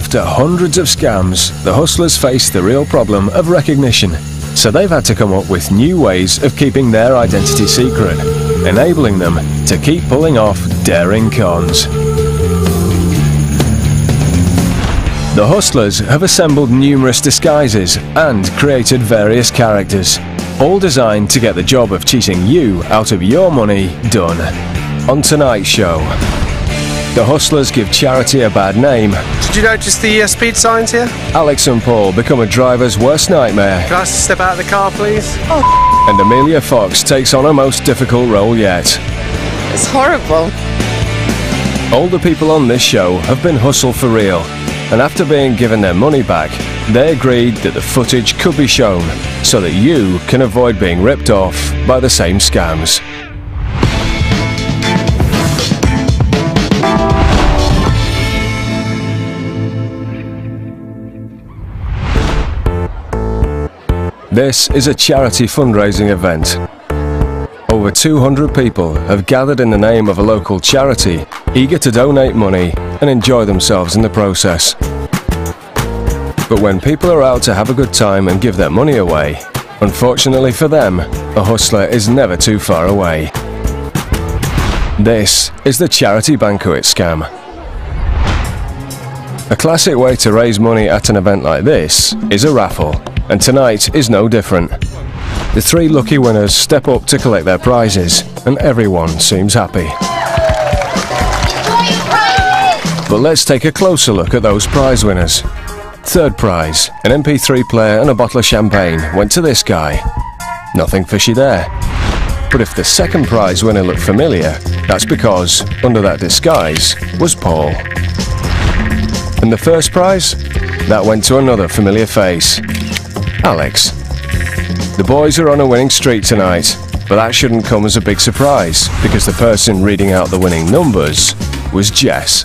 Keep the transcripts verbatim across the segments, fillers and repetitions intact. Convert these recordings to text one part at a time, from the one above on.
After hundreds of scams, the hustlers face the real problem of recognition, so they've had to come up with new ways of keeping their identity secret, enabling them to keep pulling off daring cons. The hustlers have assembled numerous disguises and created various characters, all designed to get the job of cheating you out of your money done. On tonight's show, the hustlers give charity a bad name. Did you notice the uh, speed signs here? Alex and Paul become a driver's worst nightmare. Can I step out of the car, please? Oh. And Amelia Fox takes on her most difficult role yet. It's horrible. All the people on this show have been hustled for real, and after being given their money back, they agreed that the footage could be shown so that you can avoid being ripped off by the same scams. This is a charity fundraising event. Over two hundred people have gathered in the name of a local charity, eager to donate money and enjoy themselves in the process. But when people are out to have a good time and give their money away, unfortunately for them, a hustler is never too far away. This is the charity banquet scam. A classic way to raise money at an event like this is a raffle, and tonight is no different. The three lucky winners step up to collect their prizes, and everyone seems happy. But let's take a closer look at those prize winners. Third prize, an M P three player and a bottle of champagne, went to this guy. Nothing fishy there. But if the second prize winner looked familiar, that's because, under that disguise, was Paul. And the first prize? That went to another familiar face, Alex. The boys are on a winning streak tonight, but that shouldn't come as a big surprise, because the person reading out the winning numbers was Jess.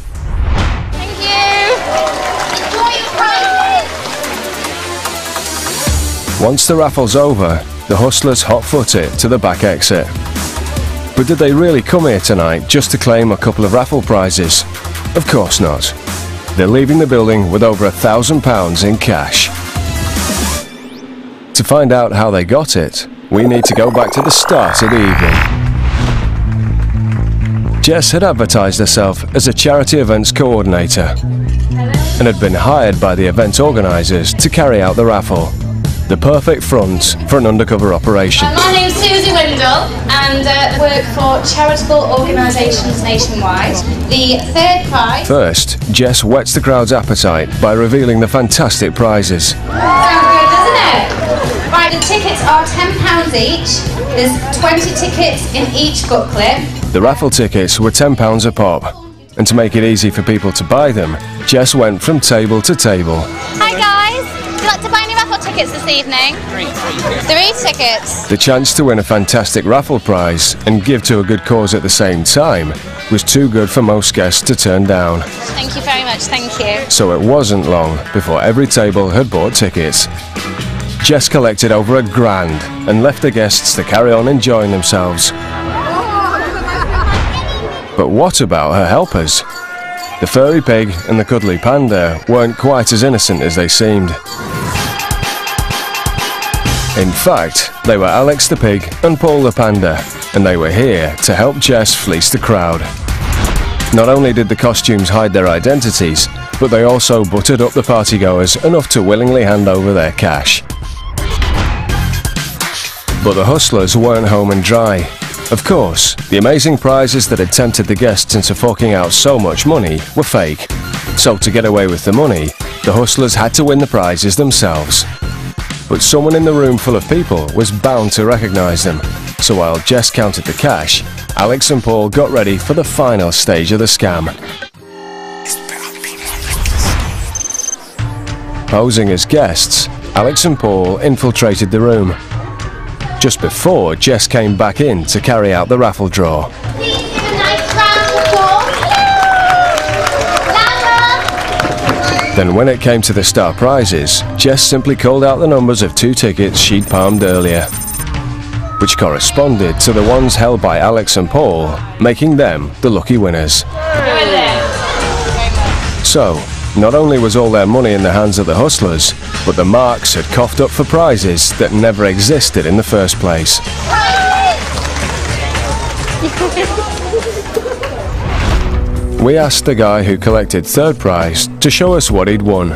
Once the raffle's over, the hustlers hot-foot it to the back exit. But did they really come here tonight just to claim a couple of raffle prizes? Of course not. They're leaving the building with over a thousand pounds in cash. To find out how they got it, we need to go back to the start of the evening. Jess had advertised herself as a charity events coordinator and had been hired by the event organisers to carry out the raffle. The perfect front for an undercover operation. My name's Susie Windle and uh, work for charitable organisations nationwide. The third prize... First, Jess whets the crowd's appetite by revealing the fantastic prizes. Sounds good, doesn't it? Right, the tickets are ten pounds each. There's twenty tickets in each booklet. The raffle tickets were ten pounds a pop, and to make it easy for people to buy them, Jess went from table to table. Hi guys! Would you like to buy any raffle tickets this evening? Three, three, three tickets. The chance to win a fantastic raffle prize and give to a good cause at the same time was too good for most guests to turn down. Thank you very much, thank you. So it wasn't long before every table had bought tickets. Jess collected over a grand and left the guests to carry on enjoying themselves. But what about her helpers? The furry pig and the cuddly panda weren't quite as innocent as they seemed. In fact, they were Alex the pig and Paul the panda, and they were here to help Jess fleece the crowd. Not only did the costumes hide their identities, but they also buttered up the partygoers enough to willingly hand over their cash. But the hustlers weren't home and dry. Of course, the amazing prizes that had tempted the guests into forking out so much money were fake. So to get away with the money, the hustlers had to win the prizes themselves. But someone in the room full of people was bound to recognise them. So while Jess counted the cash, Alex and Paul got ready for the final stage of the scam. Posing as guests, Alex and Paul infiltrated the room just before Jess came back in to carry out the raffle draw. Please give a nice round of applause. Then when it came to the star prizes, Jess simply called out the numbers of two tickets she'd palmed earlier, which corresponded to the ones held by Alex and Paul, making them the lucky winners. So, Not only was all their money in the hands of the hustlers, but the Marks had coughed up for prizes that never existed in the first place. We asked the guy who collected third prize to show us what he'd won.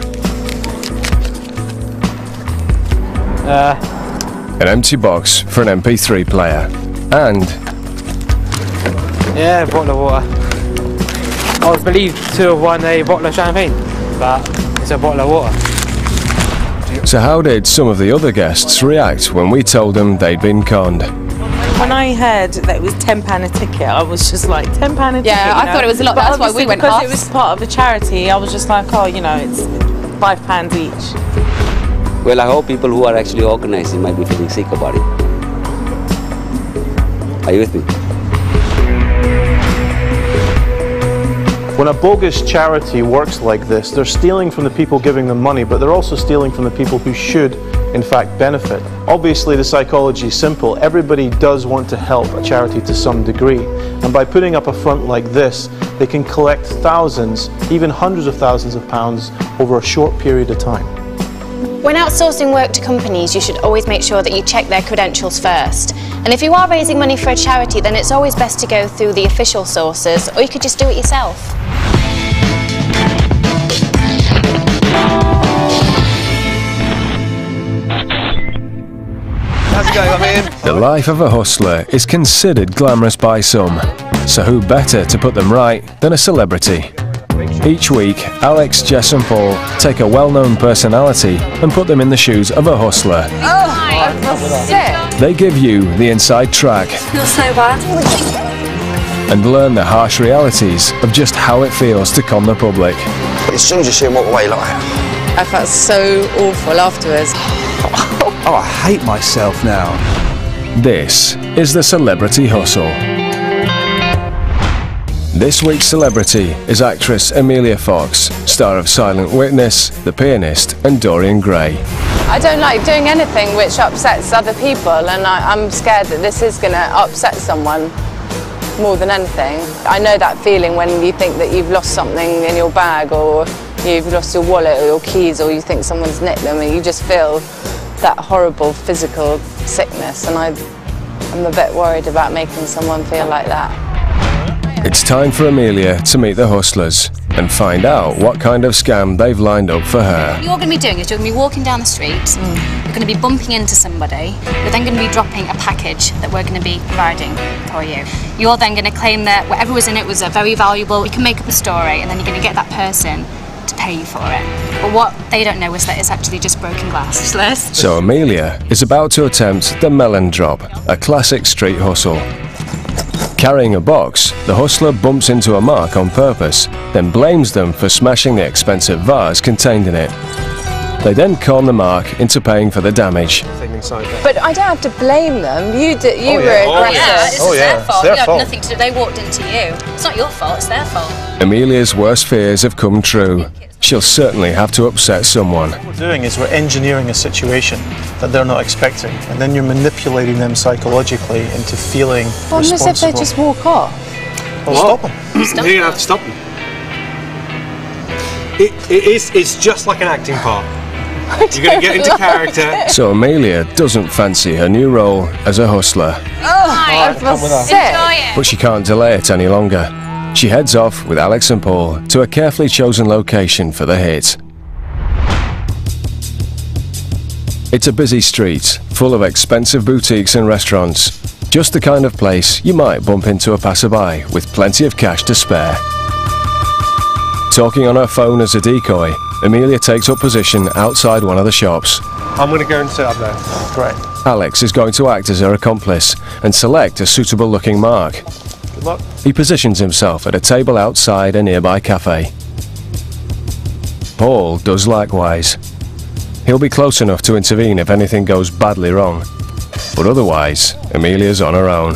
Uh. An empty box for an M P three player. And... yeah, a bottle of water. I was believed to have won a bottle of champagne, but it's a bottle of water. So how did some of the other guests react when we told them they'd been conned? When I heard that it was ten pounds a ticket, I was just like, ten pounds a ticket? Yeah, I know? Thought it was a lot, but that's why we went half. Because it was part of a charity, I was just like, oh, you know, it's five pounds each. Well, I hope people who are actually organising might be feeling sick about it. Are you with me? When a bogus charity works like this, they're stealing from the people giving them money, but they're also stealing from the people who should, in fact, benefit. Obviously, the psychology is simple. Everybody does want to help a charity to some degree. And by putting up a front like this, they can collect thousands, even hundreds of thousands of pounds over a short period of time. When outsourcing work to companies, you should always make sure that you check their credentials first. And if you are raising money for a charity, then it's always best to go through the official sources, or you could just do it yourself. How's it going, I'm Ian. The life of a hustler is considered glamorous by some, so who better to put them right than a celebrity? Each week, Alex, Jess and Paul take a well-known personality and put them in the shoes of a hustler. Oh, they give you the inside track. Not so bad. And learn the harsh realities of just how it feels to con the public. But as soon as you see them walk away like that. I felt so awful afterwards. Oh, I hate myself now. This is the Celebrity Hustle. This week's celebrity is actress Amelia Fox, star of Silent Witness, The Pianist and Dorian Gray. I don't like doing anything which upsets other people, and I, I'm scared that this is going to upset someone more than anything. I know that feeling when you think that you've lost something in your bag, or you've lost your wallet or your keys, or you think someone's nicked them, and you just feel that horrible physical sickness, and I, I'm a bit worried about making someone feel like that. It's time for Amelia to meet the hustlers and find out what kind of scam they've lined up for her. What you're going to be doing is you're going to be walking down the street, mm. you're going to be bumping into somebody, you're then going to be dropping a package that we're going to be providing for you. You're then going to claim that whatever was in it was a very valuable, you can make up a story, and then you're going to get that person to pay you for it. But what they don't know is that it's actually just broken glass. So Amelia is about to attempt the melon drop, a classic street hustle. Carrying a box, the hustler bumps into a mark on purpose, then blames them for smashing the expensive vase contained in it. They then con the mark into paying for the damage. But I don't have to blame them. You d you oh, yeah. were aggressive. Yeah, this is oh, yeah. their fault. Their you fault. Had nothing to do. They walked into you. It's not your fault. It's their fault. Amelia's worst fears have come true. She'll certainly have to upset someone. What we're doing is we're engineering a situation that they're not expecting, and then you're manipulating them psychologically into feeling well, responsible. Well, as if they just walk off. Well, stop them. Stop you don't have to stop them. It, it is, it's just like an acting part. You're going to get into character. So Amelia doesn't fancy her new role as a hustler. Oh, I feel sick. But she can't delay it any longer. She heads off with Alex and Paul to a carefully chosen location for the hit. It's a busy street, full of expensive boutiques and restaurants. Just the kind of place you might bump into a passerby with plenty of cash to spare. Talking on her phone as a decoy, Amelia takes up position outside one of the shops. I'm going to go and sit up there. Oh, great. Alex is going to act as her accomplice and select a suitable looking mark. Good luck. He positions himself at a table outside a nearby cafe. Paul does likewise. He'll be close enough to intervene if anything goes badly wrong, but otherwise Amelia's on her own.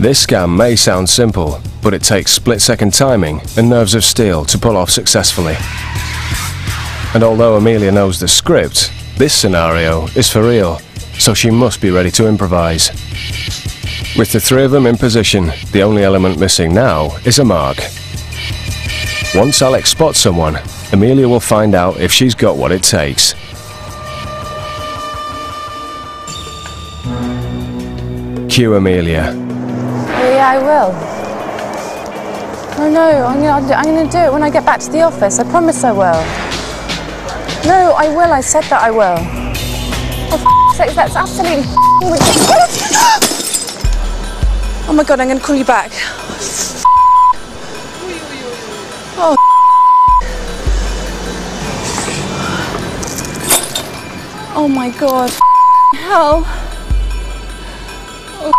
This scam may sound simple, but it takes split-second timing and nerves of steel to pull off successfully. And although Amelia knows the script, this scenario is for real, so she must be ready to improvise. With the three of them in position, the only element missing now is a mark. Once Alex spots someone, Amelia will find out if she's got what it takes. Cue Amelia. Yeah, I will. Oh no, I'm gonna, I'm gonna do it when I get back to the office. I promise I will. No, I will. I said that I will. Oh, for sake, that's absolutely ridiculous. Oh my God, I'm gonna call you back. Oh. Oh my God. Hell. Oh.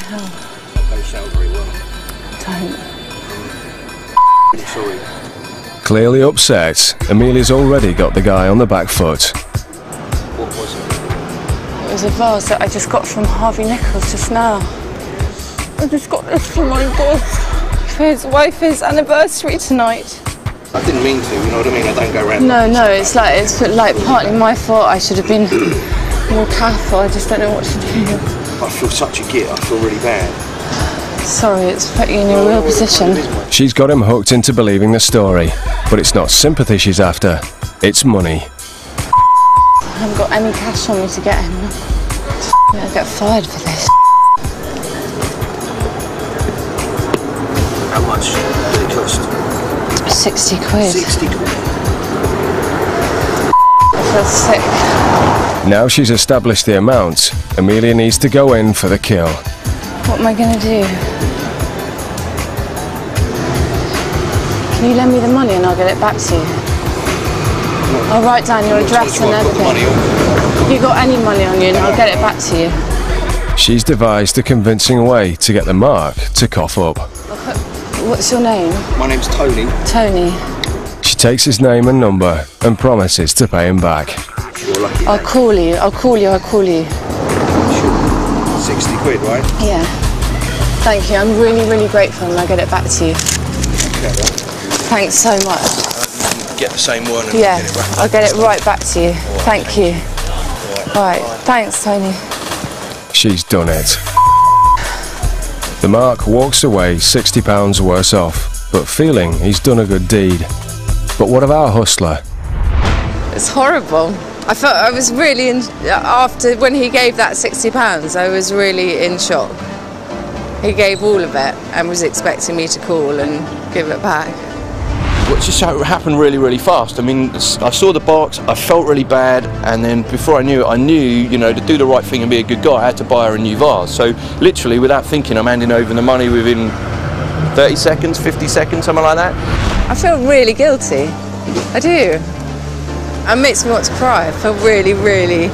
Hell. They sound very well. Don't. Sorry. Clearly upset, Amelia's already got the guy on the back foot. What was it? It was a vase that I just got from Harvey Nichols just now. I just got this for my boss for his wife's anniversary tonight. I didn't mean to, you know what I mean? I don't go around. No, no, it's like it's like partly my fault. I should have been more careful. I just don't know what to do. I feel such a git. I feel really bad. Sorry, it's put you in your real position. She's got him hooked into believing the story, but it's not sympathy she's after. It's money. I haven't got any cash on me to get him. I'll get fired for this. How much did it cost? sixty quid. sixty quid. I feel sick. Now she's established the amount, Amelia needs to go in for the kill. What am I going to do? Can you lend me the money and I'll get it back to you? No. I'll write down your address and everything. You got any money on you and I'll get it back to you. She's devised a convincing way to get the mark to cough up. What's your name? My name's Tony. Tony. She takes his name and number and promises to pay him back. You're lucky, I'll call you, I'll call you, I'll call you. Sure. sixty quid, right? Yeah. Thank you, I'm really, really grateful and I'll get it back to you. Okay, thanks so much. Um, get the same one and yeah, I'll get it right. I'll get it right back to you. Right. Thank you. All right. All right, thanks Tony. She's done it. The mark walks away sixty pounds worse off, but feeling he's done a good deed. But what of our hustler? It's horrible. I felt I was really in, after when he gave that sixty pounds, I was really in shock. He gave all of it and was expecting me to call and give it back. Well, it just happened really, really fast. I mean, I saw the box, I felt really bad, and then before I knew it, I knew, you know, to do the right thing and be a good guy, I had to buy her a new vase. So literally, without thinking, I'm handing over the money within thirty seconds, fifty seconds, something like that. I feel really guilty. I do. It makes me want to cry. I feel really, really...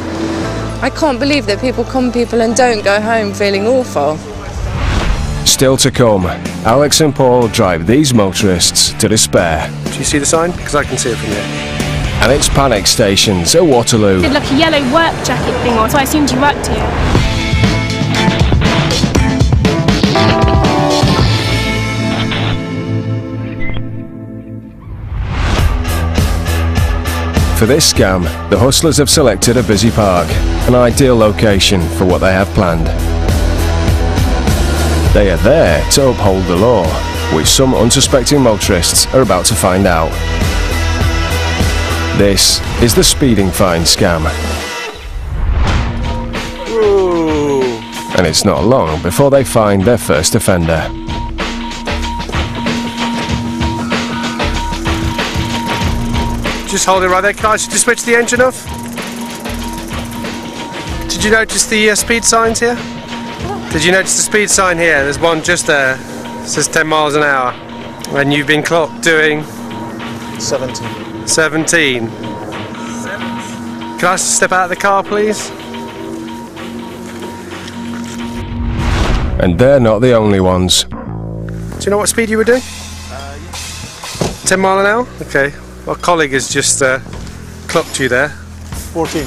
I can't believe that people come people and don't go home feeling awful. Still to come, Alex and Paul drive these motorists to despair. Do you see the sign? Because I can see it from here. And it's panic stations at Waterloo. It's like a yellow work jacket thing on, so I assumed you worked here. For this scam, the hustlers have selected a busy park, an ideal location for what they have planned. They are there to uphold the law, which some unsuspecting motorists are about to find out. This is the speeding fine scam. Ooh. And it's not long before they find their first offender. Just hold it right there, can I just switch the engine off? Did you notice the uh, speed signs here? Did you notice the speed sign here? There's one just there. It says ten miles an hour. And you've been clocked doing... seventeen. seventeen. Can I step out of the car, please? And they're not the only ones. Do you know what speed you were doing? Uh, yeah. ten mile an hour? Okay. My colleague has just uh, clocked you there. fourteen.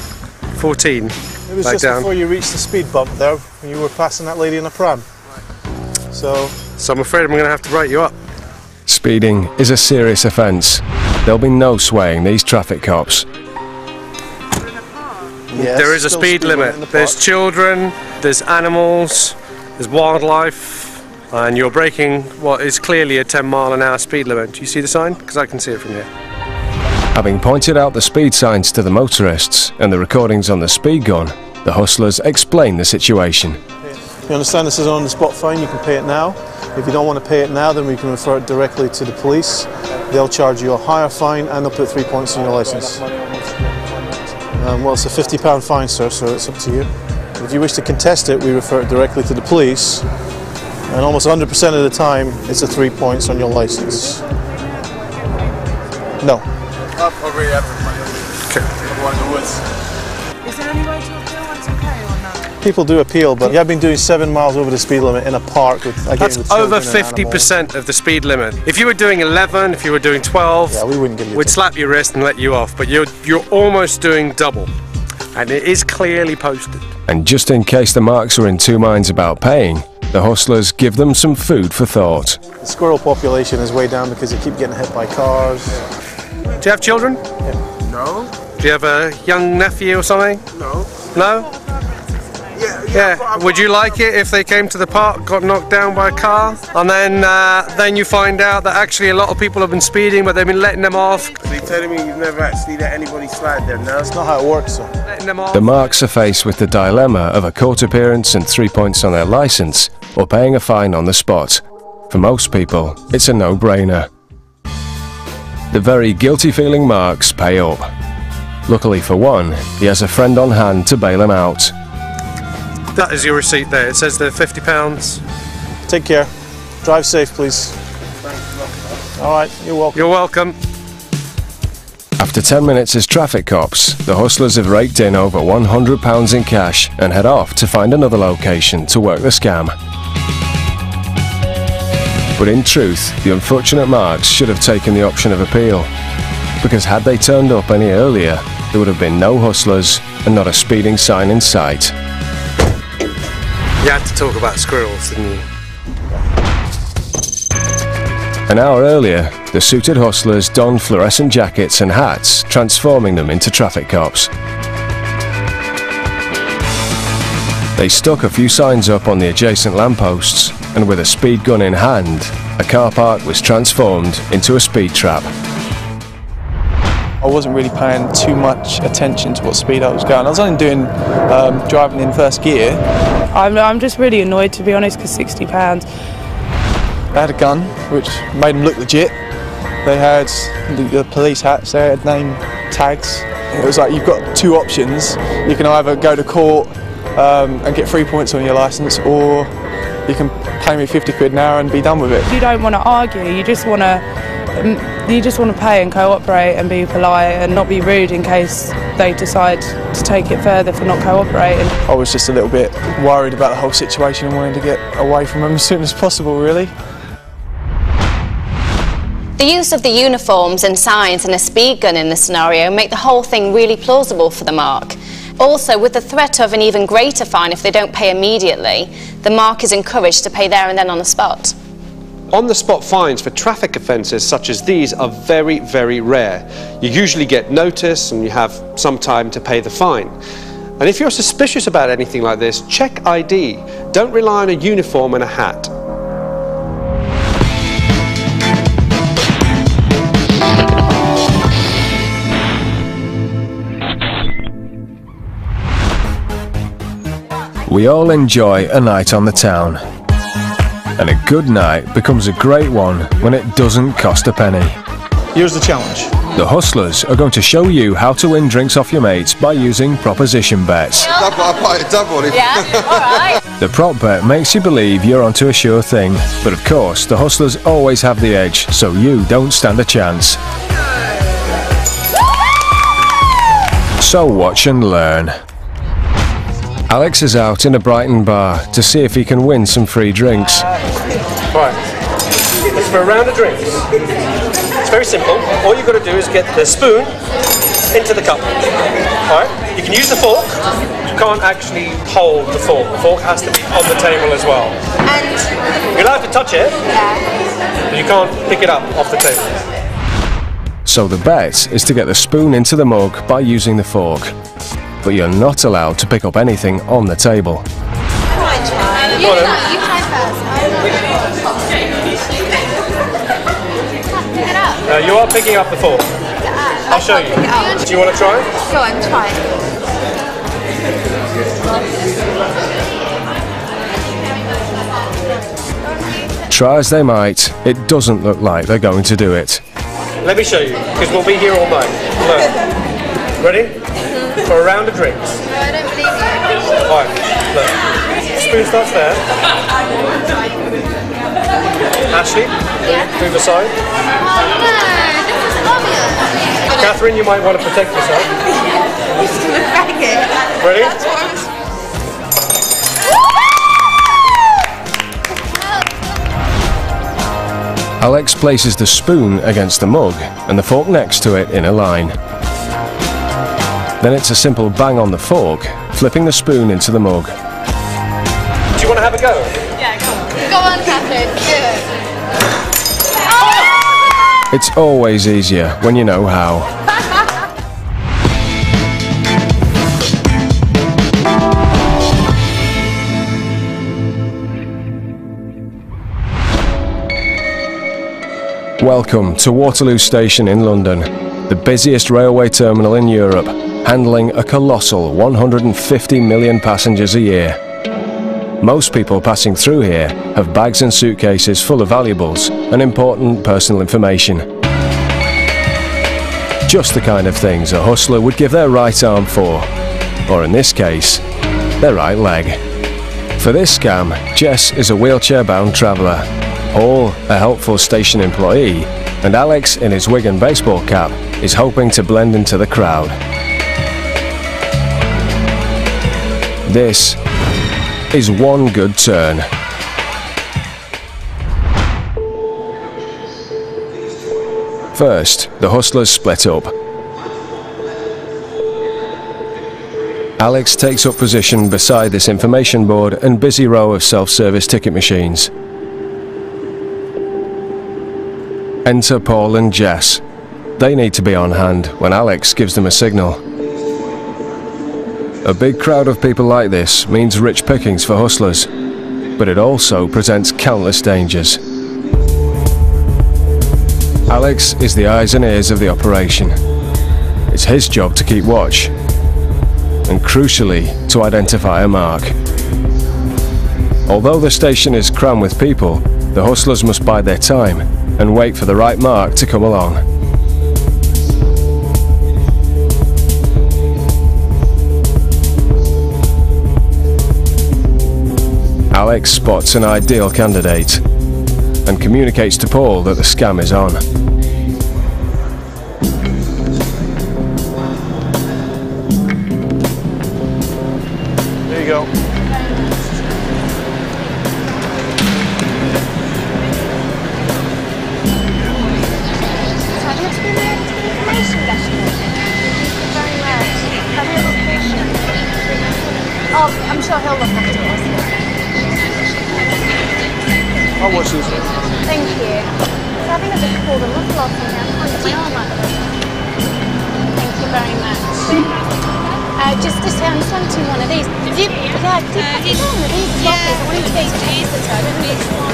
fourteen. It was just down. Before you reached the speed bump there, when you were passing that lady in a pram. Right. So... So I'm afraid I'm going to have to write you up. Speeding is a serious offence. There'll be no swaying these traffic cops. Yeah, there is a speed, speed limit. The there's children, there's animals, there's wildlife, and you're breaking what is clearly a ten mile an hour speed limit. Do you see the sign? Because I can see it from here. Having pointed out the speed signs to the motorists and the recordings on the speed gun, the hustlers explain the situation. You understand this is an on-the-spot fine, you can pay it now. If you don't want to pay it now, then we can refer it directly to the police. They'll charge you a higher fine and they'll put three points on your licence. Um, well, it's a fifty pound fine, sir, so it's up to you. If you wish to contest it, we refer it directly to the police, and almost one hundred percent of the time, it's a three points on your licence. No. Is there any way to appeal when it's okay or not? People do appeal, but I've been doing seven miles over the speed limit in a park. With, again, That's with over fifty percent of the speed limit. If you were doing eleven, if you were doing twelve, yeah, we wouldn't give you we'd slap your wrist and let you off, but you're, you're almost doing double. And it is clearly posted. And just in case the Marks were in two minds about paying, the hustlers give them some food for thought. The squirrel population is way down because they keep getting hit by cars. Yeah. Do you have children? Yeah. No. Do you have a young nephew or something? No. No? Yeah. yeah, yeah. Would you like it if they came to the park, got knocked down by a car, and then uh, then you find out that actually a lot of people have been speeding, but they've been letting them off? So you're telling me you've never actually let anybody slide them, no? That's not how it works, sir. Letting them off. The Marks are faced with the dilemma of a court appearance and three points on their licence, or paying a fine on the spot. For most people, it's a no-brainer. The very guilty-feeling Marks pay up. Luckily for one, he has a friend on hand to bail him out. That is your receipt there, it says they're fifty pounds. Take care. Drive safe, please. Alright, you're welcome. You're welcome. After ten minutes as traffic cops, the hustlers have raked in over one hundred pounds in cash and head off to find another location to work the scam. But in truth, the unfortunate Marks should have taken the option of appeal, because had they turned up any earlier, there would have been no hustlers and not a speeding sign in sight. You had to talk about squirrels, didn't you? An hour earlier, the suited hustlers donned fluorescent jackets and hats, transforming them into traffic cops. They stuck a few signs up on the adjacent lampposts, and with a speed gun in hand, a car park was transformed into a speed trap. I wasn't really paying too much attention to what speed I was going. I was only doing um, driving in first gear. I'm, I'm just really annoyed, to be honest, because sixty pounds. They had a gun, which made them look legit. They had the, the police hats, they had name tags. It was like, you've got two options. You can either go to court um, and get three points on your licence, or you can pay me fifty quid an hour and be done with it. You don't want to argue, you just want to... You just want to pay and cooperate and be polite and not be rude in case they decide to take it further for not cooperating. I was just a little bit worried about the whole situation and wanting to get away from them as soon as possible, really. The use of the uniforms and signs and a speed gun in this scenario make the whole thing really plausible for the Mark. Also, with the threat of an even greater fine if they don't pay immediately, the Mark is encouraged to pay there and then on the spot. On-the-spot fines for traffic offences such as these are very, very rare. You usually get notice and you have some time to pay the fine. And if you're suspicious about anything like this, check I D. Don't rely on a uniform and a hat. We all enjoy a night on the town. And a good night becomes a great one when it doesn't cost a penny. Here's the challenge. The hustlers are going to show you how to win drinks off your mates by using proposition bets. Double, I buy a double. Yeah, all right. The prop bet makes you believe you're onto a sure thing, but of course the hustlers always have the edge, so you don't stand a chance. So watch and learn. Alex is out in a Brighton bar to see if he can win some free drinks. Right, it's for a round of drinks. It's very simple. All you've got to do is get the spoon into the cup. All right, you can use the fork. You can't actually hold the fork. The fork has to be on the table as well. And you're allowed to touch it, but you can't pick it up off the table. So the bet is to get the spoon into the mug by using the fork. But you're not allowed to pick up anything on the table. Come on, you, you, you try first. you are picking up the fork. Yeah, I'll show you. Do you want to try? Go on, try it. Try as they might, it doesn't look like they're going to do it. Let me show you, because we'll be here all night. Look. Ready? Mm-hmm. For a round of drinks. No, I don't believe you. All right, look. Spoon starts there. Ashley, yeah. Move aside. Oh no, this is obvious. Catherine, you might want to protect yourself. Ready? That's what I was... Alex places the spoon against the mug and the fork next to it in a line. Then it's a simple bang on the fork, flipping the spoon into the mug. Do you want to have a go? Yeah, go on. Go on, Catherine. Do it. It's always easier when you know how. Welcome to Waterloo Station in London, the busiest railway terminal in Europe, handling a colossal one hundred fifty million passengers a year. Most people passing through here have bags and suitcases full of valuables and important personal information. Just the kind of things a hustler would give their right arm for, or in this case, their right leg. For this scam, Jess is a wheelchair-bound traveller. Paul, a helpful station employee, and Alex, in his wig and baseball cap, is hoping to blend into the crowd. This is one good turn. First, the hustlers split up. Alex takes up position beside this information board and busy row of self-service ticket machines. Enter Paul and Jess. They need to be on hand when Alex gives them a signal. A big crowd of people like this means rich pickings for hustlers, but it also presents countless dangers. Alex is the eyes and ears of the operation. It's his job to keep watch, and crucially, to identify a mark. Although the station is crammed with people, the hustlers must bide their time and wait for the right mark to come along. Alex spots an ideal candidate and communicates to Paul that the scam is on. There you go. I'm sure he'll look after us. I'll watch this. Thank you. I think I've just pulled a little off from here. I can't get my arm out of it. Thank you very much. uh, just to say, I'm trying to one of these. Did you, yeah, did you pass uh, one of these yeah, boxes? I wanted to go to the visitor. I don't know which one.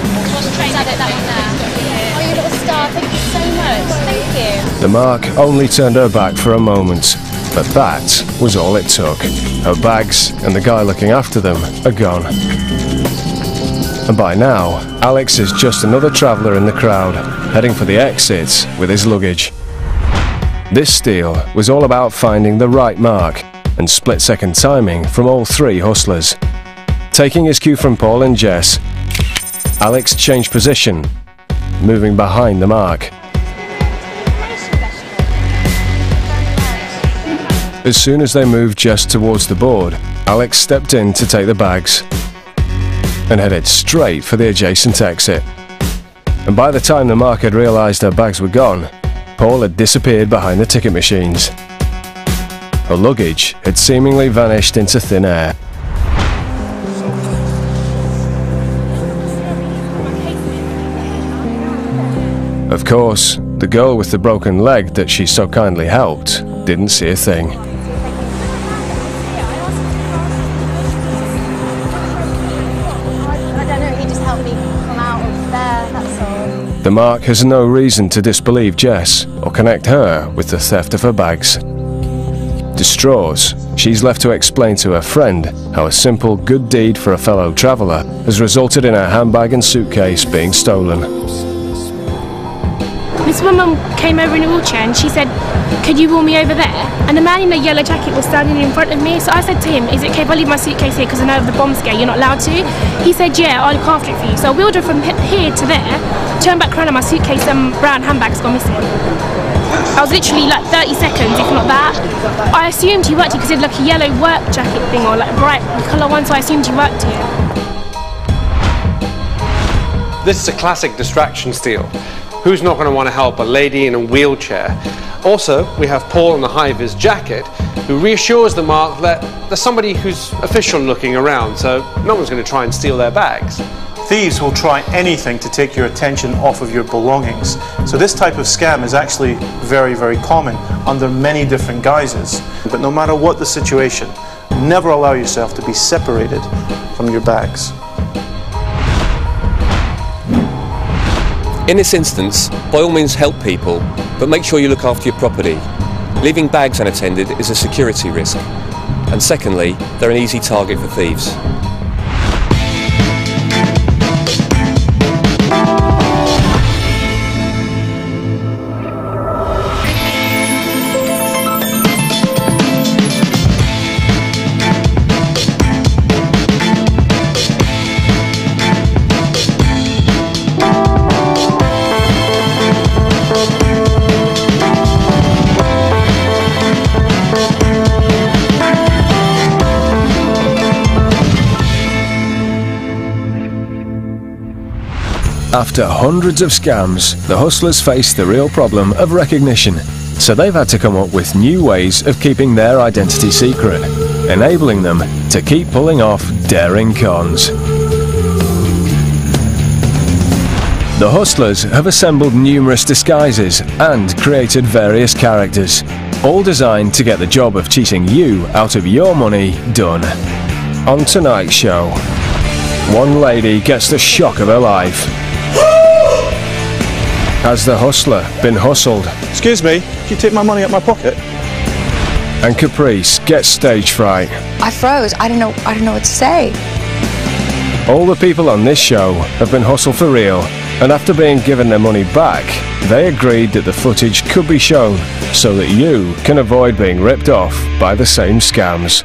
I don't that one there. Yeah. Oh, you little star. Thank you so much. Thank you. The mark only turned her back for a moment. But that was all it took. Her bags and the guy looking after them are gone. And by now, Alex is just another traveller in the crowd, heading for the exits with his luggage. This steal was all about finding the right mark and split-second timing from all three hustlers. Taking his cue from Paul and Jess, Alex changed position, moving behind the mark. As soon as they moved just towards the board, Alex stepped in to take the bags and headed straight for the adjacent exit. And by the time the mark had realised her bags were gone, Paul had disappeared behind the ticket machines. Her luggage had seemingly vanished into thin air. Of course, the girl with the broken leg that she so kindly helped didn't see a thing. The Mark has no reason to disbelieve Jess or connect her with the theft of her bags. Distraught, she's left to explain to her friend how a simple good deed for a fellow traveller has resulted in her handbag and suitcase being stolen. This woman came over in a wheelchair and she said, "Could you wheel me over there?" And the man in a yellow jacket was standing in front of me, so I said to him, "Is it okay if I leave my suitcase here because I know of the bomb scare, you're not allowed to?" He said, "Yeah, I'll look after it for you." So I wheeled her from here to there, turned back round and my suitcase and brown handbag's gone missing. I was literally like thirty seconds, if not that. I assumed he worked here because he had like a yellow work jacket thing or like a bright colour one, so I assumed he worked here. This is a classic distraction steal. Who's not going to want to help a lady in a wheelchair? Also, we have Paul in the high-vis jacket who reassures the Mark that there's somebody who's official looking around, so no one's going to try and steal their bags. Thieves will try anything to take your attention off of your belongings. So this type of scam is actually very, very common under many different guises. But no matter what the situation, never allow yourself to be separated from your bags. In this instance, by all means help people, but make sure you look after your property. Leaving bags unattended is a security risk. And secondly, they're an easy target for thieves. After hundreds of scams, the hustlers face the real problem of recognition, so they've had to come up with new ways of keeping their identity secret, enabling them to keep pulling off daring cons. The hustlers have assembled numerous disguises and created various characters, all designed to get the job of cheating you out of your money done. On tonight's show, one lady gets the shock of her life. Has the hustler been hustled? Excuse me, can you take my money out my pocket? And Caprice gets stage fright. I froze. I don't know. I don't know what to say. All the people on this show have been hustled for real, and after being given their money back, they agreed that the footage could be shown so that you can avoid being ripped off by the same scams.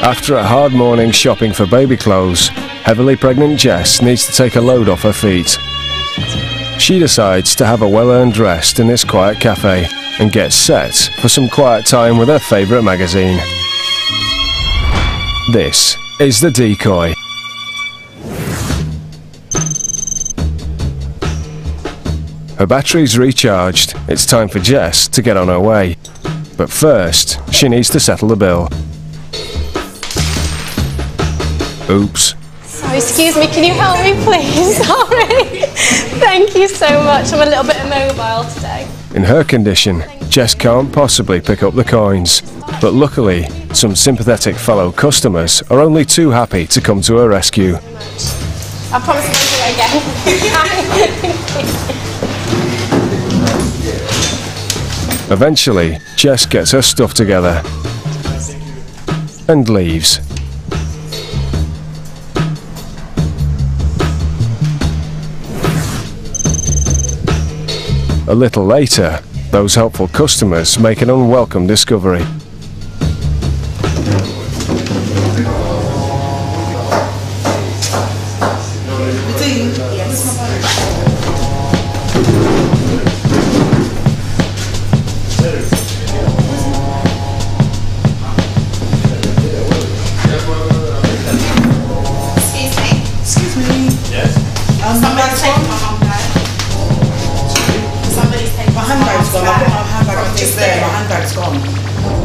After a hard morning shopping for baby clothes, heavily pregnant Jess needs to take a load off her feet. She decides to have a well-earned rest in this quiet cafe and gets set for some quiet time with her favourite magazine. This is The Decoy. Her battery's recharged. It's time for Jess to get on her way. But first, she needs to settle the bill. Oops. Sorry, excuse me, can you help me please? Sorry. Thank you so much. I'm a little bit immobile today. In her condition, Jess can't possibly pick up the coins. But luckily, some sympathetic fellow customers are only too happy to come to her rescue. I promise I'll do it again. Eventually, Jess gets her stuff together and leaves. A little later, those helpful customers make an unwelcome discovery.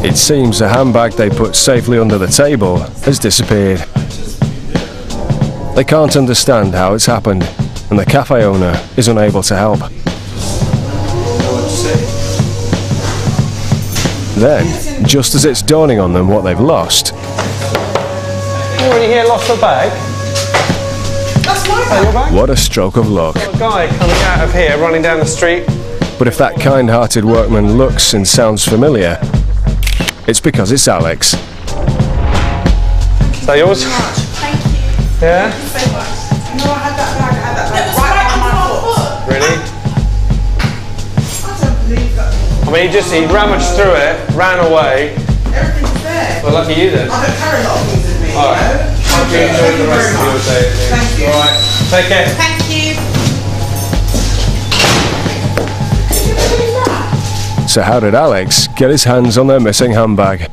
It seems the handbag they put safely under the table has disappeared. They can't understand how it's happened, and the cafe owner is unable to help. Then, just as it's dawning on them what they've lost... Anybody here lost their bag? That's my bag. Your bag? What a stroke of luck. A guy coming out of here, running down the street. But if that kind-hearted workman looks and sounds familiar, it's because it's Alex. Is that yours? Thank you. Yeah? Thank you so much. No, I had that bag, I had that bag right on my foot. Really? I don't believe that. I mean, he just, he rummaged through it, ran away. Everything's there. Well, lucky you then. I don't carry a lot of things with me. All right. Hope you enjoy the rest of your day. Thank you. All right. Take care. Thank you. So how did Alex get his hands on their missing handbag?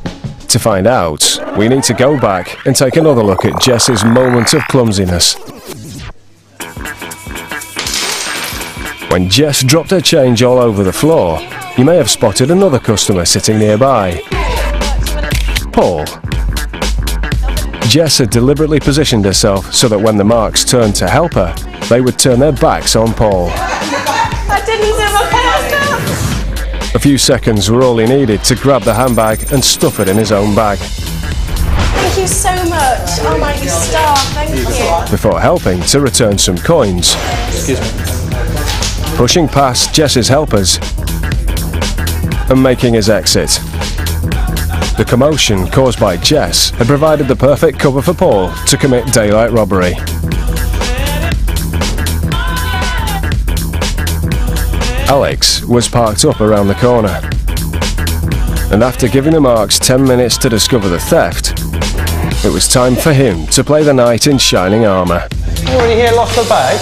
To find out, we need to go back and take another look at Jess's moment of clumsiness. When Jess dropped her change all over the floor, you may have spotted another customer sitting nearby. Paul. Jess had deliberately positioned herself so that when the Marks turned to help her, they would turn their backs on Paul. I didn't do my pants down. A few seconds were all he needed to grab the handbag and stuff it in his own bag. Thank you so much. Oh my star, thank you. Before helping to return some coins. Excuse me. Pushing past Jess's helpers and making his exit. The commotion caused by Jess had provided the perfect cover for Paul to commit daylight robbery. Alex was parked up around the corner, and after giving the Marks ten minutes to discover the theft, it was time for him to play the knight in shining armour. Anybody here lost the bag?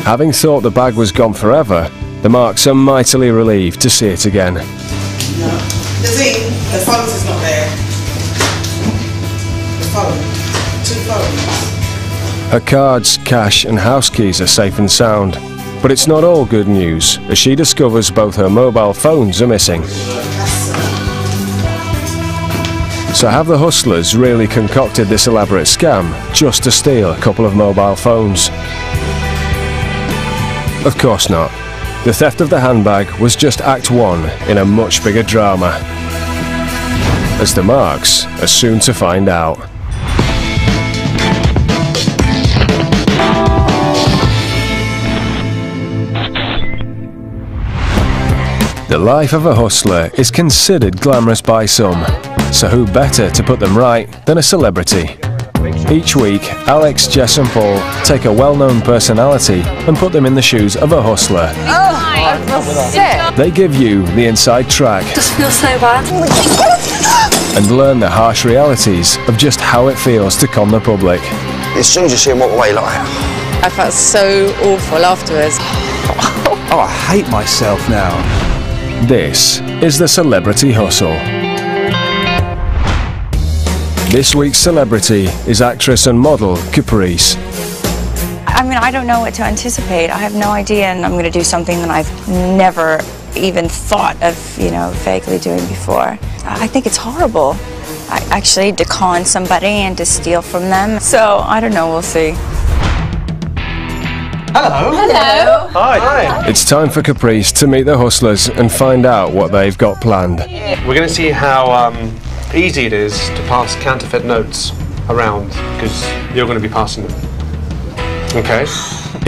Having thought the bag was gone forever, the Marks are mightily relieved to see it again. No. The thing, the phones is not there. The phone. Two phones. Her cards, cash and house keys are safe and sound. But it's not all good news, as she discovers both her mobile phones are missing. So have the hustlers really concocted this elaborate scam just to steal a couple of mobile phones? Of course not. The theft of the handbag was just act one in a much bigger drama, as the Marks are soon to find out. The life of a hustler is considered glamorous by some, so who better to put them right than a celebrity? Each week, Alex, Jess and Paul take a well-known personality and put them in the shoes of a hustler. Oh, I feel sick. They give you the inside track. Just feels so bad. And learn the harsh realities of just how it feels to con the public. As soon as you see them walk away, like... I felt so awful afterwards. Oh, I hate myself now. This is the Celebrity Hustle. This week's celebrity is actress and model Caprice. I mean, I don't know what to anticipate. I have no idea, and I'm going to do something that I've never even thought of, you know, vaguely doing before. I think it's horrible, I actually, to con somebody and to steal from them. So, I don't know, we'll see. Hello. Hello. Hi. Hi. It's time for Caprice to meet the hustlers and find out what they've got planned. We're going to see how um, easy it is to pass counterfeit notes around, because you're going to be passing them. Okay.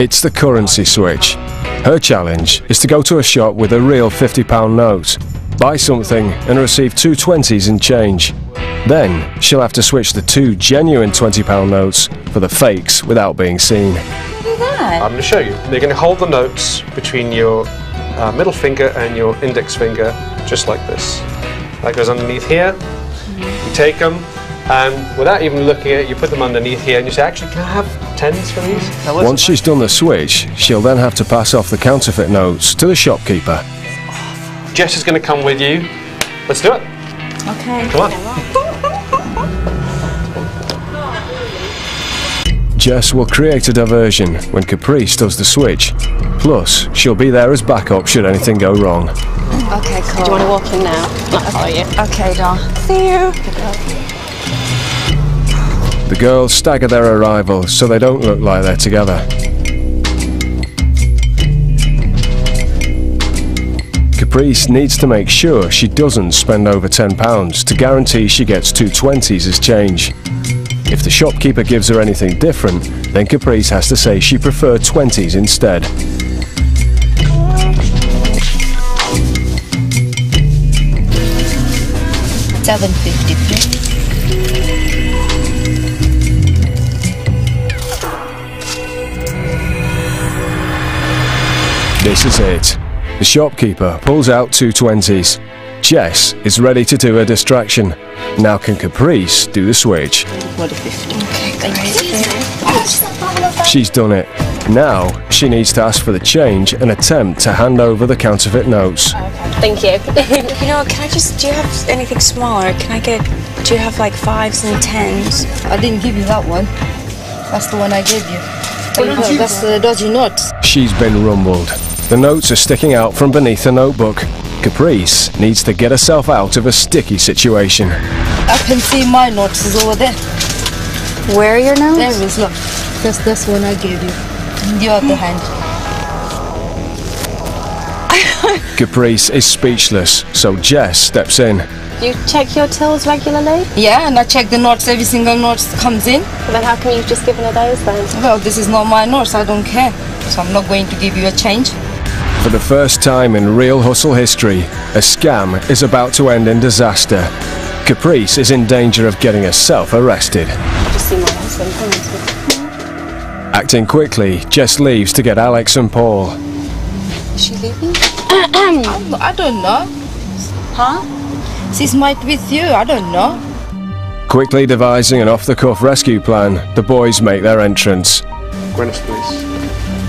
It's the currency switch. Her challenge is to go to a shop with a real fifty pound note, buy something and receive two twenties in change. Then she'll have to switch the two genuine twenty pound notes for the fakes without being seen. I'm going to show you. You're going to hold the notes between your uh, middle finger and your index finger, just like this. That goes underneath here. You take them, and without even looking at it, you put them underneath here, and you say, actually, can I have tens for these? Now, once she's done the switch, she'll then have to pass off the counterfeit notes to the shopkeeper. Jess is going to come with you. Let's do it. Okay. Come on. Jess will create a diversion when Caprice does the switch. Plus, she'll be there as backup should anything go wrong. Okay, cool. Do you want to walk in now? Okay, okay doll. See you. The girls stagger their arrival so they don't look like they're together. Caprice needs to make sure she doesn't spend over ten pounds to guarantee she gets two twenties as change. If the shopkeeper gives her anything different, then Caprice has to say she preferred twenties instead. seven fifty-three. This is it. The shopkeeper pulls out two twenties. Jess is ready to do a distraction. Now can Caprice do the switch? She's done it. Now she needs to ask for the change and attempt to hand over the counterfeit notes. Thank you. You know, can I just, do you have anything smaller? Can I get, do you have like fives and tens? I didn't give you that one. That's the one I gave you. Oh, that's the dodgy note. She's been rumbled. The notes are sticking out from beneath the notebook. Caprice needs to get herself out of a sticky situation. I can see my notes is over there. Where are your notes? There is, look. That's this one I gave you. The other hand. Caprice is speechless, so Jess steps in. You check your tills regularly? Yeah, and I check the notes, every single note that comes in. Then how come you've just given her those then? Well, this is not my notes, I don't care. So I'm not going to give you a change. For the first time in Real Hustle history, a scam is about to end in disaster. Caprice is in danger of getting herself arrested. Just see my husband. Acting quickly, Jess leaves to get Alex and Paul. Is she leaving? I don't know. Huh? She's might with you, I don't know. Quickly devising an off-the-cuff rescue plan, the boys make their entrance. Gwyneth, please.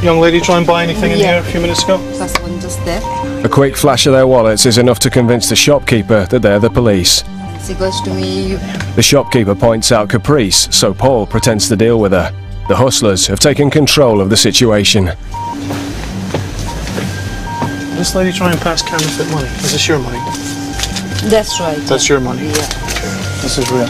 Young lady, try and buy anything in yeah. here a few minutes ago. That's one just there. A quick flash of their wallets is enough to convince the shopkeeper that they're the police. To me. The shopkeeper points out Caprice, so Paul pretends to deal with her. The hustlers have taken control of the situation. This lady trying to pass counterfeit money. Is this your money? That's right. That's yeah. your money? Yeah. This is real.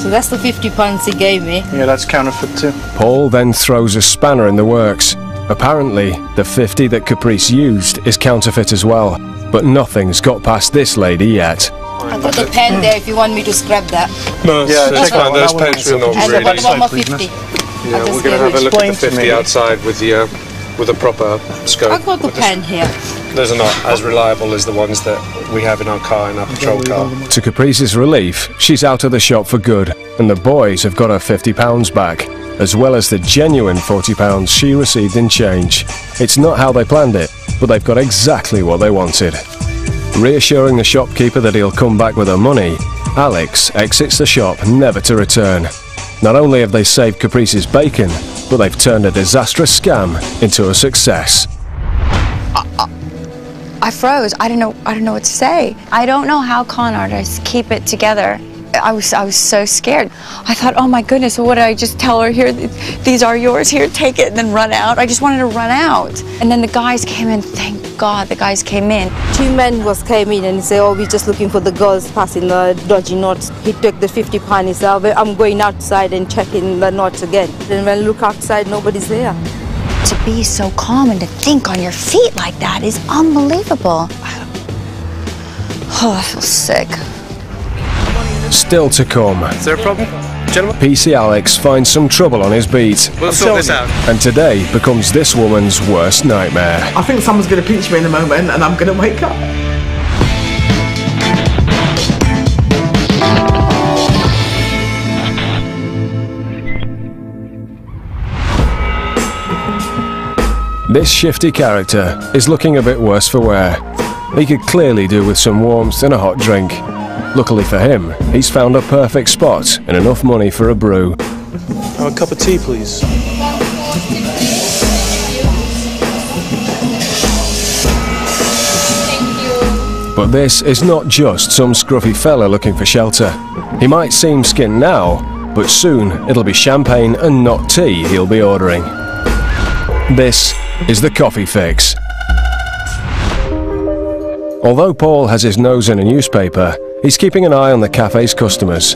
So that's the fifty pounds he gave me. Yeah, that's counterfeit too. Paul then throws a spanner in the works. Apparently, the fifty that Caprice used is counterfeit as well. But nothing's got past this lady yet. I've got a pen there if you want me to scrap that. No, yeah, check that out. Those pens are not really. I've got one more fifty. Yeah, we're going to have a look at the fifty outside with the, uh, with a proper scope. I've got the pen here. Those are not as reliable as the ones that we have in our car, in our patrol car. To Caprice's relief, she's out of the shop for good, and the boys have got her fifty pounds back, as well as the genuine forty pounds she received in change. It's not how they planned it, but they've got exactly what they wanted. Reassuring the shopkeeper that he'll come back with her money, Alex exits the shop never to return. Not only have they saved Caprice's bacon, but they've turned a disastrous scam into a success. I froze. I don't know. I don't know what to say. I don't know how con artists keep it together. I was. I was so scared. I thought, oh my goodness, what did I just tell her? Here, these are yours. Here, take it, and then run out. I just wanted to run out. And then the guys came in. Thank God, the guys came in. Two men was came in and say, oh, we're just looking for the girls passing the dodgy notes. He took the fifty pound. He said, I'm going outside and checking the notes again. Then when I look outside, nobody's there. To be so calm and to think on your feet like that is unbelievable. Oh, I feel sick. Still to come. Is there a problem, gentlemen? P C Alex finds some trouble on his beat. We'll sort this out. And today becomes this woman's worst nightmare. I think someone's going to pinch me in a moment and I'm going to wake up. This shifty character is looking a bit worse for wear. He could clearly do with some warmth and a hot drink. Luckily for him, he's found a perfect spot and enough money for a brew. Oh, a cup of tea, please. But this is not just some scruffy fella looking for shelter. He might seem skinned now, but soon it'll be champagne and not tea he'll be ordering. This is the coffee fix. Although Paul has his nose in a newspaper, he's keeping an eye on the cafe's customers.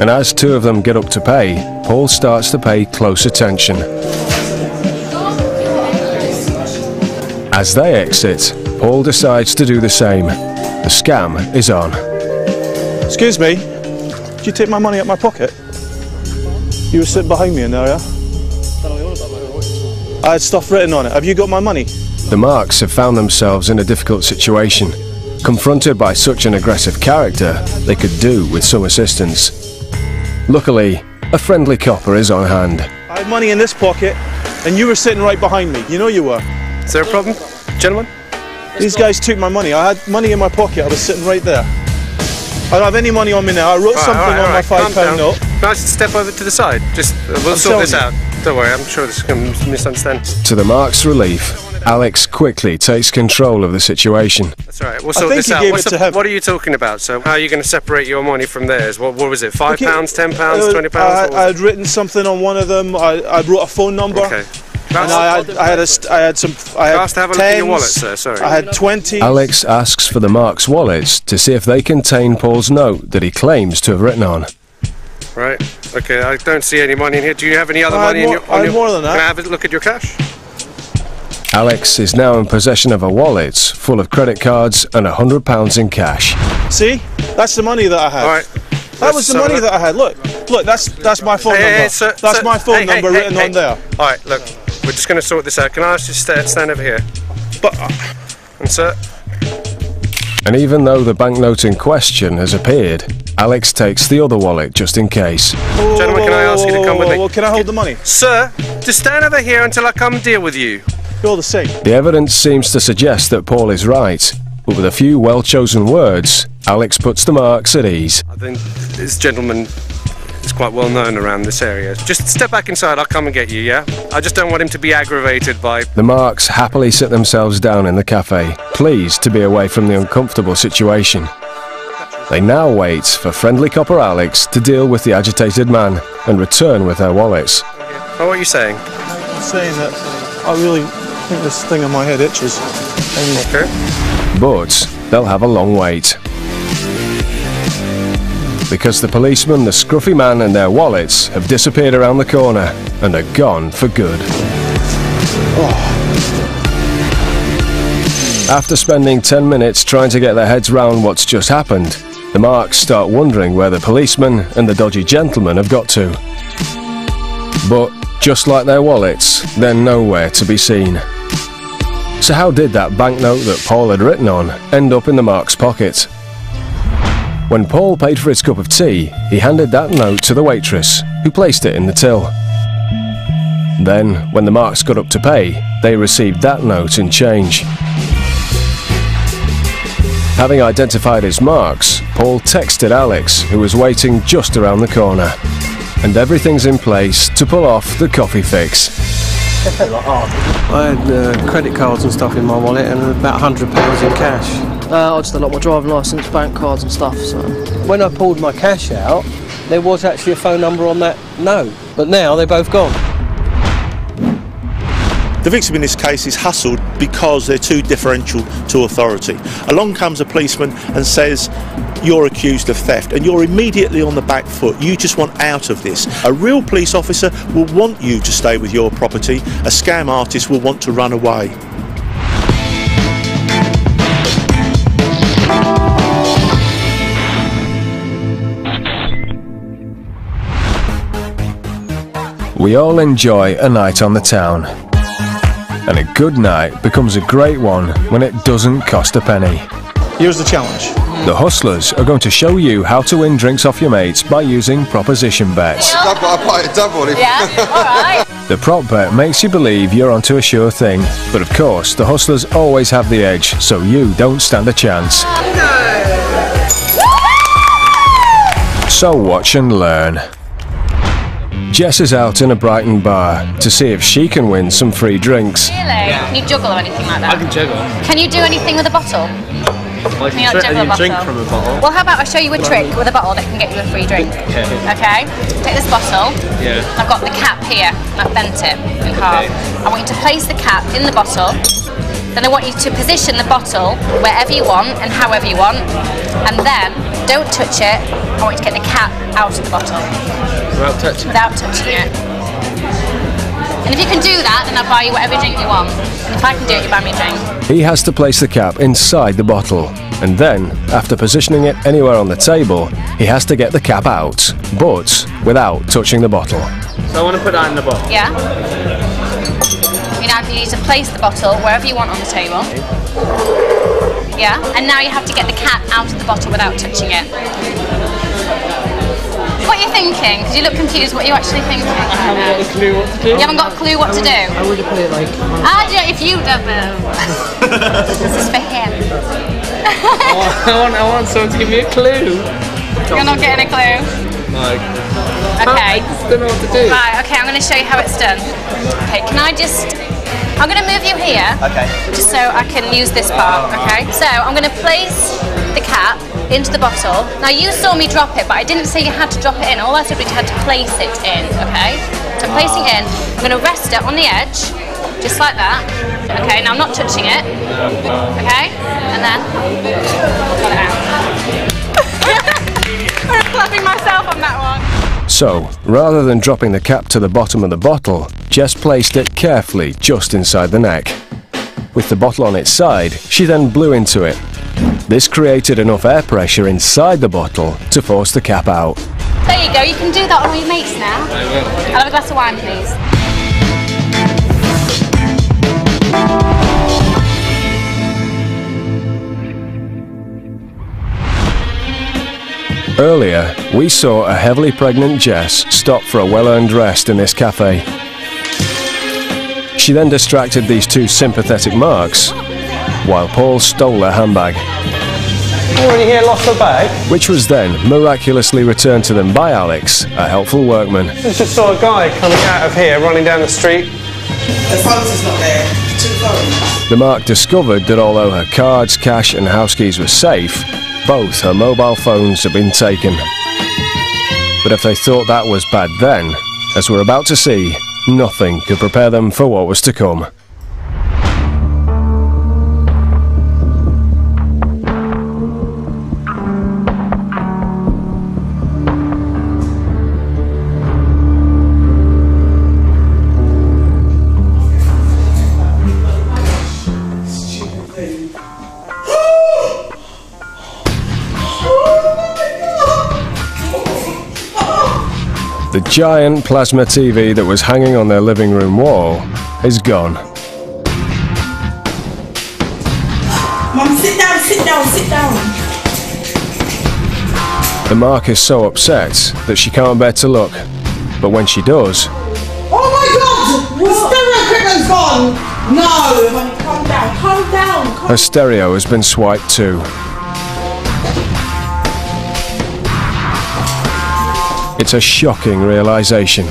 And as two of them get up to pay, Paul starts to pay close attention. As they exit, Paul decides to do the same. The scam is on. Excuse me, did you take my money out of my pocket? You were sitting behind me in there, yeah? I had stuff written on it. Have you got my money? The Marks have found themselves in a difficult situation. Confronted by such an aggressive character, they could do with some assistance. Luckily, a friendly copper is on hand. I had money in this pocket, and you were sitting right behind me. You know you were. Is there a problem, gentlemen? These guys took my money. I had money in my pocket. I was sitting right there. I don't have any money on me now. I wrote right, something right, on right, my five pound note. Can I step over to the side? Just uh, we'll I'm sort this you. out. Don't worry, I'm sure this is going to misunderstand. To the Marks' relief, Alex quickly takes control of the situation. That's right, we'll sort this out. What's the, what are you talking about? So how are you going to separate your money from theirs? What, what was it, five pounds, okay. ten pounds, twenty pounds? I, I had written something on one of them. I, I wrote a phone number. Okay. And I had, I, had a, I had some. I had to have a look at your wallet, sir. Sorry. I had twenty. Alex asks for the Marks' wallets to see if they contain Paul's note that he claims to have written on. Right. Okay. I don't see any money in here. Do you have any other money in your? I have more than that. Can I have a look at your cash? Alex is now in possession of a wallet full of credit cards and a hundred pounds in cash. See, that's the money that I had. All right. That was the money that I had. Look, look. That's that's my phone number. That's my phone number written on there. All right. Look, we're just going to sort this out. Can I just stand over here? But and sir. And even though the banknote in question has appeared, Alex takes the other wallet just in case. Oh, gentlemen, can I ask you to come with me? Well, can I hold the money? Sir, just stand over here until I come deal with you. You're the same. The evidence seems to suggest that Paul is right, but with a few well-chosen words, Alex puts the Marks at ease. I think this gentleman is quite well known around this area. Just step back inside, I'll come and get you, yeah? I just don't want him to be aggravated by... The Marks happily sit themselves down in the cafe, pleased to be away from the uncomfortable situation. They now wait for friendly copper Alex to deal with the agitated man and return with their wallets. Oh, what are you saying? I'm saying that I really think this thing on my head itches. Okay. But they'll have a long wait. Because the policeman, the scruffy man and their wallets have disappeared around the corner and are gone for good. Oh. After spending ten minutes trying to get their heads round what's just happened, the Marks start wondering where the policeman and the dodgy gentleman have got to. But, just like their wallets, they're nowhere to be seen. So how did that banknote that Paul had written on end up in the Marks' pocket? When Paul paid for his cup of tea, he handed that note to the waitress, who placed it in the till. Then, when the Marks got up to pay, they received that note in change. Having identified his Marks, Paul texted Alex, who was waiting just around the corner. And everything's in place to pull off the coffee fix. I had uh, credit cards and stuff in my wallet and about one hundred pounds in cash. Uh, I just had like, my driving licence, bank cards and stuff. So when I pulled my cash out, there was actually a phone number on that note, but now they're both gone. The victim in this case is hassled because they're too differential to authority. Along comes a policeman and says, you're accused of theft, and you're immediately on the back foot. You just want out of this. A real police officer will want you to stay with your property. A scam artist will want to run away. We all enjoy a night on the town. And a good night becomes a great one when it doesn't cost a penny. Here's the challenge. The Hustlers are going to show you how to win drinks off your mates by using proposition bets. Yeah. I've got a pint of double. Yeah, all right. The prop bet makes you believe you're onto a sure thing. But of course, the Hustlers always have the edge, so you don't stand a chance. No. So watch and learn. Jess is out in a Brighton bar to see if she can win some free drinks. Really? Yeah. Can you juggle or anything like that? I can juggle. Can you do anything with a bottle? Well, can you like, juggle a bottle? Drink from a bottle? Well, how about I show you a trick with a bottle that can get you a free drink? Yeah. Okay. Take this bottle. Yeah. I've got the cap here. I've bent it in half. Okay. I want you to place the cap in the bottle. Then I want you to position the bottle wherever you want and however you want. And then don't touch it. I want you to get the cap out of the bottle. Without touching it. Without touching it. And if you can do that, then I'll buy you whatever drink you want. And if I can do it, you buy me a drink. He has to place the cap inside the bottle. And then, after positioning it anywhere on the table, he has to get the cap out, but without touching the bottle. So I want to put that in the bottle? Yeah. You now need to place the bottle wherever you want on the table. Yeah, and now you have to get the cap out of the bottle without touching it. What are you thinking? Because you look confused. What are you actually thinking? I haven't got a clue what to do. You haven't got a clue what I to would, do? I would have put it like... Ah, do you know, if you don't know. This is for him. I, want, I, want, I want someone to give me a clue. You're not getting a clue? No. Okay. I just don't know what to do. Right, okay, I'm going to show you how it's done. Okay, can I just... I'm going to move you here. Okay. Just so I can use this bar, okay? So, I'm going to place the cap into the bottle. Now you saw me drop it, but I didn't say you had to drop it in. All I said we had to place it in, okay? So I'm placing it in, I'm going to rest it on the edge, just like that. Okay, now I'm not touching it, okay? And then, got it out. I'm clapping myself on that one. So, rather than dropping the cap to the bottom of the bottle, Jess placed it carefully just inside the neck. With the bottle on its side, she then blew into it. This created enough air pressure inside the bottle to force the cap out. There you go, you can do that on all your mates now. I will. I'll have a glass of wine, please. Earlier, we saw a heavily pregnant Jess stop for a well-earned rest in this cafe. She then distracted these two sympathetic marks while Paul stole her handbag. You already here lost her bag? Which was then miraculously returned to them by Alex, a helpful workman. I just saw a guy coming out of here, running down the street. The phone's is not there. Two phones. The mark discovered that although her cards, cash and house keys were safe, both her mobile phones had been taken. But if they thought that was bad then, as we're about to see, nothing could prepare them for what was to come. The giant plasma T V that was hanging on their living room wall is gone. Mum, sit down, sit down, sit down. The mark is so upset that she can't bear to look, but when she does... Oh my God! The stereo equipment's gone! No! Calm down, calm down! Calm her stereo has been swiped too. It's a shocking realisation.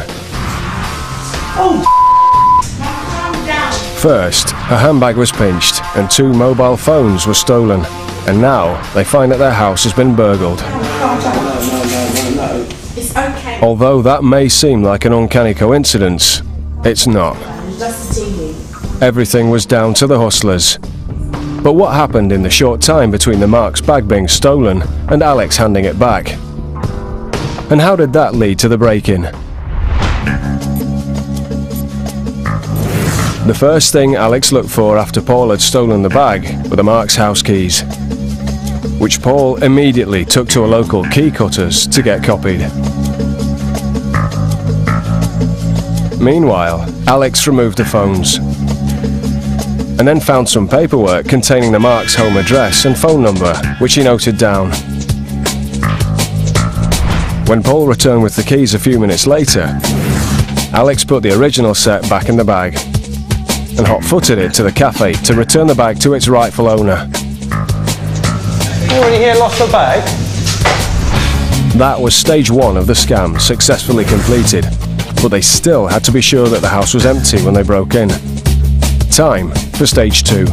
Oh, calm down. First, her handbag was pinched and two mobile phones were stolen. And now they find that their house has been burgled. Oh, no, no, no, no, no. It's okay. Although that may seem like an uncanny coincidence, it's not. Everything was down to the hustlers. But what happened in the short time between the Mark's bag being stolen and Alex handing it back? And how did that lead to the break-in? The first thing Alex looked for after Paul had stolen the bag were the Mark's house keys, which Paul immediately took to a local key cutters to get copied. Meanwhile, Alex removed the phones and then found some paperwork containing the Mark's home address and phone number, which he noted down. When Paul returned with the keys a few minutes later, Alex put the original set back in the bag and hot-footed it to the cafe to return the bag to its rightful owner. You already here lost the bag? That was stage one of the scam, successfully completed, but they still had to be sure that the house was empty when they broke in. Time for stage two.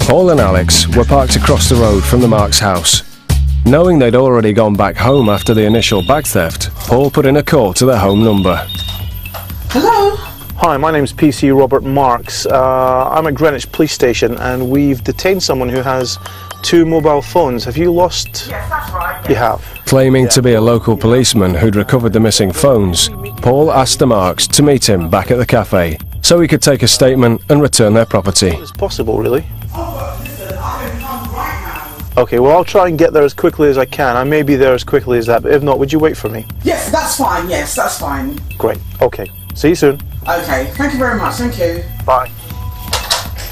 Paul and Alex were parked across the road from the Marks house. Knowing they'd already gone back home after the initial bag theft, Paul put in a call to their home number. Hello? Hi, my name's P C Robert Marks. Uh, I'm at Greenwich Police Station and we've detained someone who has two mobile phones. Have you lost? Yes, that's right. You have. Claiming yeah. to be a local policeman who'd recovered the missing phones, Paul asked the Marks to meet him back at the cafe so he could take a statement and return their property. It's possible, really. Okay, well, I'll try and get there as quickly as I can. I may be there as quickly as that, but if not, would you wait for me? Yes, that's fine. Yes, that's fine. Great. Okay. See you soon. Okay. Thank you very much. Thank you. Bye.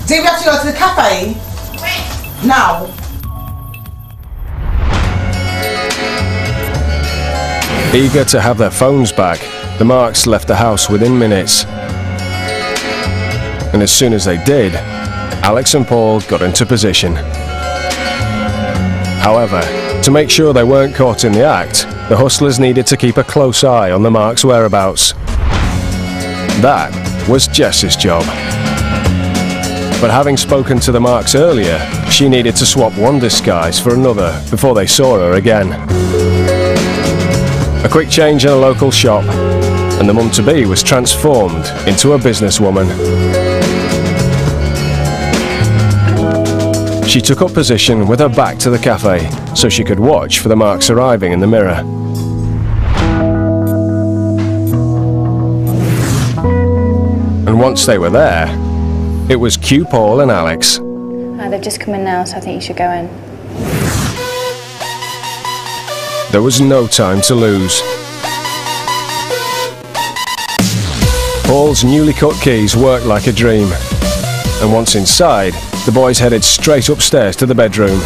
Do we have to go to the cafe? Wait. Now. Eager to have their phones back, the Marks left the house within minutes. And as soon as they did, Alex and Paul got into position. However, to make sure they weren't caught in the act, the hustlers needed to keep a close eye on the Marks' whereabouts. That was Jess's job. But having spoken to the Marks earlier, she needed to swap one disguise for another before they saw her again. A quick change in a local shop, and the mum-to-be was transformed into a businesswoman. She took up position with her back to the cafe, so she could watch for the Marks arriving in the mirror. And once they were there, it was Q, Paul and Alex. Uh, they've just come in now, so I think you should go in. There was no time to lose. Paul's newly cut keys worked like a dream. And once inside, the boys headed straight upstairs to the bedroom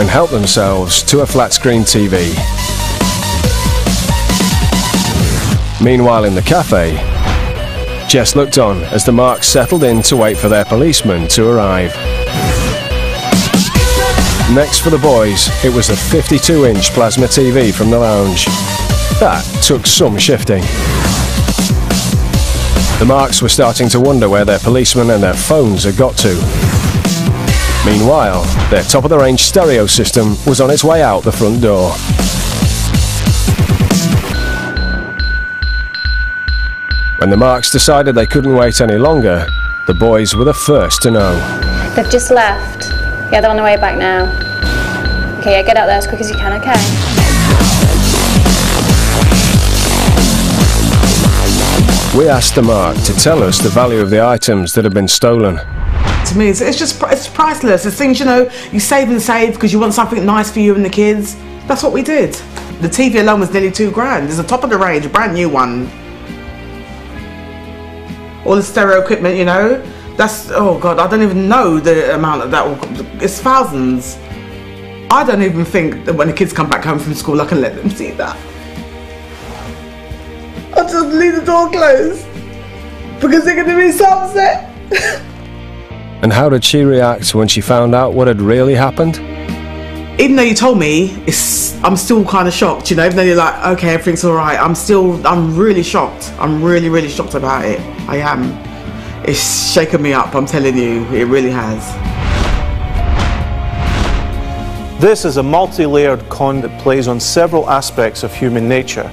and helped themselves to a flat-screen T V. Meanwhile in the cafe, Jess looked on as the Marks settled in to wait for their policeman to arrive. Next for the boys, it was the fifty-two inch plasma T V from the lounge. That took some shifting. The Marks were starting to wonder where their policemen and their phones had got to. Meanwhile, their top-of-the-range stereo system was on its way out the front door. When the Marks decided they couldn't wait any longer, the boys were the first to know. They've just left. Yeah, they're on the way back now. Okay, yeah, get out there as quick as you can, okay? We asked the Mark to tell us the value of the items that have been stolen. To me, it's, it's just it's priceless. It's things, you know, you save and save because you want something nice for you and the kids. That's what we did. The T V alone was nearly two grand. It's a top of the range, a brand new one. All the stereo equipment, you know. That's, oh God, I don't even know the amount of that. It's thousands. I don't even think that when the kids come back home from school, I can let them see that. I'll just leave the door closed because they're going to be so upset. And how did she react when she found out what had really happened? Even though you told me, it's, I'm still kind of shocked, you know, even though you're like, okay, everything's all right. I'm still, I'm really shocked. I'm really, really shocked about it. I am. It's shaken me up, I'm telling you. It really has. This is a multi-layered con that plays on several aspects of human nature.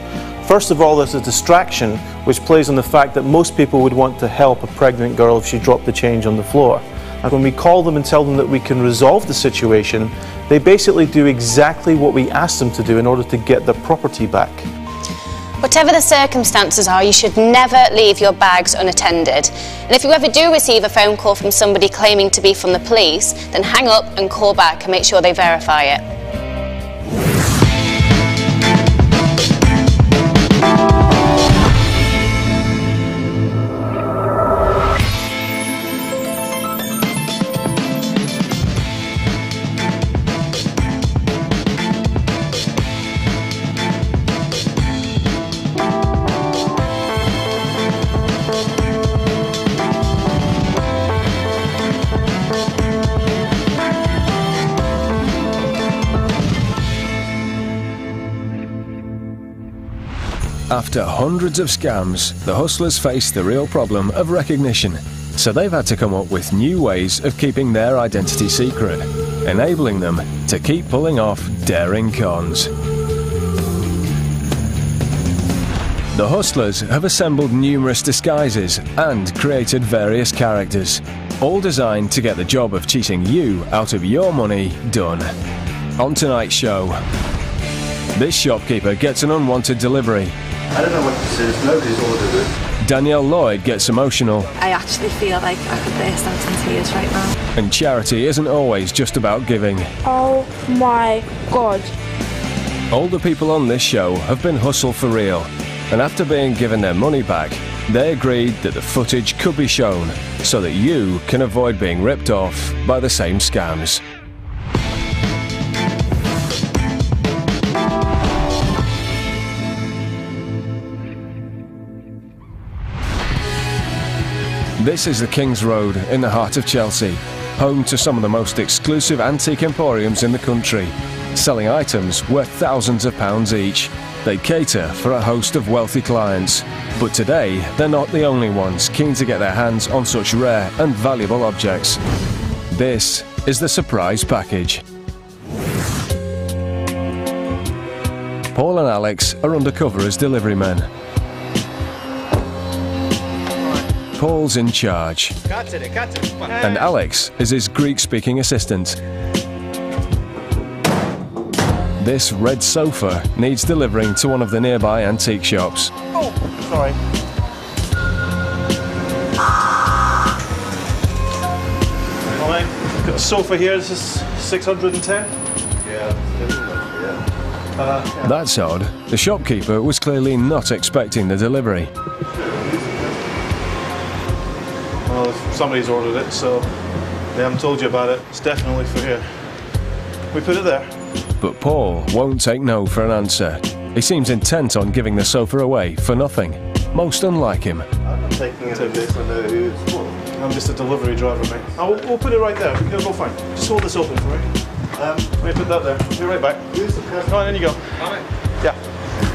First of all, there's a distraction, which plays on the fact that most people would want to help a pregnant girl if she dropped the change on the floor. And when we call them and tell them that we can resolve the situation, they basically do exactly what we asked them to do in order to get their property back. Whatever the circumstances are, you should never leave your bags unattended. And if you ever do receive a phone call from somebody claiming to be from the police, then hang up and call back and make sure they verify it. After hundreds of scams, the hustlers face the real problem of recognition, so they've had to come up with new ways of keeping their identity secret, enabling them to keep pulling off daring cons. The hustlers have assembled numerous disguises and created various characters, all designed to get the job of cheating you out of your money done. On tonight's show, this shopkeeper gets an unwanted delivery. I don't know what this is, nobody's ordered it. Danielle Lloyd gets emotional. I actually feel like I could burst out in tears right now. And charity isn't always just about giving. Oh my God. All the people on this show have been hustled for real, and after being given their money back, they agreed that the footage could be shown so that you can avoid being ripped off by the same scams. This is the King's Road in the heart of Chelsea, home to some of the most exclusive antique emporiums in the country, selling items worth thousands of pounds each. They cater for a host of wealthy clients, but today they're not the only ones keen to get their hands on such rare and valuable objects. This is the surprise package. Paul and Alex are undercover as delivery men. Paul's in charge, and Alex is his Greek-speaking assistant. This red sofa needs delivering to one of the nearby antique shops. Oh, sorry. Right. Got a sofa here, this is six hundred and ten. Yeah. Uh, yeah. That's odd. The shopkeeper was clearly not expecting the delivery. Well, somebody's ordered it, so they haven't told you about it. It's definitely for here. We put it there. But Paul won't take no for an answer. He seems intent on giving the sofa away for nothing. Most unlike him. I'm taking it a bit for no use. I'm just a delivery driver, mate. Oh, we'll, we'll put it right there. It'll go fine. Just hold this open for me. Um, we put that there. We'll be right back. Use the press. Right, in you go. All right. Yeah.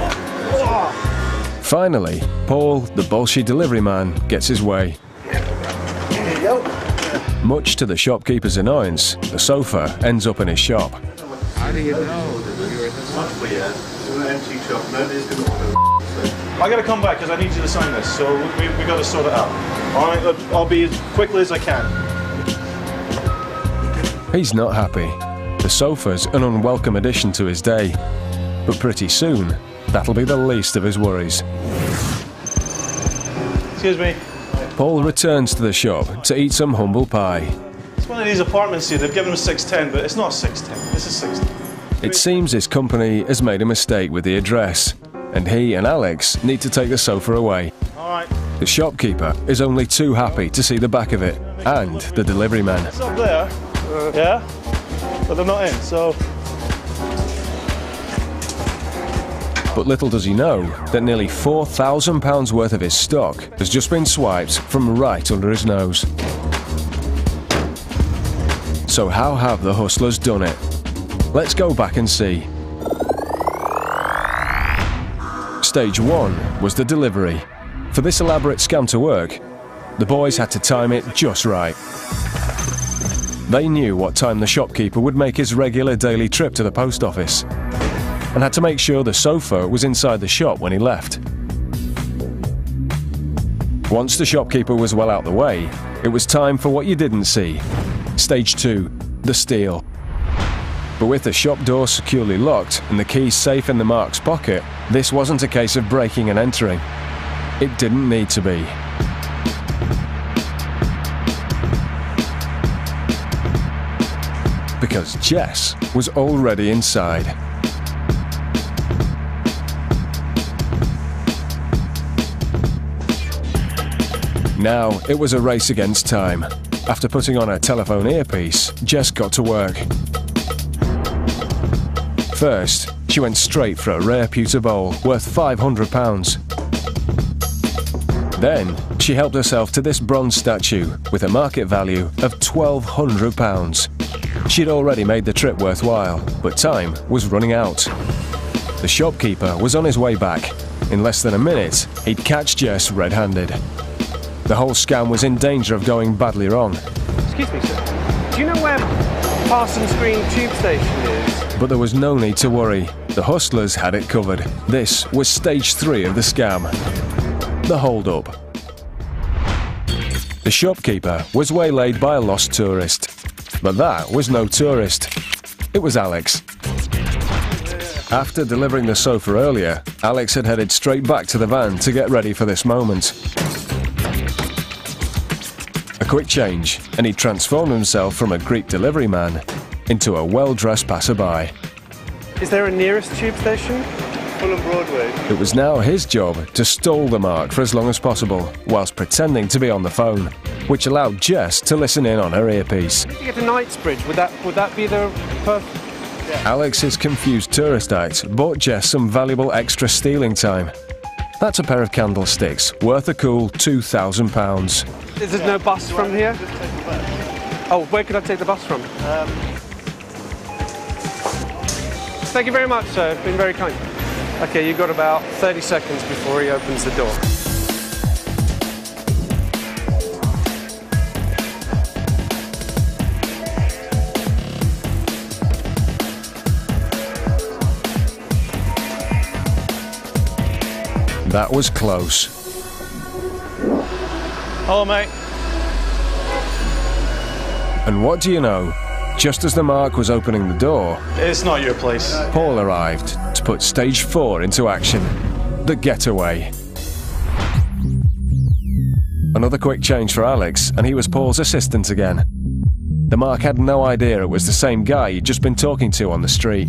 Oh. Oh. Finally, Paul, the bolshy delivery man, gets his way. Much to the shopkeeper's annoyance, the sofa ends up in his shop. How do you know that you're in this shop? It's an empty shop. Nobody's going to want to. I got to come back because I need you to sign this, so we we got to sort it out. All right, I'll be as quickly as I can. He's not happy. The sofa's an unwelcome addition to his day, but pretty soon that'll be the least of his worries. Excuse me. Paul returns to the shop to eat some humble pie. It's one of these apartments here, they've given him six ten, but it's not six ten, this is six ten. It seems his company has made a mistake with the address, and he and Alex need to take the sofa away. All right. The shopkeeper is only too happy to see the back of it, and the delivery man. It's up there, yeah, but they're not in, so... But little does he know that nearly four thousand pounds worth of his stock has just been swiped from right under his nose. So how have the hustlers done it? Let's go back and see. Stage one was the delivery. For this elaborate scam to work, the boys had to time it just right. They knew what time the shopkeeper would make his regular daily trip to the post office, and had to make sure the sofa was inside the shop when he left. Once the shopkeeper was well out the way, it was time for what you didn't see. Stage two, the steal. But with the shop door securely locked and the keys safe in the Marks' pocket, this wasn't a case of breaking and entering. It didn't need to be. Because Jess was already inside. Now, it was a race against time. After putting on her telephone earpiece, Jess got to work. First, she went straight for a rare pewter bowl worth five hundred pounds. Then, she helped herself to this bronze statue with a market value of twelve hundred pounds. She'd already made the trip worthwhile, but time was running out. The shopkeeper was on his way back. In less than a minute, he'd catch Jess red-handed. The whole scam was in danger of going badly wrong. Excuse me, sir. Do you know where Parsons Green Tube Station is? But there was no need to worry. The hustlers had it covered. This was stage three of the scam. The hold-up. The shopkeeper was waylaid by a lost tourist. But that was no tourist. It was Alex. After delivering the sofa earlier, Alex had headed straight back to the van to get ready for this moment. A quick change, and he transformed himself from a Greek delivery man into a well-dressed passerby. Is there a nearest tube station? Fulham Broadway. It was now his job to stall the mark for as long as possible, whilst pretending to be on the phone, which allowed Jess to listen in on her earpiece. If you get to Knightsbridge, would that, would that be the perfect... Yeah. Alex's confused tourist act bought Jess some valuable extra stealing time. That's a pair of candlesticks, worth a cool two thousand pounds. There's yeah. no bus Do from I here? Just take the bus. Oh, where could I take the bus from? Um. Thank you very much, sir. It's been very kind. OK, you've got about thirty seconds before he opens the door. That was close. Hello, mate. And what do you know? Just as the mark was opening the door... It's not your place. Paul arrived to put stage four into action. The getaway. Another quick change for Alex, and he was Paul's assistant again. The mark had no idea it was the same guy he'd just been talking to on the street.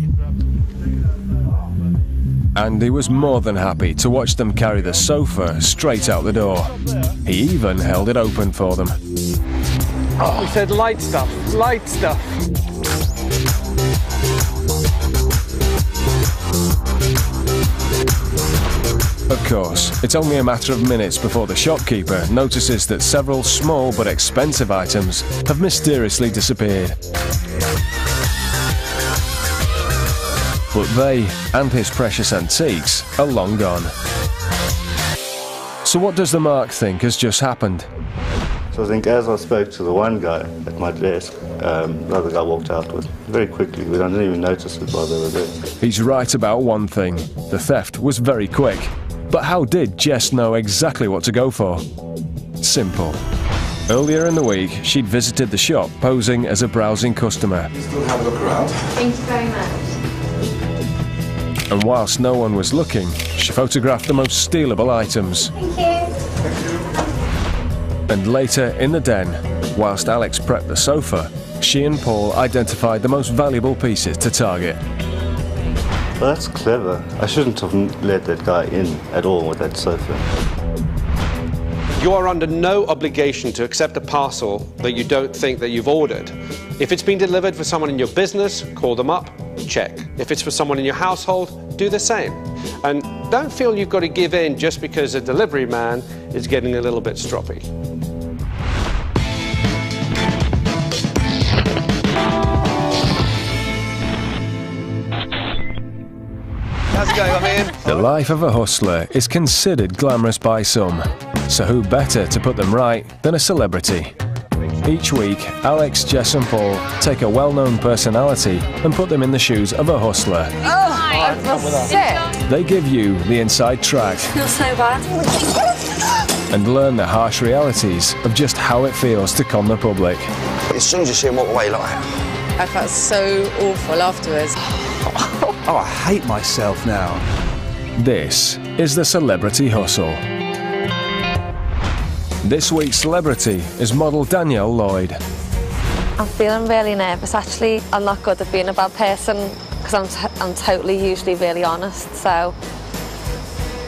And he was more than happy to watch them carry the sofa straight out the door. He even held it open for them. Oh. He said, light stuff, light stuff. Of course, it's only a matter of minutes before the shopkeeper notices that several small but expensive items have mysteriously disappeared. But they, and his precious antiques, are long gone. So what does the mark think has just happened? So I think as I spoke to the one guy at my desk, um, the other guy walked out with very quickly. We didn't even notice it while they were there. He's right about one thing. The theft was very quick. But how did Jess know exactly what to go for? Simple. Earlier in the week, she'd visited the shop posing as a browsing customer. You still have a look around. Thank you very much. And whilst no one was looking, she photographed the most stealable items. Thank you. Thank you. And later, in the den, whilst Alex prepped the sofa, she and Paul identified the most valuable pieces to target. Well, that's clever. I shouldn't have let that guy in at all with that sofa. You are under no obligation to accept a parcel that you don't think that you've ordered. If it's been delivered for someone in your business, call them up. Check. If it's for someone in your household, do the same. And don't feel you've got to give in just because a delivery man is getting a little bit stroppy. How's it going? I'm in. The life of a hustler is considered glamorous by some, so who better to put them right than a celebrity? Each week, Alex, Jess and Paul take a well-known personality and put them in the shoes of a hustler. Oh, I feel sick. They give you the inside track. Feels so bad. And learn the harsh realities of just how it feels to con the public. As soon as you see them walk away, like... I felt so awful afterwards. Oh, I hate myself now. This is the Celebrity Hustle. This week's celebrity is model Danielle Lloyd. I'm feeling really nervous, actually. I'm not good at being a bad person because I'm, t I'm totally usually really honest, so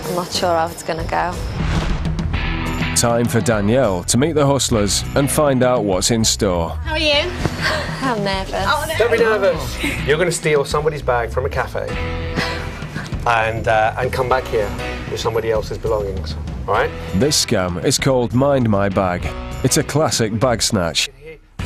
I'm not sure how it's going to go. Time for Danielle to meet the hustlers and find out what's in store. How are you? I'm nervous. Oh, no. Don't be nervous. You're going to steal somebody's bag from a cafe and, uh, and come back here with somebody else's belongings. Right. This scam is called Mind My Bag. It's a classic bag snatch.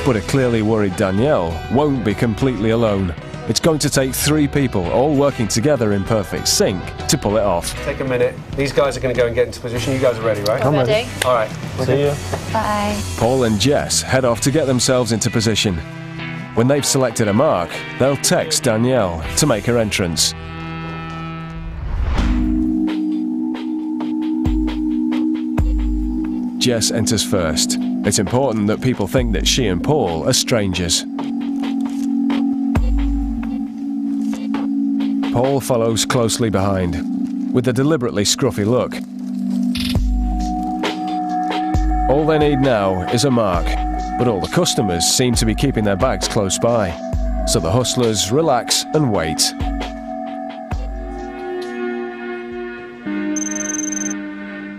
But a clearly worried Danielle won't be completely alone. It's going to take three people all working together in perfect sync to pull it off. Take a minute. These guys are going to go and get into position. You guys are ready, right? I'm ready. ready. All right. See you. Bye. Paul and Jess head off to get themselves into position. When they've selected a mark, they'll text Danielle to make her entrance. Jess enters first. It's important that people think that she and Paul are strangers. Paul follows closely behind, with a deliberately scruffy look. All they need now is a mark, but all the customers seem to be keeping their bags close by, so the hustlers relax and wait.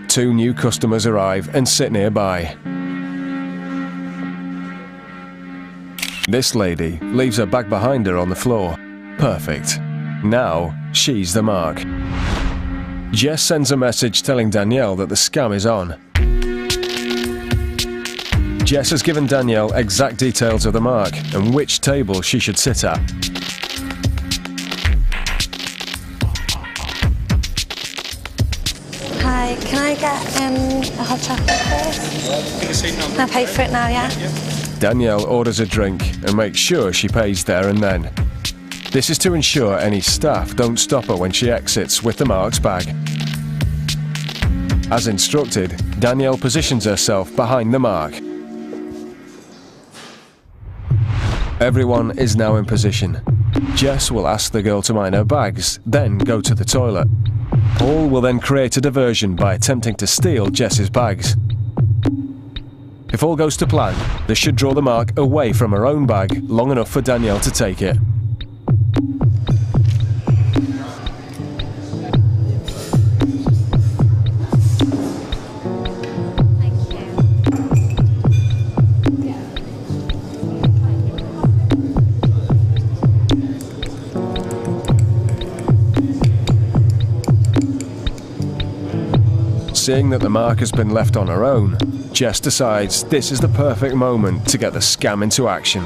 Two new customers arrive and sit nearby. This lady leaves her bag behind her on the floor. Perfect. Now, she's the mark. Jess sends a message telling Danielle that the scam is on. Jess has given Danielle exact details of the mark and which table she should sit at. Hi, can I get um, a hot chocolate first? Can I pay for it now, yeah? yeah? Danielle orders a drink and makes sure she pays there and then. This is to ensure any staff don't stop her when she exits with the mark's bag. As instructed, Danielle positions herself behind the mark. Everyone is now in position. Jess will ask the girl to mind her bags, then go to the toilet. Paul will then create a diversion by attempting to steal Jess's bags. If all goes to plan, this should draw the mark away from her own bag long enough for Danielle to take it. Seeing that the mark has been left on her own, Jess decides this is the perfect moment to get the scam into action.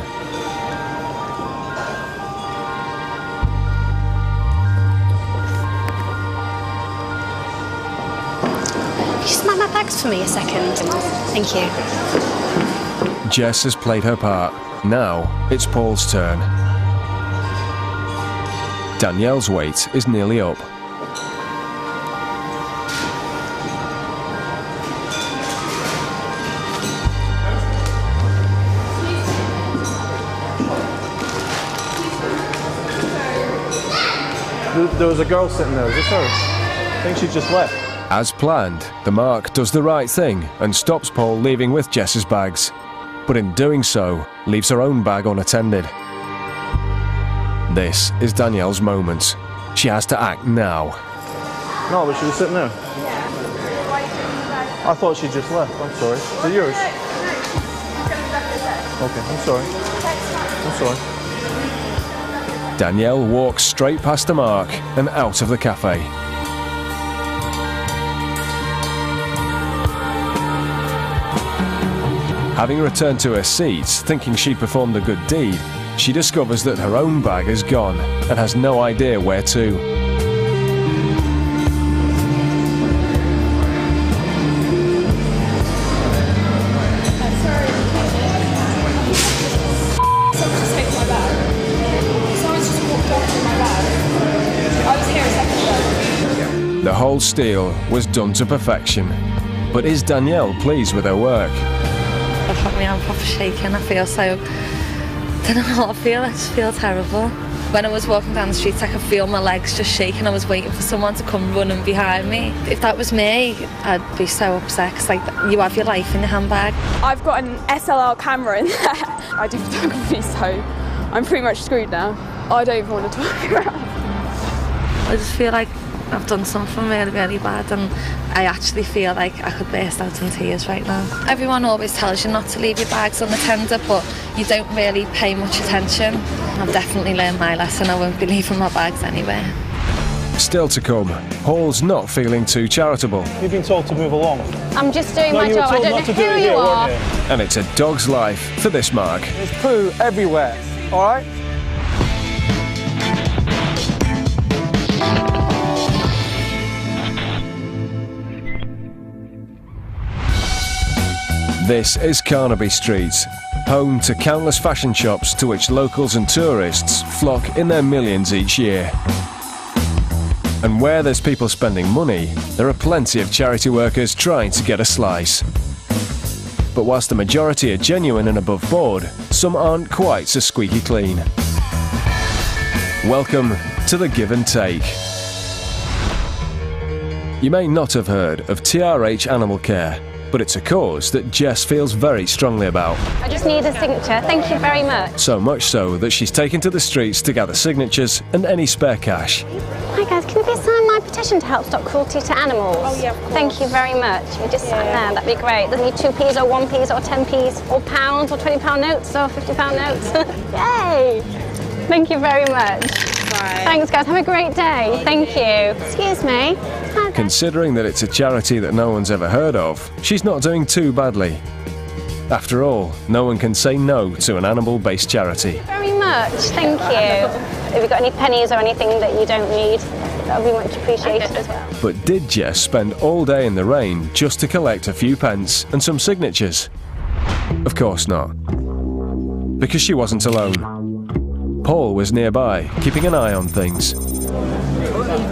Can you smell my bags for me a second? Thank you. Jess has played her part. Now it's Paul's turn. Danielle's wait is nearly up. There was a girl sitting there, is this her? I think she just left. As planned, the mark does the right thing and stops Paul leaving with Jess's bags, but in doing so, leaves her own bag unattended. This is Danielle's moment. She has to act now. No, but she was sitting there. I thought she just left, I'm sorry. Is it yours? Okay, I'm sorry. I'm sorry. Danielle walks straight past the mark and out of the cafe. Having returned to her seats, thinking she performed a good deed, she discovers that her own bag is gone and has no idea where to. The whole steal was done to perfection. But is Danielle pleased with her work? I fuck me, I'm proper shaking. I feel so... I don't know how I feel. I just feel terrible. When I was walking down the street, I could feel my legs just shaking. I was waiting for someone to come running behind me. If that was me, I'd be so upset. Because, like, you have your life in your handbag. I've got an S L R camera in there. I do photography, so I'm pretty much screwed now. I don't even want to talk about it. I just feel like... I've done something really, really bad, and I actually feel like I could burst out in tears right now. Everyone always tells you not to leave your bags unattended, but you don't really pay much attention. I've definitely learned my lesson. I won't be leaving my bags anywhere. Still to come, Paul's not feeling too charitable. You've been told to move along. I'm just doing no, my job. I don't know who do you here, are. And it's a dog's life for this mark. There's poo everywhere, all right? This is Carnaby Street, home to countless fashion shops to which locals and tourists flock in their millions each year. And where there's people spending money, there are plenty of charity workers trying to get a slice. But whilst the majority are genuine and above board, some aren't quite so squeaky clean. Welcome to the give and take. You may not have heard of T R H Animal Care, but it's a cause that Jess feels very strongly about. I just need a signature, thank you very much. So much so that she's taken to the streets to gather signatures and any spare cash. Hi guys, can you please sign my petition to help stop cruelty to animals? Oh yeah, of course. Thank you very much. You just sign yeah. there, that'd be great. Doesn't need two p's or one p's or ten p's or pounds or twenty pound notes or fifty pound notes. Yay! Thank you very much. Bye. Thanks guys, have a great day. Thank you. Excuse me. Considering that it's a charity that no one's ever heard of, she's not doing too badly. After all, no one can say no to an animal-based charity. Thank you very much, thank you. Have you got any pennies or anything that you don't need? That would be much appreciated as well. But did Jess spend all day in the rain just to collect a few pence and some signatures? Of course not. Because she wasn't alone. Paul was nearby, keeping an eye on things.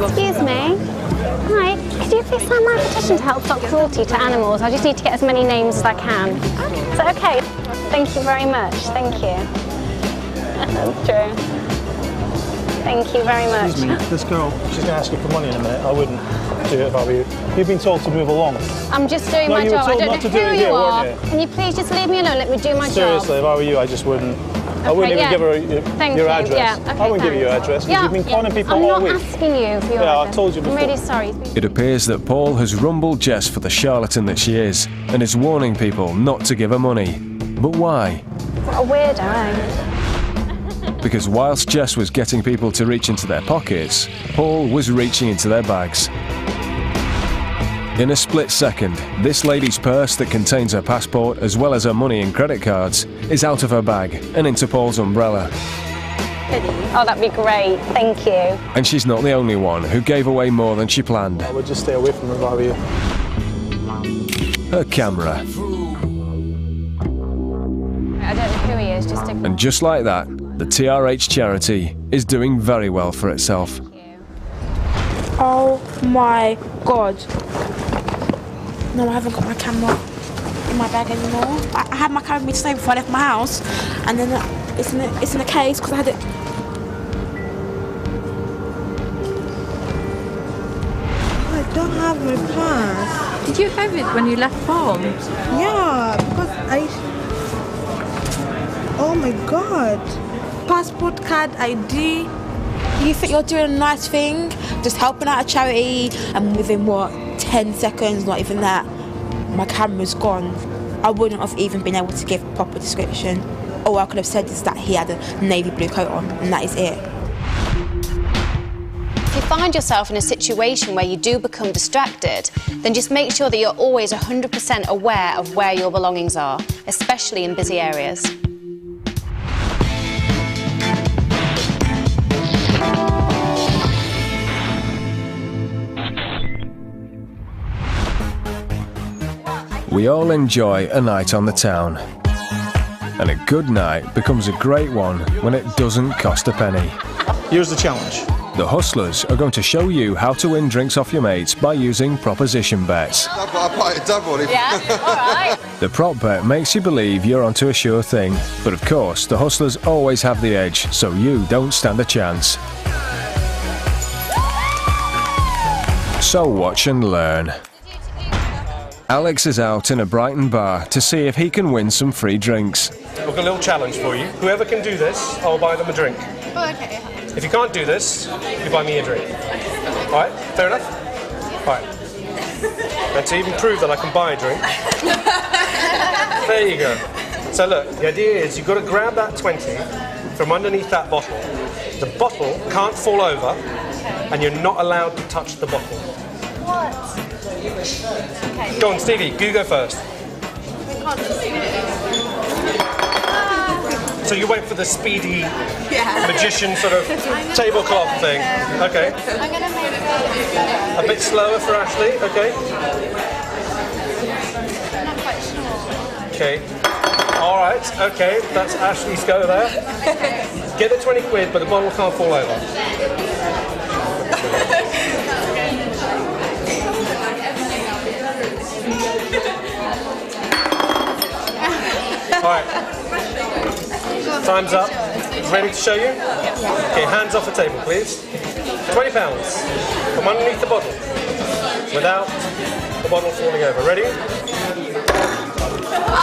Excuse me. Hi, could you please sign my petition to help stop cruelty to animals? I just need to get as many names as I can. Okay. Is that okay? Thank you very much, thank you. That's true. Thank you very much. Excuse me, this girl, she's going to ask you for money in a minute. I wouldn't do it if I were you. You've been told to move along. I'm just doing no, my job. I don't know who you here, are. You? Can you please just leave me alone? Let me do my Seriously, job. Seriously, if I were you, I just wouldn't. Okay, I wouldn't yeah. even give her your, Thank your you. address. Yeah. Okay, I wouldn't thanks. give you your address because yeah. you've been calling people I'm all week. I'm not asking you for your yeah, address. I told you before. I'm really sorry. It appears that Paul has rumbled Jess for the charlatan that she is and is warning people not to give her money. But why? What a weirdo, eh? Because whilst Jess was getting people to reach into their pockets, Paul was reaching into their bags. In a split second, this lady's purse that contains her passport as well as her money and credit cards is out of her bag and into Paul's umbrella. Oh, that'd be great, thank you. And she's not the only one who gave away more than she planned. I would just stay away from her if I were you. Her camera. I don't know who he is, just... And just like that, the T R H charity is doing very well for itself. Oh my God. No, I haven't got my camera in my bag anymore. I, I had my camera with me today before I left my house, and then uh, it's in a, it's in a case because I had it. I don't have my purse. Did you have it when you left home? Yeah, because I. Oh my God! Passport, card, I D. You think you're doing a nice thing, just helping out a charity, and within what? ten seconds, not even that, my camera's gone. I wouldn't have even been able to give a proper description. All I could have said is that he had a navy blue coat on, and that is it. If you find yourself in a situation where you do become distracted, then just make sure that you're always one hundred percent aware of where your belongings are, especially in busy areas. We all enjoy a night on the town, and a good night becomes a great one when it doesn't cost a penny. Here's the challenge. The Hustlers are going to show you how to win drinks off your mates by using proposition bets. I'll buy a double. Yeah, all right. The prop bet makes you believe you're onto a sure thing, but of course the Hustlers always have the edge, so you don't stand a chance. So watch and learn. Alex is out in a Brighton bar to see if he can win some free drinks. We've got a little challenge for you. Whoever can do this, I'll buy them a drink. Oh, okay. If you can't do this, you buy me a drink. All right, fair enough? All right. And to even prove that I can buy a drink, there you go. So look, the idea is you've got to grab that twenty from underneath that bottle. The bottle can't fall over, and you're not allowed to touch the bottle. What? Okay. Go on, Stevie, you go first. So you went for the speedy yeah. magician sort of tablecloth thing. Okay. I'm going to make it a bit slower for Ashley, okay. I'm not quite sure. Okay. All right, okay, that's Ashley's go there. Get the twenty quid, but the bottle can't fall over. Alright, time's up. Ready to show you? Okay, hands off the table, please. twenty pounds from underneath the bottle without the bottle falling over. Ready? Oh!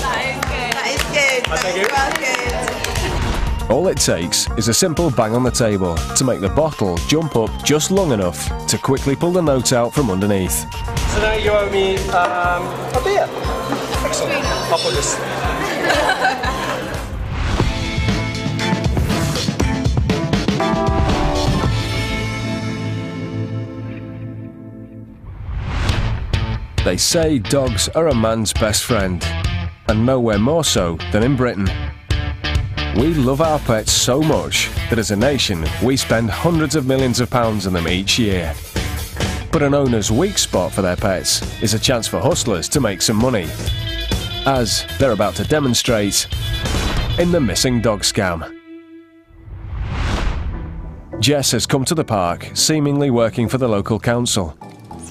That is good. That is good. All it takes is a simple bang on the table to make the bottle jump up just long enough to quickly pull the note out from underneath. So now you owe me um, a beer. Excellent. I'll put this. They say dogs are a man's best friend, and nowhere more so than in Britain. We love our pets so much that as a nation we spend hundreds of millions of pounds on them each year. But an owner's weak spot for their pets is a chance for hustlers to make some money, as they're about to demonstrate in the missing dog scam. Jess has come to the park, seemingly working for the local council.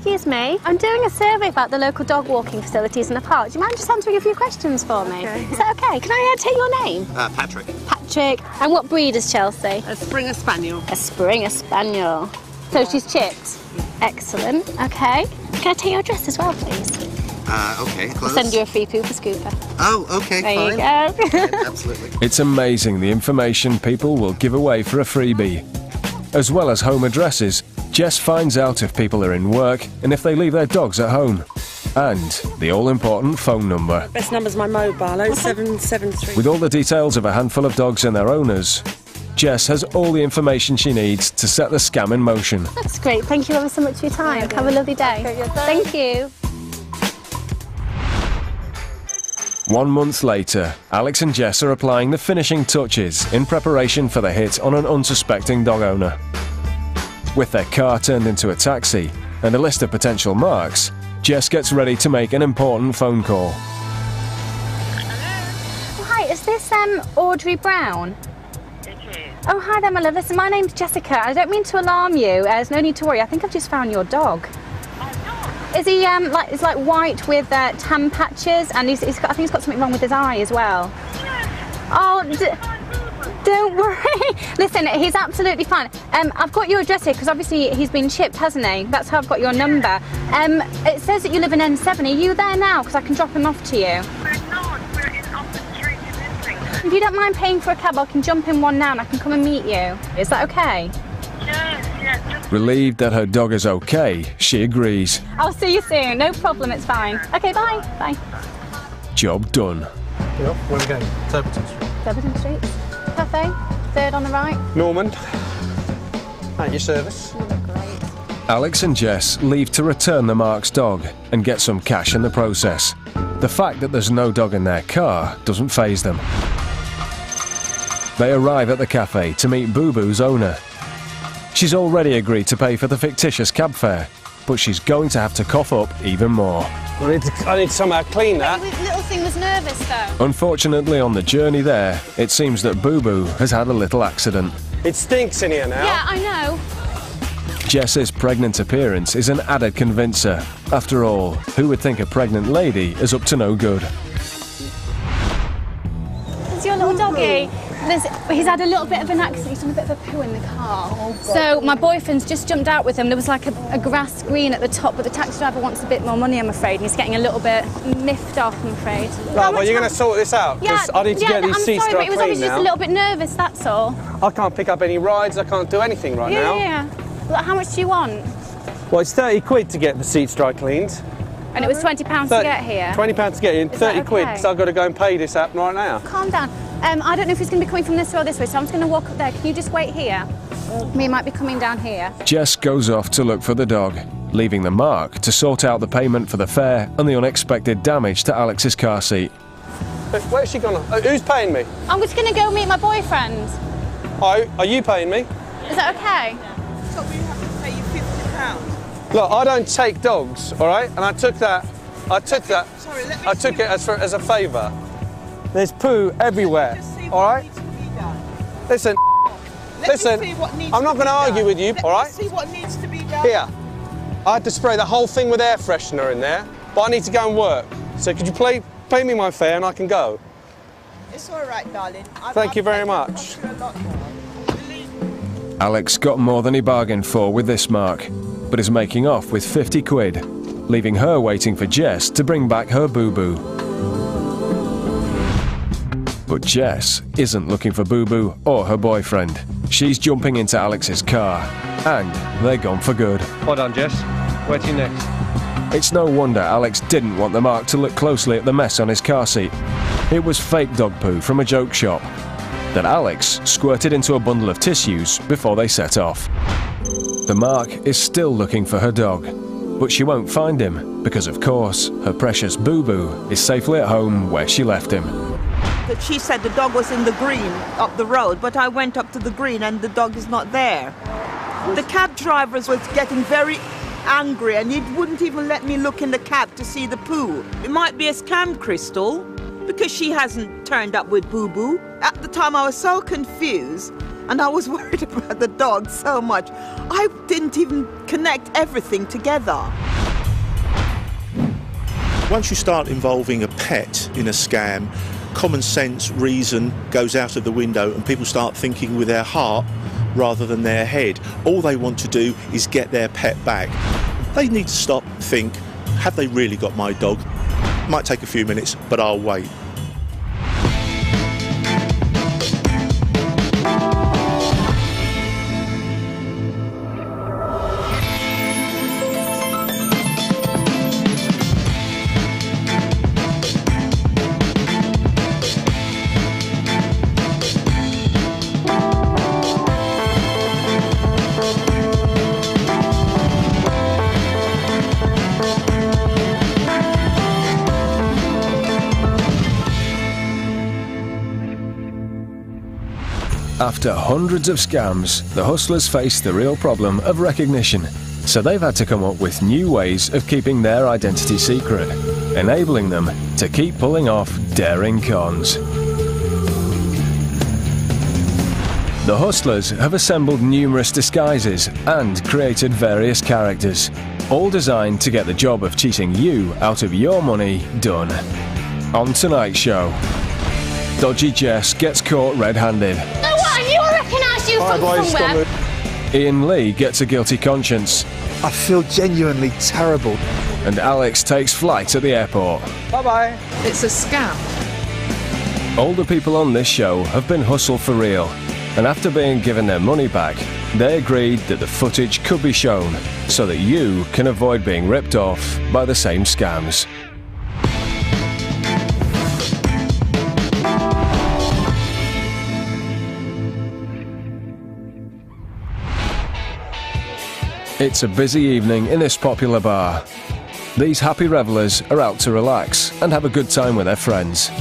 Excuse me, I'm doing a survey about the local dog walking facilities in the park. Do you mind just answering a few questions for me? Okay. Is that okay? Can I uh, take your name? Uh, Patrick. Patrick. And what breed is Chelsea? A Springer Spaniel. A Springer Spaniel. So yeah. She's chipped? Yeah. Excellent. Okay. Can I take your address as well, please? Uh, okay, close. I'll send you a free pooper scooper. Oh, okay, there fine. There you go. Yeah, absolutely. It's amazing the information people will give away for a freebie. As well as home addresses, Jess finds out if people are in work and if they leave their dogs at home. And the all-important phone number. Best number's my mobile, oh seven seven three. With all the details of a handful of dogs and their owners, Jess has all the information she needs to set the scam in motion. That's great. Thank you ever so much for your time. Have a lovely day. Thank you. One month later, Alex and Jess are applying the finishing touches in preparation for the hit on an unsuspecting dog owner. With their car turned into a taxi and a list of potential marks, Jess gets ready to make an important phone call. Hello? Hi, is this um, Audrey Brown? It is. Oh, hi there, my love. Listen, my name's Jessica. I don't mean to alarm you. Uh, there's no need to worry. I think I've just found your dog. Oh, no. Is he um, like, is like white with uh, tan patches, and he's, he's got, I think he's got something wrong with his eye as well. Yes. Oh, d don't worry. Listen, he's absolutely fine. Um, I've got your address here because obviously he's been chipped, hasn't he? That's how I've got your number. Um, it says that you live in N seven. Are you there now? Because I can drop him off to you. We're not. We're in Oxford Street in Islington. If you don't mind paying for a cab, I can jump in one now and I can come and meet you. Is that okay? Yes, yes. Relieved that her dog is okay, she agrees. I'll see you soon. No problem. It's fine. Okay, bye. Bye. Job done. Yep. Where are we going? Surbiton Street. Surbiton Street. Cafe, third on the right. Norman, at your service. You look great. Alex and Jess leave to return the Marks dog and get some cash in the process. The fact that there's no dog in their car doesn't faze them. They arrive at the cafe to meet Boo Boo's owner. She's already agreed to pay for the fictitious cab fare, but she's going to have to cough up even more. I need, to, I need to somehow clean that. The little thing was nervous though. Unfortunately, on the journey there, it seems that Boo Boo has had a little accident. It stinks in here now. Yeah, I know. Jess's pregnant appearance is an added convincer. After all, who would think a pregnant lady is up to no good? It's your little doggy. There's, he's had a little bit of an accident, he's done a bit of a poo in the car. Oh, so my boyfriend's just jumped out with him. There was like a, a grass green at the top, but the taxi driver wants a bit more money, I'm afraid, and he's getting a little bit miffed off, I'm afraid. Right, well, well you're going to sort this out, because yeah, I need to yeah, get these I'm seats sorry, but he was obviously now. Just a little bit nervous, that's all. I can't pick up any rides, I can't do anything right yeah, now. Yeah, yeah. Well, how much do you want? Well, it's thirty quid to get the seats dry cleaned. And it was twenty pounds to get here? twenty pounds to get here, and thirty quid, because I've got to go and pay this app right now. Calm down. Um, I don't know if he's going to be coming from this way or this way, so I'm just going to walk up there. Can you just wait here? Me might be coming down here. Jess goes off to look for the dog, leaving the Mark to sort out the payment for the fare and the unexpected damage to Alex's car seat. Where's she gone? Who's paying me? I'm just going to go meet my boyfriend. Oh, are you paying me? Is that OK? But we have to pay you fifty pounds. Look, I don't take dogs, all right? And I took that, I took that, Sorry, let me I took it as, for, as a favour. There's poo everywhere, all right? Listen, listen, I'm not going to argue with you, all right? Let's see what needs to be done. Here, I had to spray the whole thing with air freshener in there, but I need to go and work. So could you play, pay me my fare and I can go? It's all right, darling. Thank you very much. Alex got more than he bargained for with this mark, but is making off with fifty quid, leaving her waiting for Jess to bring back her boo-boo. But Jess isn't looking for boo-boo or her boyfriend. She's jumping into Alex's car, and they're gone for good. Hold on, Jess. Where to next? It's no wonder Alex didn't want the mark to look closely at the mess on his car seat. It was fake dog poo from a joke shop that Alex squirted into a bundle of tissues before they set off. The mark is still looking for her dog, but she won't find him because, of course, her precious boo-boo is safely at home where she left him. But she said the dog was in the green up the road, but I went up to the green and the dog is not there. The cab driver was getting very angry and he wouldn't even let me look in the cab to see the poo. It might be a scam, Crystal, because she hasn't turned up with boo-boo. At the time, I was so confused, and I was worried about the dog so much, I didn't even connect everything together. Once you start involving a pet in a scam, common sense reason goes out of the window and people start thinking with their heart rather than their head. All they want to do is get their pet back. They need to stop and think, have they really got my dog? Might take a few minutes, but I'll wait. After hundreds of scams, the hustlers face the real problem of recognition, so they've had to come up with new ways of keeping their identity secret, enabling them to keep pulling off daring cons. The hustlers have assembled numerous disguises and created various characters, all designed to get the job of cheating you out of your money done. On tonight's show, dodgy Jess gets caught red-handed. You from somewhere. Ian Lee gets a guilty conscience. I feel genuinely terrible. And Alex takes flight at the airport. Bye-bye. It's a scam. All the people on this show have been hustled for real, and after being given their money back, they agreed that the footage could be shown so that you can avoid being ripped off by the same scams. It's a busy evening in this popular bar. These happy revellers are out to relax and have a good time with their friends.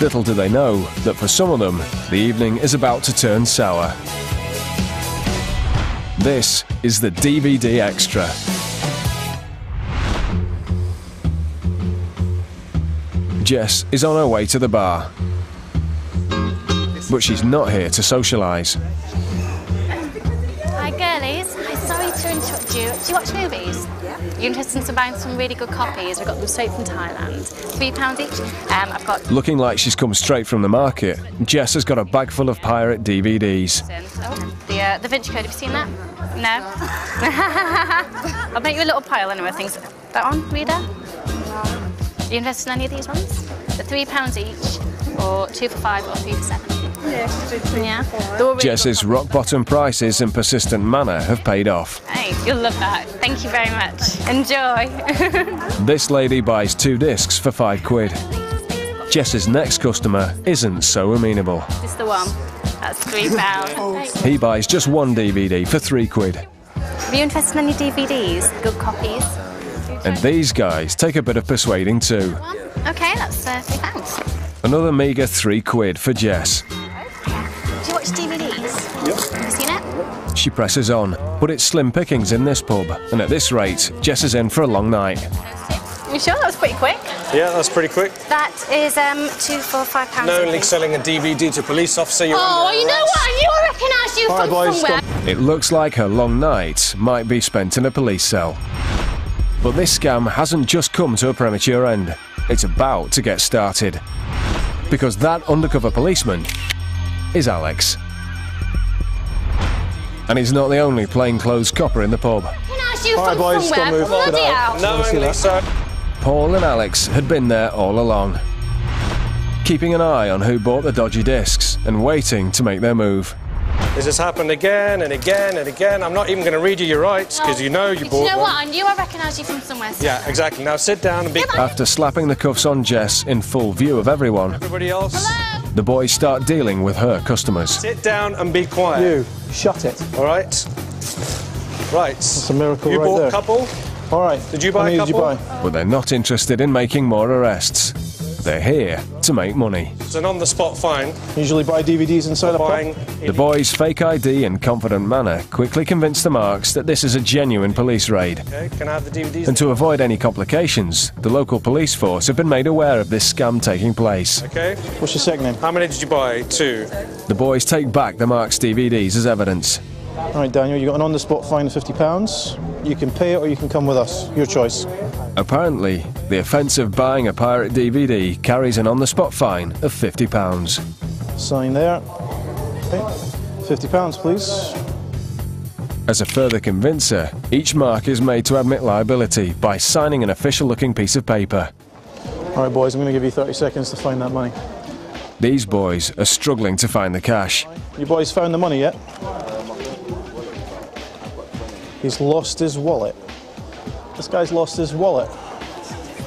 Little do they know that for some of them, the evening is about to turn sour. This is the D V D extra. Jess is on her way to the bar, but she's not here to socialise. Do you watch movies? Yeah. You're interested in buying some really good copies? I got them straight from Thailand. Three pounds each. Um, I've got... Looking like she's come straight from the market, Jess has got a bag full of pirate D V Ds. Oh, the, uh, the Vinci Code, have you seen that? No? I'll make you a little pile anyway, things. That one, reader? Are you interested in any of these ones? The three pounds each, or two for five, or three for seven. Yeah. Jess's rock-bottom prices and persistent manner have paid off. Hey, you'll love that. Thank you very much. Enjoy. This lady buys two discs for five quid. Jess's next customer isn't so amenable. Just the one. That's three pounds. He buys just one D V D for three quid. Are you interested in any D V Ds? Good copies. And these guys take a bit of persuading too. One? Okay, that's uh, three pounds. Another meagre three quid for Jess. Do you watch D V Ds? Yep. Have you seen it? She presses on, but it's slim pickings in this pub, and at this rate, Jess is in for a long night. You sure? That was pretty quick. Yeah, that's pretty quick. That is um, two, four, five pounds. No link selling a D V D to a police officer. You're oh, you know what? I knew I recognised you Bye, from boys, somewhere. Stop. It looks like her long night might be spent in a police cell. But this scam hasn't just come to a premature end. It's about to get started. Because that undercover policeman is Alex. and he's not the only plainclothes copper in the pub. Can I ask you all from right, boys, somewhere? Move. Bloody hell. Knowingly, sir. Paul and Alex had been there all along, keeping an eye on who bought the dodgy discs and waiting to make their move. This has happened again and again and again. I'm not even going to read you your rights because no. you know you bought one. You know what? I knew I recognised you from somewhere. So yeah, exactly. Now sit down and be... After slapping the cuffs on Jess in full view of everyone, everybody else, hello? The boys start dealing with her customers. Sit down and be quiet. You, shut it. All right. Right. That's a miracle you right there. You bought a couple? All right. Did you buy a couple? Did you buy? But they're not interested in making more arrests. They're here to make money. It's an on-the-spot fine. Usually buy D V Ds inside the pub. The boys' fake I D and confident manner quickly convince the Marks that this is a genuine police raid. Okay, can I have the D V Ds? And to avoid any complications, the local police force have been made aware of this scam taking place. Okay. What's your segment? How many did you buy? Two. The boys take back the Marks' D V Ds as evidence. All right, Daniel, you've got an on-the-spot fine of fifty pounds. You can pay it or you can come with us. Your choice. Apparently, the offence of buying a pirate D V D carries an on-the-spot fine of fifty pounds. Sign there. Okay. fifty pounds, please. As a further convincer, each Mark is made to admit liability by signing an official-looking piece of paper. All right, boys, I'm going to give you thirty seconds to find that money. These boys are struggling to find the cash. You boys found the money yet? He's lost his wallet. This guy's lost his wallet.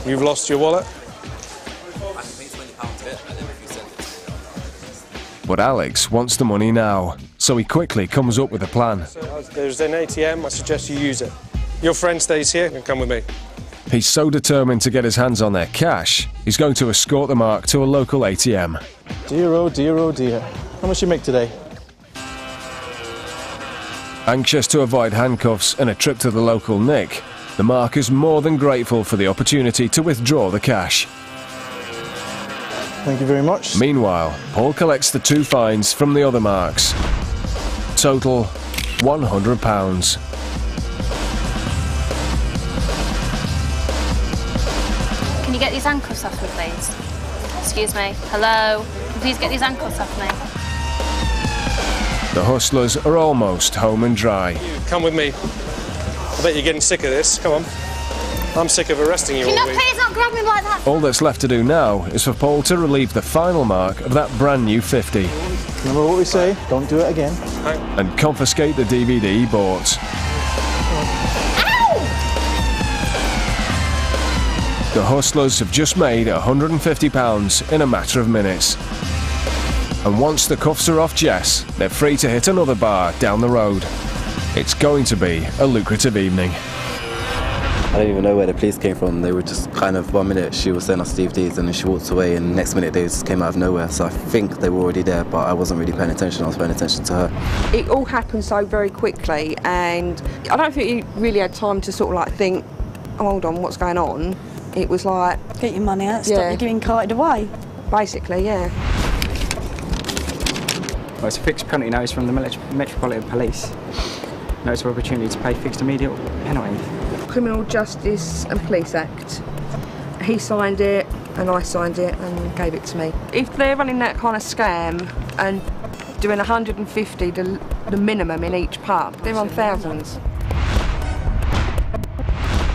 You've lost your wallet? But Alex wants the money now, so he quickly comes up with a plan. There's an A T M, I suggest you use it. Your friend stays here and come with me. He's so determined to get his hands on their cash, he's going to escort the Mark to a local A T M. Dear oh dear oh dear. How much you make today? Anxious to avoid handcuffs and a trip to the local Nick, the Mark is more than grateful for the opportunity to withdraw the cash. Thank you very much. Meanwhile, Paul collects the two fines from the other Marks. Total, one hundred pounds. Can you get these handcuffs off me, please? Excuse me. Hello? Can you please get these handcuffs off me? The hustlers are almost home and dry. You come with me. I bet you're getting sick of this. Come on. I'm sick of arresting you all week. Can you please not grab me like that? All that's left to do now is for Paul to relieve the final Mark of that brand new fifty. Remember what we say, don't do it again. And confiscate the D V D he bought. Ow! The hustlers have just made one hundred and fifty pounds in a matter of minutes. And once the cuffs are off Jess, they're free to hit another bar down the road. It's going to be a lucrative evening. I don't even know where the police came from. They were just kind of, one minute she was sending us D V Ds and then she walked away and the next minute they just came out of nowhere. So I think they were already there, but I wasn't really paying attention. I was paying attention to her. It all happened so very quickly and I don't think you really had time to sort of like think, oh, hold on, what's going on? It was like... Get your money out, stop yeah. you getting carted away. Basically, yeah. Well, it's a fixed penalty notice from the Metropolitan Police. Notice of opportunity to pay fixed immediate penalty. Criminal Justice and Police Act. He signed it and I signed it and gave it to me. If they're running that kind of scam and doing one hundred and fifty, the, the minimum in each pub, they're on thousands.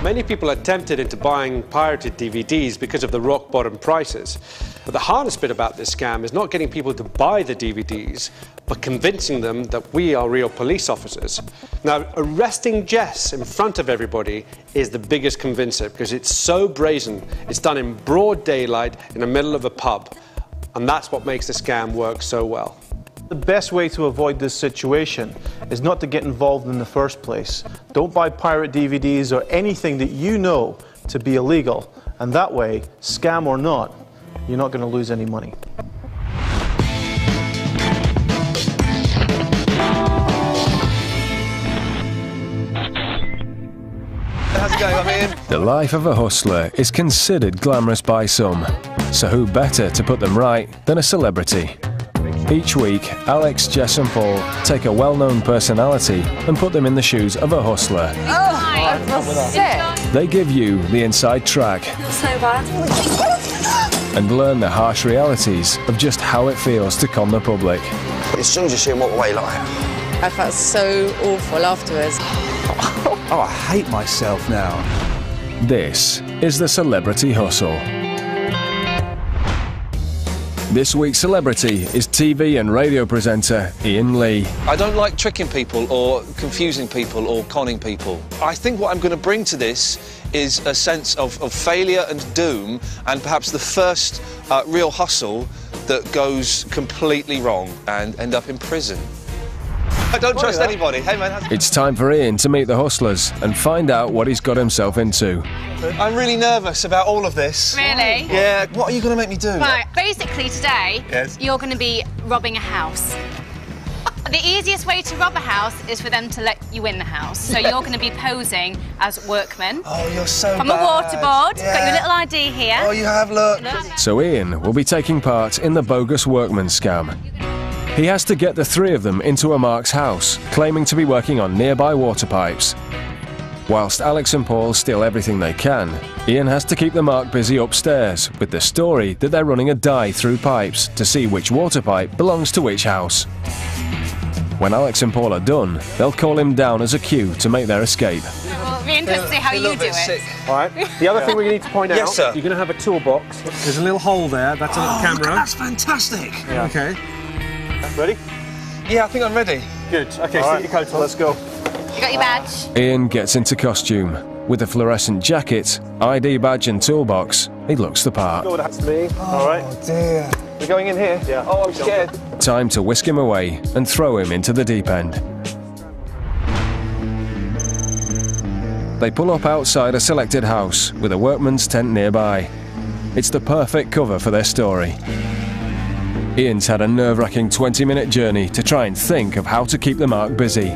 Many people are tempted into buying pirated D V Ds because of the rock-bottom prices. But the hardest bit about this scam is not getting people to buy the D V Ds, but convincing them that we are real police officers. Now, arresting Jess in front of everybody is the biggest convincer because it's so brazen. It's done in broad daylight in the middle of a pub. And that's what makes the scam work so well. The best way to avoid this situation is not to get involved in the first place. Don't buy pirate D V Ds or anything that you know to be illegal. And that way, scam or not, you're not going to lose any money. How's it going, I mean? The life of a hustler is considered glamorous by some. So who better to put them right than a celebrity? Each week, Alex, Jess and Paul take a well-known personality and put them in the shoes of a hustler. Oh, they give you the inside track so bad. And learn the harsh realities of just how it feels to con the public. As soon as you see them walk away like I felt so awful afterwards. Oh, I hate myself now. This is the Celebrity Hustle. This week's celebrity is T V and radio presenter Ian Lee. I don't like tricking people or confusing people or conning people. I think what I'm going to bring to this is a sense of, of failure and doom, and perhaps the first uh, real hustle that goes completely wrong and end up in prison. I don't trust anybody. Hey, man. It's time for Ian to meet the hustlers and find out what he's got himself into. I'm really nervous about all of this. Really? Yeah. What are you going to make me do? Right. Basically, today, yes, you're going to be robbing a house. The easiest way to rob a house is for them to let you in the house. So yes, you're going to be posing as workmen. Oh, you're so From bad. From a waterboard. Yeah. Got your little I D here. Oh, you have, look. look. So Ian will be taking part in the bogus workman scam. He has to get the three of them into a Marks house, claiming to be working on nearby water pipes. Whilst Alex and Paul steal everything they can, Ian has to keep the Mark busy upstairs with the story that they're running a dye through pipes to see which water pipe belongs to which house. When Alex and Paul are done, they'll call him down as a cue to make their escape. Well, it'll be interesting to see how you do it. Sick. All right. The other yeah. thing we need to point out, yes, sir. You're going to have a toolbox. There's a little hole there. That's a little oh, camera. Look, that's fantastic. Yeah. Okay. Ready? Yeah, I think I'm ready. Good. Okay, right. Stick your coat on. Let's go. You got your badge? Ian gets into costume. With a fluorescent jacket, I D badge and toolbox, he looks the part. Oh, that's me. Oh, all right. Dear. We're going in here? Yeah. Oh, I'm scared. Time to whisk him away and throw him into the deep end. They pull up outside a selected house with a workman's tent nearby. It's the perfect cover for their story. Ian's had a nerve-wracking twenty-minute journey to try and think of how to keep the Mark busy.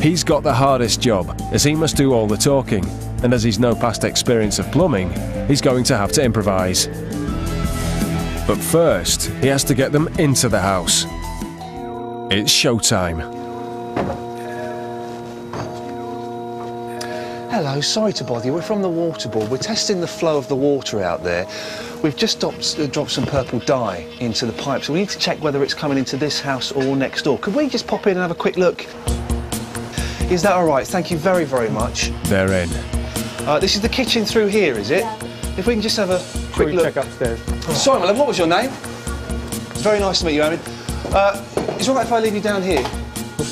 He's got the hardest job, as he must do all the talking, and as he's no past experience of plumbing, he's going to have to improvise. But first, he has to get them into the house. It's showtime. Hello, sorry to bother you, we're from the water board. We're testing the flow of the water out there. We've just dropped, uh, dropped some purple dye into the pipe, so we need to check whether it's coming into this house or next door. Could we just pop in and have a quick look? Is that all right? Thank you very, very much. They're in. Uh, this is the kitchen through here, is it? Yeah. If we can just have a quick we look. Check upstairs. Oh. Sorry, my love, what was your name? It's very nice to meet you, Aaron. Uh, is it all right if I leave you down here?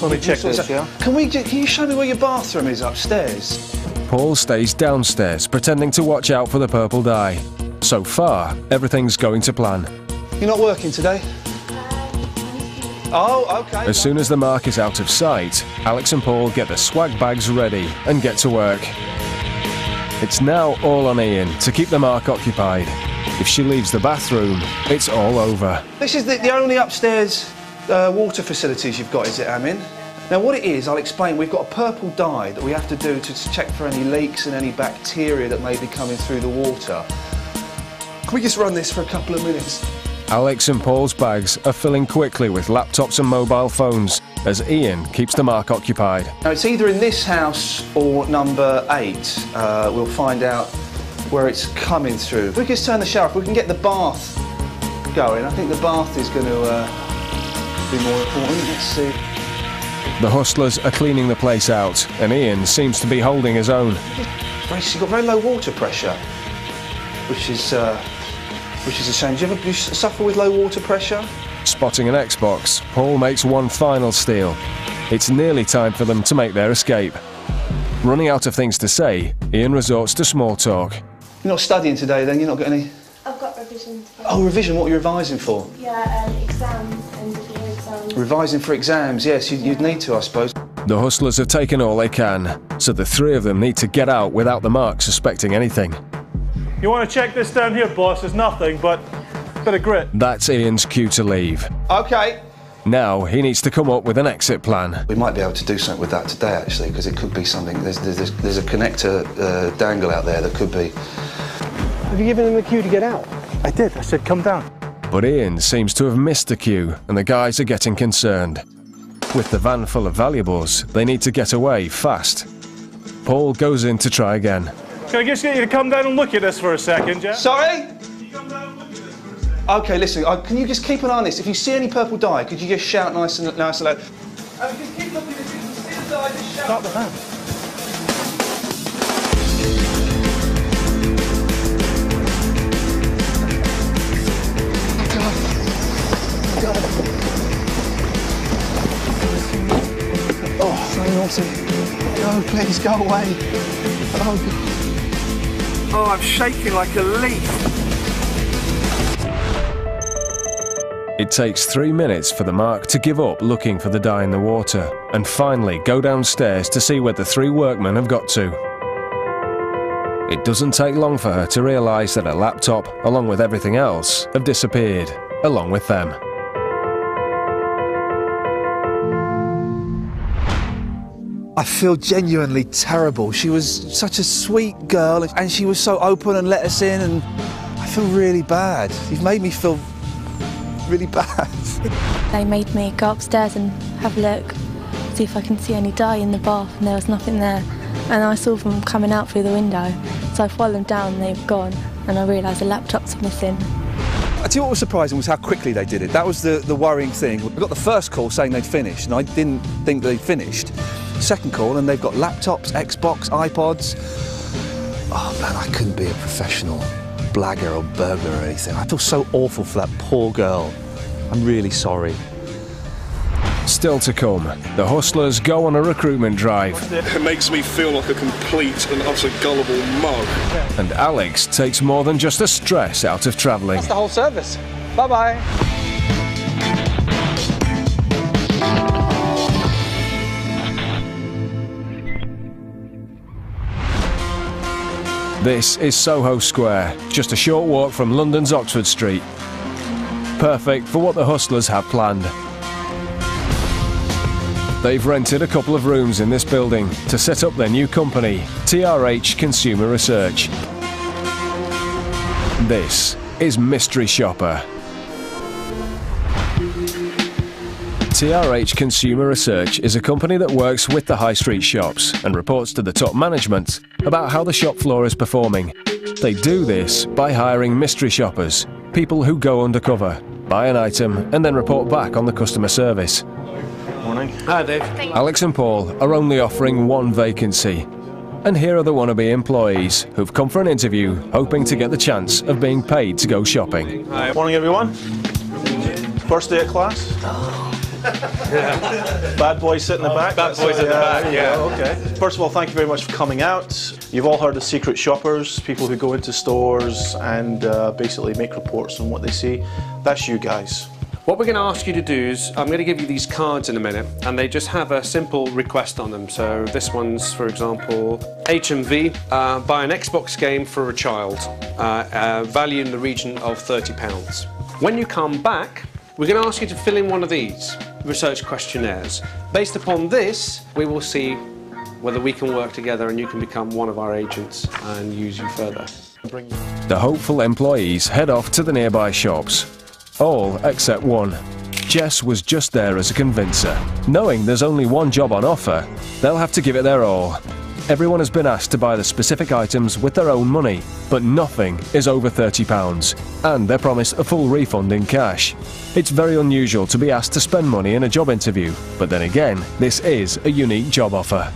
Let me check this, yeah? Can we? Can you show me where your bathroom is upstairs? Paul stays downstairs, pretending to watch out for the purple dye. So far, everything's going to plan. You're not working today? Oh, okay. As soon as the Mark is out of sight, Alex and Paul get the swag bags ready and get to work. It's now all on Ian to keep the Mark occupied. If she leaves the bathroom, it's all over. This is the, the only upstairs uh, water facilities you've got, is it, Amin? Now, what it is, I'll explain. We've got a purple dye that we have to do to check for any leaks and any bacteria that may be coming through the water. Can we just run this for a couple of minutes? Alex and Paul's bags are filling quickly with laptops and mobile phones as Ian keeps the Mark occupied. Now, it's either in this house or number eight. Uh, we'll find out where it's coming through. If we just turn the shower, if we can get the bath going, I think the bath is going to uh, be more important. Let's see. The hustlers are cleaning the place out, and Ian seems to be holding his own. She's got very low water pressure, which is, uh, which is a shame. Do you ever do you suffer with low water pressure? Spotting an Xbox, Paul makes one final steal. It's nearly time for them to make their escape. Running out of things to say, Ian resorts to small talk. You're not studying today, then? You're not got any? I've got revision today. Oh, revision? What are you revising for? Yeah, um, exams and... Revising for exams, yes, you'd, you'd need to, I suppose. The hustlers have taken all they can, so the three of them need to get out without the Mark suspecting anything. You want to check this down here, boss? There's nothing, but a bit of grit. That's Ian's cue to leave. OK. Now he needs to come up with an exit plan. We might be able to do something with that today, actually, because it could be something... There's, there's, there's a connector uh, dangle out there that could be... Have you given him the cue to get out? I did. I said, come down. But Ian seems to have missed the cue, and the guys are getting concerned. With the van full of valuables, they need to get away fast. Paul goes in to try again. Can I just get you to come down and look at this for a second, Jeff? Sorry? Can you come down and look at this for a second? OK, listen, uh, can you just keep an eye on this? If you see any purple dye, could you just shout nice and nice and loud? And we can keep looking at you see inside this shop. Start with that. Oh, so naughty. No, please, go away. Oh, oh, I'm shaking like a leaf. It takes three minutes for the mark to give up looking for the dye in the water and finally go downstairs to see where the three workmen have got to. It doesn't take long for her to realise that her laptop, along with everything else, have disappeared, along with them. I feel genuinely terrible. She was such a sweet girl and she was so open and let us in, and I feel really bad. You've made me feel really bad. They made me go upstairs and have a look, see if I can see any dye in the bath, and there was nothing there. And I saw them coming out through the window, so I followed them down and they've gone, and I realised the laptop's missing. I tell you what was surprising was how quickly they did it. That was the, the worrying thing. We got the first call saying they'd finished, and I didn't think they'd finished. Second call, and they've got laptops, Xbox, iPods. Oh man, I couldn't be a professional blagger or burglar or anything. I feel so awful for that poor girl. I'm really sorry. Still to come, the Hustlers go on a recruitment drive. It makes me feel like a complete and utter gullible mug. And Alex takes more than just the stress out of travelling. That's the whole service. Bye-bye. This is Soho Square, just a short walk from London's Oxford Street. Perfect for what the Hustlers have planned. They've rented a couple of rooms in this building to set up their new company, T R H Consumer Research. This is Mystery Shopper. T R H Consumer Research is a company that works with the high street shops and reports to the top management about how the shop floor is performing. They do this by hiring mystery shoppers, people who go undercover, buy an item and then report back on the customer service. Morning. Hi Dave. Alex and Paul are only offering one vacancy, and here are the wannabe employees who've come for an interview hoping to get the chance of being paid to go shopping. Hi. Morning everyone. First day of class. Oh. Yeah. Bad boys sit in the oh, back. Bad boys in the yeah, back, yeah. Okay. First of all, thank you very much for coming out. You've all heard of secret shoppers, people who go into stores and uh, basically make reports on what they see. That's you guys. What we're going to ask you to do is, I'm going to give you these cards in a minute, and they just have a simple request on them. So this one's, for example, H M V, uh, buy an Xbox game for a child, uh, uh, value in the region of thirty pounds. When you come back, we're going to ask you to fill in one of these research questionnaires. Based upon this, we will see whether we can work together and you can become one of our agents and use you further. The hopeful employees head off to the nearby shops. All except one. Jess was just there as a convincer. Knowing there's only one job on offer, they'll have to give it their all. Everyone has been asked to buy the specific items with their own money, but nothing is over thirty pounds, and they're promised a full refund in cash. It's very unusual to be asked to spend money in a job interview, but then again, this is a unique job offer.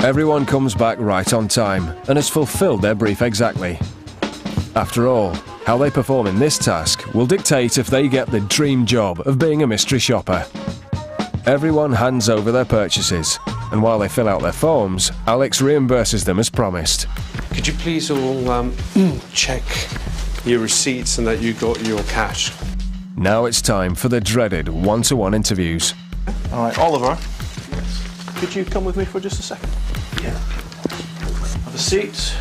Everyone comes back right on time and has fulfilled their brief exactly. After all, how they perform in this task will dictate if they get the dream job of being a mystery shopper. Everyone hands over their purchases, and while they fill out their forms, Alex reimburses them as promised. Could you please all um, check your receipts and that you got your cash? Now it's time for the dreaded one-to-one interviews. All right, Oliver, could you come with me for just a second? Yeah. Have a seat.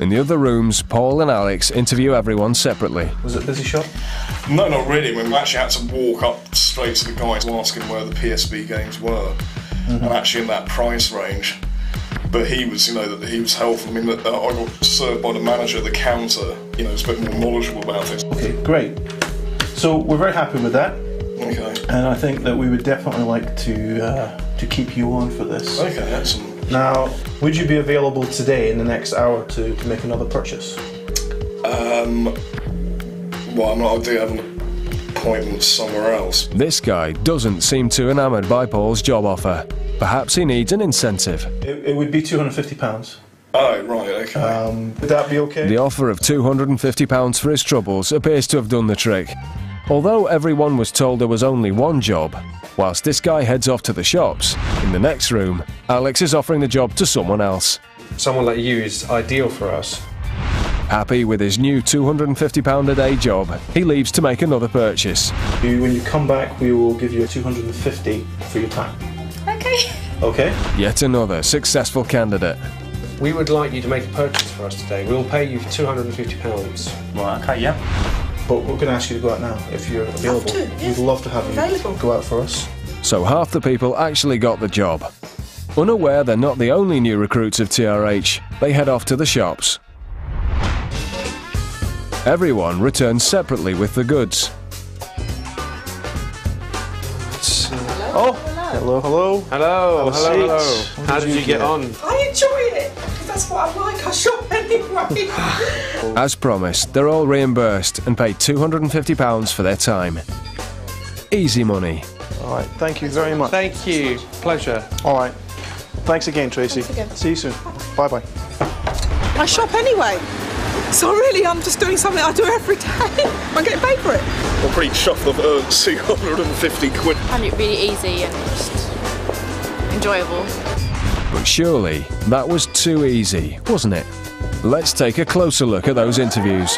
In the other rooms, Paul and Alex interview everyone separately. Was it a busy shop? No, not really. We actually had to walk up straight to the guys asking where the P S B games were, mm-hmm. and actually in that price range. But he was, you know, that he was helpful. I mean, I got served by the manager at the counter. You know, was a bit more knowledgeable about things. Okay, great. So we're very happy with that. Okay. And I think that we would definitely like to uh, to keep you on for this. Okay, excellent. Now, would you be available today in the next hour to, to make another purchase? Um, well, I'm not, I do have a appointment somewhere else. This guy doesn't seem too enamoured by Paul's job offer. Perhaps he needs an incentive. It, it would be two hundred and fifty pounds. Oh, right, okay. Um, would that be okay? The offer of two hundred and fifty pounds for his troubles appears to have done the trick. Although everyone was told there was only one job, whilst this guy heads off to the shops, in the next room, Alex is offering the job to someone else. Someone like you is ideal for us. Happy with his new two hundred and fifty pounds a day job, he leaves to make another purchase. When you come back, we will give you two hundred and fifty for your time. Okay. Okay. Yet another successful candidate. We would like you to make a purchase for us today. We'll pay you two hundred and fifty pounds. Right, okay, yeah. But we're going to ask you to go out now, if you're available. To, yeah. We'd love to have you available. Go out for us. So half the people actually got the job. Unaware they're not the only new recruits of T R H, they head off to the shops. Everyone returns separately with the goods. Hello, oh, hello, hello, hello, hello, hello, hello. How did you get on? I enjoy it, because that's what I like, I shop anyway. As promised, they're all reimbursed and paid two hundred and fifty pounds for their time. Easy money. All right, thank you very much. Thank you, pleasure. All right, thanks again, Tracy. Thanks again. See you soon, bye-bye. I shop anyway. So really, I'm just doing something I do every day. I'm getting paid for it. I'm pretty chuffed I've earned two hundred and fifty quid. I found it really easy and just enjoyable. But surely that was too easy, wasn't it? Let's take a closer look at those interviews.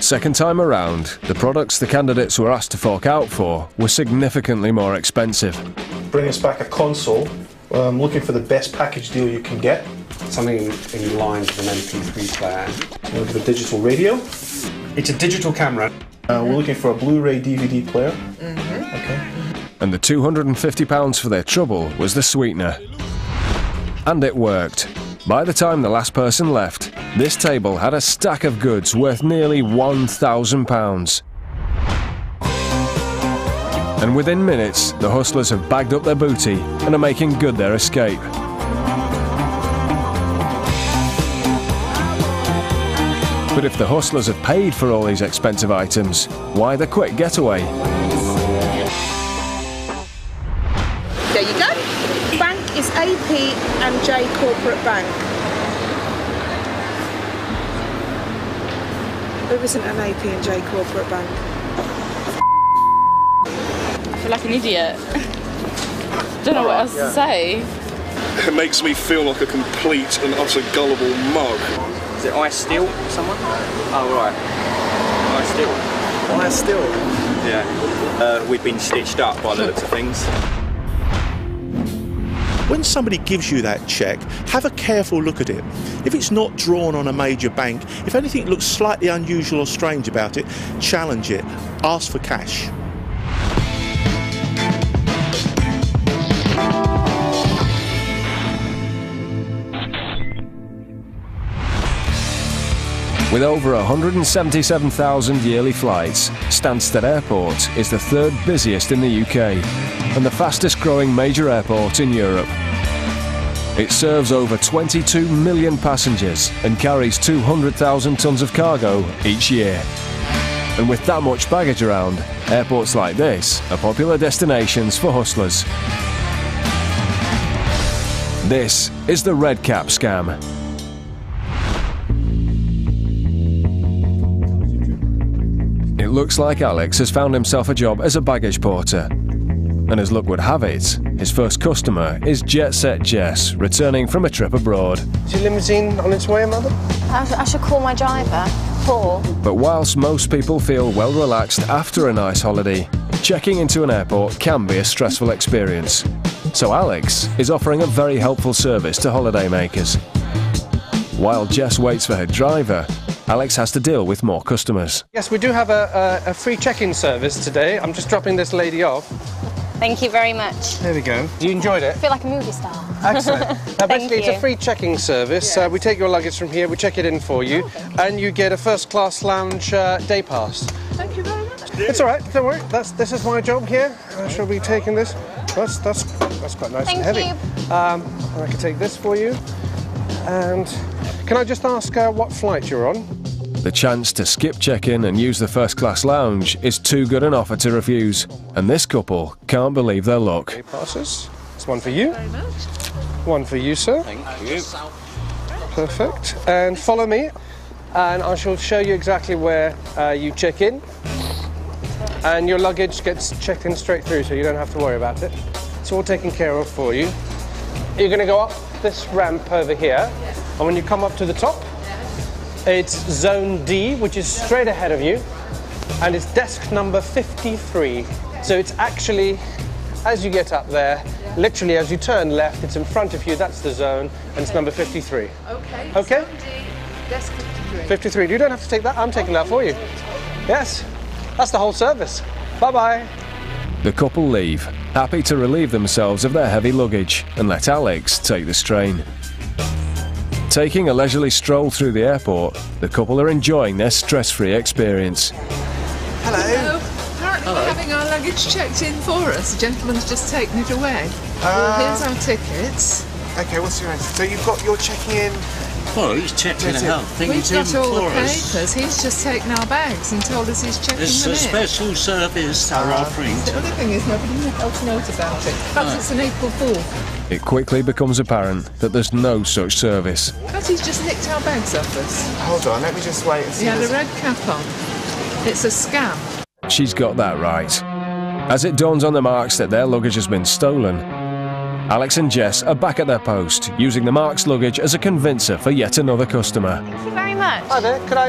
Second time around, the products the candidates were asked to fork out for were significantly more expensive. Bring us back a console. I'm looking for the best package deal you can get. Something in line with an M P three player. We're looking for a digital radio. It's a digital camera. Uh, we're looking for a Blu-ray D V D player. Mm-hmm. Okay. And the two hundred and fifty pounds for their trouble was the sweetener. And it worked. By the time the last person left, this table had a stack of goods worth nearly one thousand pounds. And within minutes, the hustlers have bagged up their booty and are making good their escape. But if the hustlers have paid for all these expensive items, why the quick getaway? There you go. Bank is A P and J Corporate Bank. There isn't an A P and J Corporate Bank. I feel like an idiot. Don't know what else yeah. to say. It makes me feel like a complete and utter gullible mug. Is it ice steel, someone? Oh, right. Ice steel. Ice steel? Yeah. Uh, we've been stitched up by the looks of things. When somebody gives you that cheque, have a careful look at it. If it's not drawn on a major bank, if anything looks slightly unusual or strange about it, challenge it. Ask for cash. With over one hundred and seventy-seven thousand yearly flights, Stansted Airport is the third busiest in the U K and the fastest growing major airport in Europe. It serves over twenty-two million passengers and carries two hundred thousand tonnes of cargo each year. And with that much baggage around, airports like this are popular destinations for hustlers. This is the Red Cap scam. Looks like Alex has found himself a job as a baggage porter. And as luck would have it, his first customer is Jet Set Jess, returning from a trip abroad. Is your limousine on its way, Mother? I, I should call my driver, Paul. But whilst most people feel well relaxed after a nice holiday, checking into an airport can be a stressful experience. So Alex is offering a very helpful service to holidaymakers. While Jess waits for her driver, Alex has to deal with more customers. Yes, we do have a, a, a free check-in service today. I'm just dropping this lady off. Thank you very much. There we go. You enjoyed it? I feel like a movie star. Excellent. Now, basically, it's a free check-in service. Yes. Uh, we take your luggage from here, we check it in for you, oh, and you get a first-class lounge uh, day pass. Thank you very much. It's all right, don't worry. That's, this is my job here. I shall be taking this. That's, that's, that's quite nice Thank and heavy. You. Um, and I can take this for you. And can I just ask uh, what flight you're on? The chance to skip check-in and use the first-class lounge is too good an offer to refuse, and this couple can't believe their luck. Okay, passes. It's one for you. Very much. One for you, sir. Thank you. Perfect. And follow me, and I shall show you exactly where uh, you check in. And your luggage gets checked in straight through, so you don't have to worry about it. It's all taken care of for you. You're going to go up this ramp over here, and when you come up to the top, it's zone D, which is straight ahead of you, and it's desk number fifty-three. So it's actually, as you get up there, literally as you turn left, it's in front of you, that's the zone, and it's number fifty-three. Okay. Okay? Zone D, desk fifty-three. fifty-three. You don't have to take that. I'm taking that for you. Yes. That's the whole service. Bye-bye. The couple leave, happy to relieve themselves of their heavy luggage and let Alex take the strain. Taking a leisurely stroll through the airport, the couple are enjoying their stress-free experience. Hello. Hello. Apparently Hello. We're having our luggage checked in for us. The gentleman's just taken it away. Uh, well, here's our tickets. OK, what's your name? So you've got your checking in... Well, he's checking the whole thing in for us. We've got all the papers. He's just taken our bags and told us he's checking them in. It's a special service they're offering. The other thing is nobody else knows about it. Perhaps it's an April fool. It quickly becomes apparent that there's no such service. Perhaps he's just nicked our bags off us. Hold on, let me just wait and see. He had a red cap on. It's a scam. She's got that right. As it dawns on the Marks that their luggage has been stolen, Alex and Jess are back at their post, using the Marks luggage as a convincer for yet another customer. Thank you very much. Hi there, could I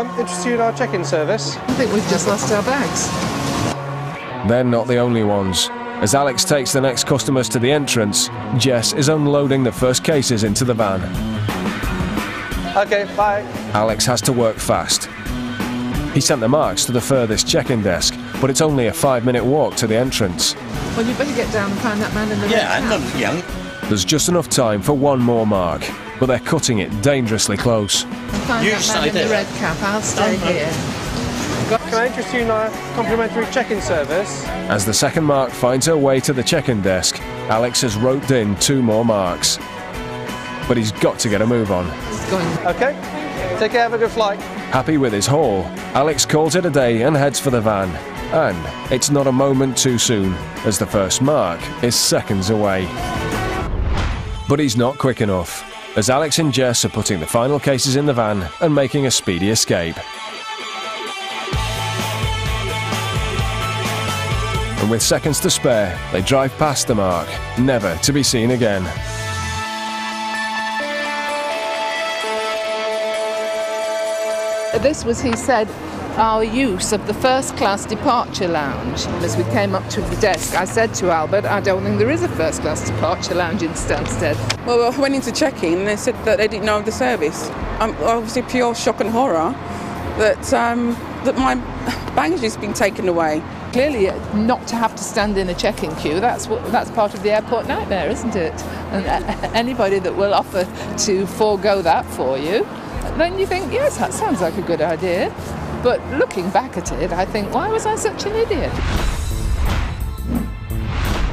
um, interest you in our check-in service? I think we've just lost our bags. They're not the only ones. As Alex takes the next customers to the entrance, Jess is unloading the first cases into the van. OK, bye. Alex has to work fast. He sent the Marks to the furthest check-in desk, but it's only a five-minute walk to the entrance. Well, you better get down and find that man in the... Yeah, I'm not young. There's just enough time for one more mark, but they're cutting it dangerously close. Find you that man in the red cap, I'll stay oh, here. Can I interest you in our complimentary check-in service? As the second Mark finds her way to the check-in desk, Alex has roped in two more Marks. But he's got to get a move on. He's going. OK, take care, have a good flight. Happy with his haul, Alex calls it a day and heads for the van. And it's not a moment too soon, as the first Mark is seconds away. But he's not quick enough, as Alex and Jess are putting the final cases in the van and making a speedy escape. And with seconds to spare, they drive past the Mark, never to be seen again. This was, he said, our use of the first-class departure lounge. As we came up to the desk, I said to Albert, I don't think there is a first-class departure lounge in Stansted. Well, I went into check-in and they said that they didn't know of the service. Um, obviously, pure shock and horror that, um, that my baggage has been taken away. Clearly, not to have to stand in a check-in queue, that's, what, that's part of the airport nightmare, isn't it? And uh, anybody that will offer to forego that for you, then you think, yes, that sounds like a good idea. But looking back at it, I think, why was I such an idiot?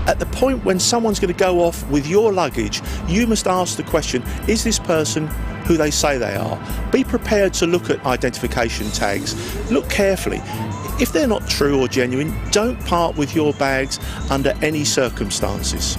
At the point when someone's going to go off with your luggage, you must ask the question, is this person who they say they are? Be prepared to look at identification tags. Look carefully. If they're not true or genuine, don't part with your bags under any circumstances.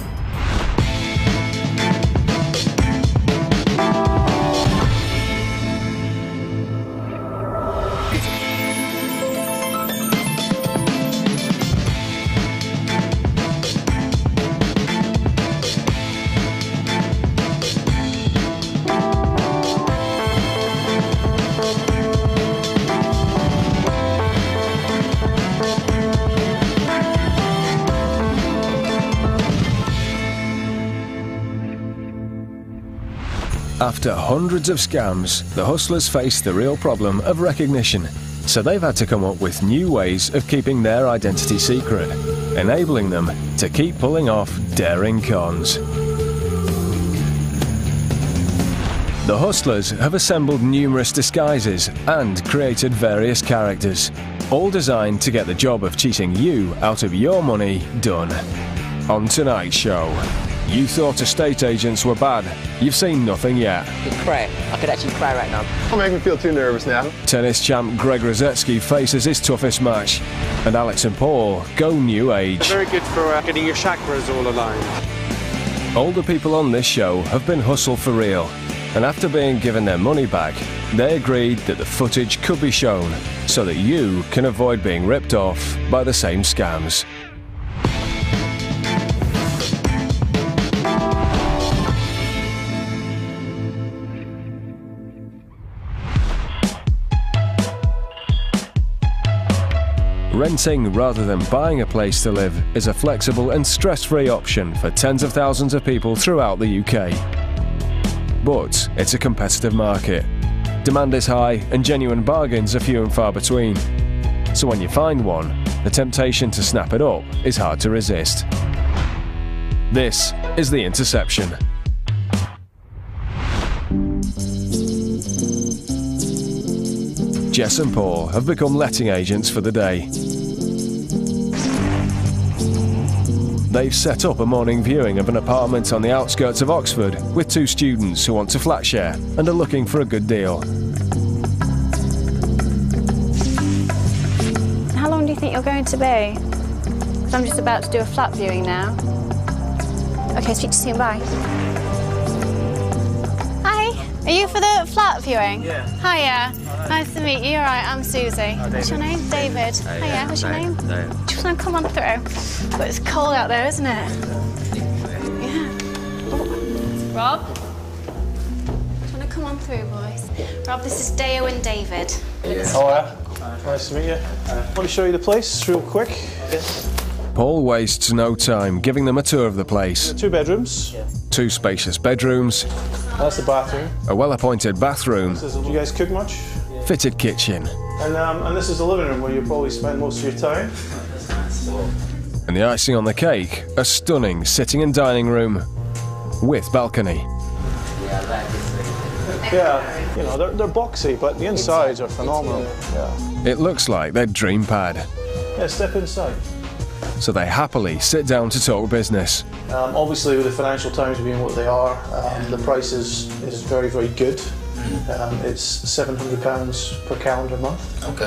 After hundreds of scams, the hustlers face the real problem of recognition, so they've had to come up with new ways of keeping their identity secret, enabling them to keep pulling off daring cons. The hustlers have assembled numerous disguises and created various characters, all designed to get the job of cheating you out of your money done. On tonight's show... You thought estate agents were bad. You've seen nothing yet. I could cry. I could actually cry right now. Don't make me feel too nervous now. Tennis champ Greg Rosetsky faces his toughest match. And Alex and Paul go new age. They're very good for uh, getting your chakras all aligned. All the people on this show have been hustled for real. And after being given their money back, they agreed that the footage could be shown so that you can avoid being ripped off by the same scams. Renting rather than buying a place to live is a flexible and stress-free option for tens of thousands of people throughout the U K. But it's a competitive market. Demand is high and genuine bargains are few and far between. So when you find one, the temptation to snap it up is hard to resist. This is The Interception. Jess and Paul have become letting agents for the day. They've set up a morning viewing of an apartment on the outskirts of Oxford with two students who want to flat share and are looking for a good deal. How long do you think you're going to be? Because I'm just about to do a flat viewing now. OK, speak to you soon, bye. Hi, are you for the flat viewing? Yeah. Hiya. Hi. Nice to meet you. All right, I'm Susie. Oh, what's your name? David. David. Oh, yeah. Hiya, what's your name? David. No, come on through. But it's cold out there, isn't it? Yeah. Rob? Do you want to come on through, boys? Rob, this is Deo and David. Yeah. Hello. Nice to meet you. Uh, I want to show you the place real quick. Yes. Paul wastes no time giving them a tour of the place. Two bedrooms. Yeah. Two spacious bedrooms. That's the bathroom. A well-appointed bathroom. This is, do you guys cook much? Yeah. Fitted kitchen. And, um, and this is the living room where you probably spend most of your time. And the icing on the cake, a stunning sitting and dining room with balcony. Yeah, you know, they're, they're boxy, but the insides are phenomenal. Yeah. It looks like their dream pad. Yeah, step inside. So they happily sit down to talk business. Um, obviously, with the financial times being what they are, um, the price is, is very, very good. Um, it's seven hundred pounds per calendar month. Okay.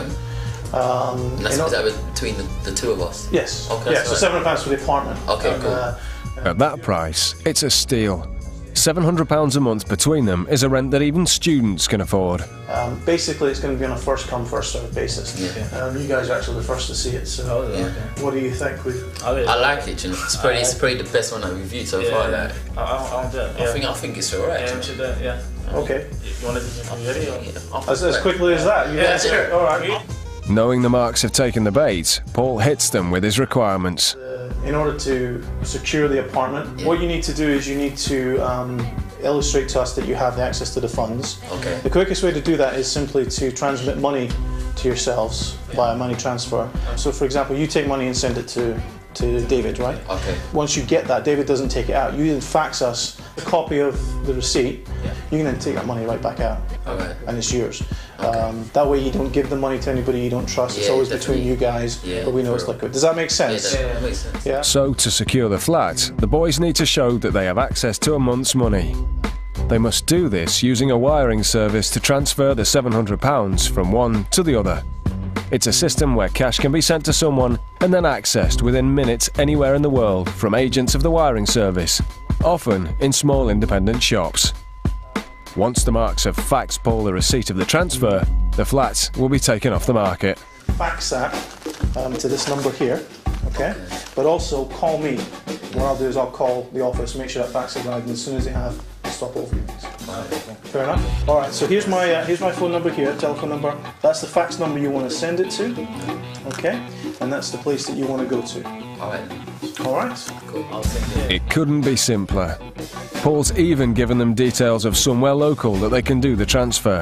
Um, that's, you know, is that between the, the two of us? Yes. Okay, yeah, so seven hundred pounds for the apartment. Okay, and, cool. Uh, At that price, it's a steal. seven hundred pounds a month between them is a rent that even students can afford. Um, basically, it's going to be on a first-come, first-served basis. Yeah. Um, you guys are actually the first to see it, so oh, yeah. What do you think? We've... I, really I like it, you know. It's probably, it's probably the best one that we've viewed so yeah, far. Yeah. Like. I'll, I'll do it. I, yeah. think, I think it's all right. Yeah, you know? yeah. Okay. You want to do it? Yeah. As, as quickly as that? Yeah, yeah sure. All right. Knowing the Marks have taken the bait, Paul hits them with his requirements. Uh, in order to secure the apartment, yeah. what you need to do is you need to um, illustrate to us that you have the access to the funds. Okay. The quickest way to do that is simply to transmit money to yourselves yeah. via money transfer. So, for example, you take money and send it to, to David, right? Okay. Once you get that, David doesn't take it out. You then fax us a copy of the receipt. Yeah. You can then take that money right back out, okay. and it's yours. Okay. Um, that way you don't give the money to anybody you don't trust. Yeah, it's always definitely. between you guys, yeah, but we know it's liquid. Does that make sense? Yeah, that makes sense. Yeah. So to secure the flat, the boys need to show that they have access to a month's money. They must do this using a wiring service to transfer the seven hundred pounds from one to the other. It's a system where cash can be sent to someone and then accessed within minutes anywhere in the world from agents of the wiring service, often in small independent shops. Once the Marks have faxed Paul the receipt of the transfer, the flat will be taken off the market. Fax that um, to this number here, okay? But also call me. What I'll do is I'll call the office, make sure that fax arrives as soon as they have the stopover. Fair enough. All right. So here's my uh, here's my phone number here, telephone number. That's the fax number you want to send it to, okay? And that's the place that you want to go to. All right. All right. Cool. I'll send it. It couldn't be simpler. Paul's even given them details of somewhere local that they can do the transfer.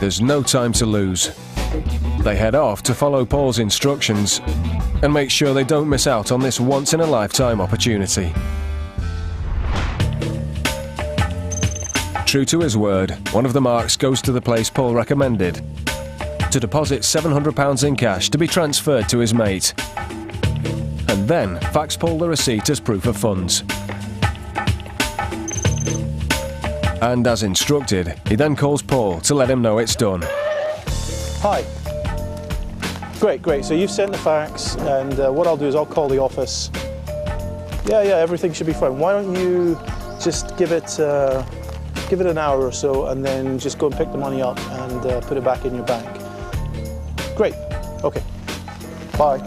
There's no time to lose. They head off to follow Paul's instructions and make sure they don't miss out on this once-in-a-lifetime opportunity. True to his word, one of the Marks goes to the place Paul recommended to deposit seven hundred pounds in cash to be transferred to his mate. and then fax Paul the receipt as proof of funds. And as instructed, he then calls Paul to let him know it's done. Hi. Great, great. So you've sent the fax, and uh, what I'll do is I'll call the office. Yeah, yeah, everything should be fine. Why don't you just give it, uh, give it an hour or so, and then just go and pick the money up and uh, put it back in your bank. Great. Okay. Bye.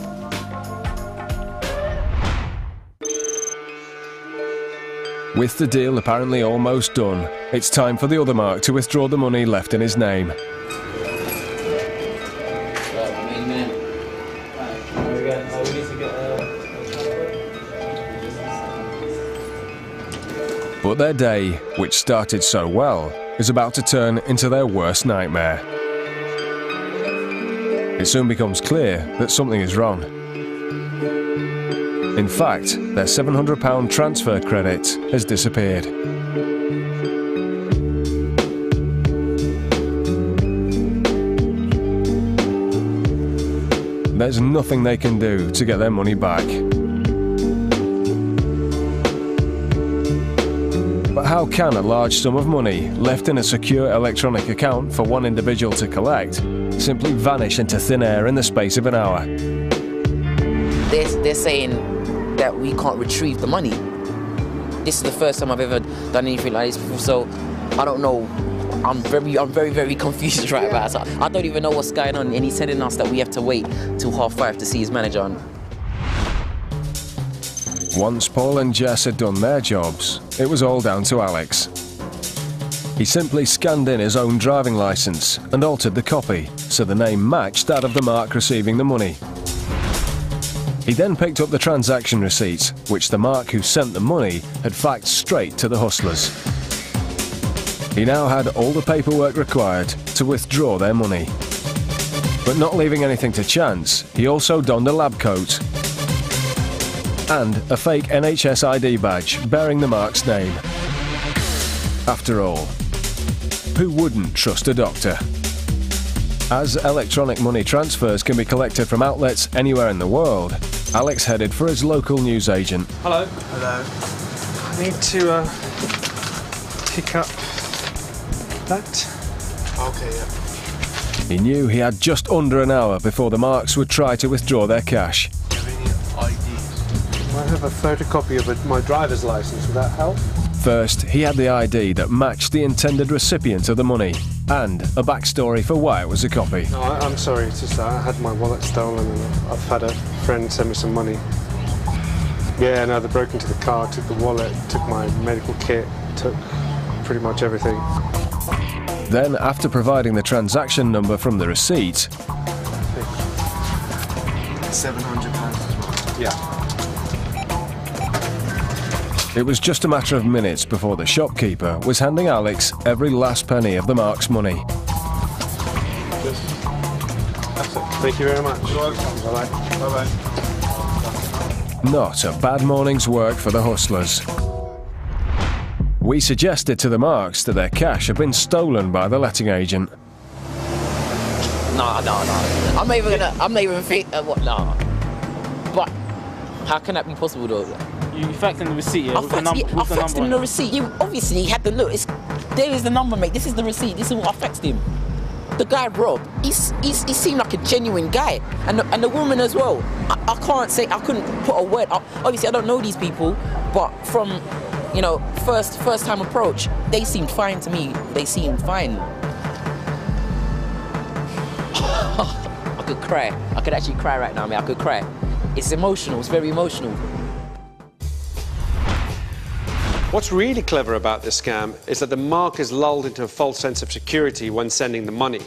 With the deal apparently almost done, it's time for the other Mark to withdraw the money left in his name. But their day, which started so well, is about to turn into their worst nightmare. It soon becomes clear that something is wrong. In fact, their seven hundred pound transfer credit has disappeared. There's nothing they can do to get their money back. But how can a large sum of money left in a secure electronic account for one individual to collect simply vanish into thin air in the space of an hour? They're, they're saying that we can't retrieve the money. This is the first time I've ever done anything like this before, so I don't know. I'm very, I'm very, very confused right now. So I don't even know what's going on, and he's telling us that we have to wait till half five to see his manager on. Once Paul and Jess had done their jobs, it was all down to Alex. He simply scanned in his own driving licence and altered the copy, so the name matched that of the Mark receiving the money. He then picked up the transaction receipt, which the Mark who sent the money had faxed straight to the hustlers. He now had all the paperwork required to withdraw their money. But not leaving anything to chance, he also donned a lab coat and a fake N H S I D badge bearing the Mark's name. After all, who wouldn't trust a doctor? As electronic money transfers can be collected from outlets anywhere in the world, Alex headed for his local newsagent. Hello. Hello. I need to uh, pick up that. Okay, yeah. He knew he had just under an hour before the Marks would try to withdraw their cash. Do you have any I Ds? I have a photocopy of a, my driver's license. Would that help? First, he had the I D that matched the intended recipient of the money, and a backstory for why it was a copy. No, I, I'm sorry, it's just that I had my wallet stolen and I've had a friend send me some money. Yeah, no, they broke into the car, took the wallet, took my medical kit, took pretty much everything. Then, after providing the transaction number from the receipt... seven hundred pounds. Yeah. It was just a matter of minutes before the shopkeeper was handing Alex every last penny of the Mark's money. That's it. Thank you very much. Bye-bye. Bye-bye. Not a bad morning's work for the hustlers. We suggested to the Marks that their cash had been stolen by the letting agent. No, no, no. I'm not even gonna. I'm not even think. Uh, what? No. But how can that be possible, though? You faxed in the receipt, yeah? I faxed, yeah, I faxed him the receipt. You obviously had the look. It's, there is the number, mate. This is the receipt. This is what I faxed him. The guy, Rob, he's, he's, he seemed like a genuine guy. And the, and the woman as well. I, I can't say, I couldn't put a word up. Obviously, I don't know these people, but from, you know, first, first time approach, they seemed fine to me. They seemed fine. I could cry. I could actually cry right now, mate. I could cry. It's emotional. It's very emotional. What's really clever about this scam is that the Mark is lulled into a false sense of security when sending the money.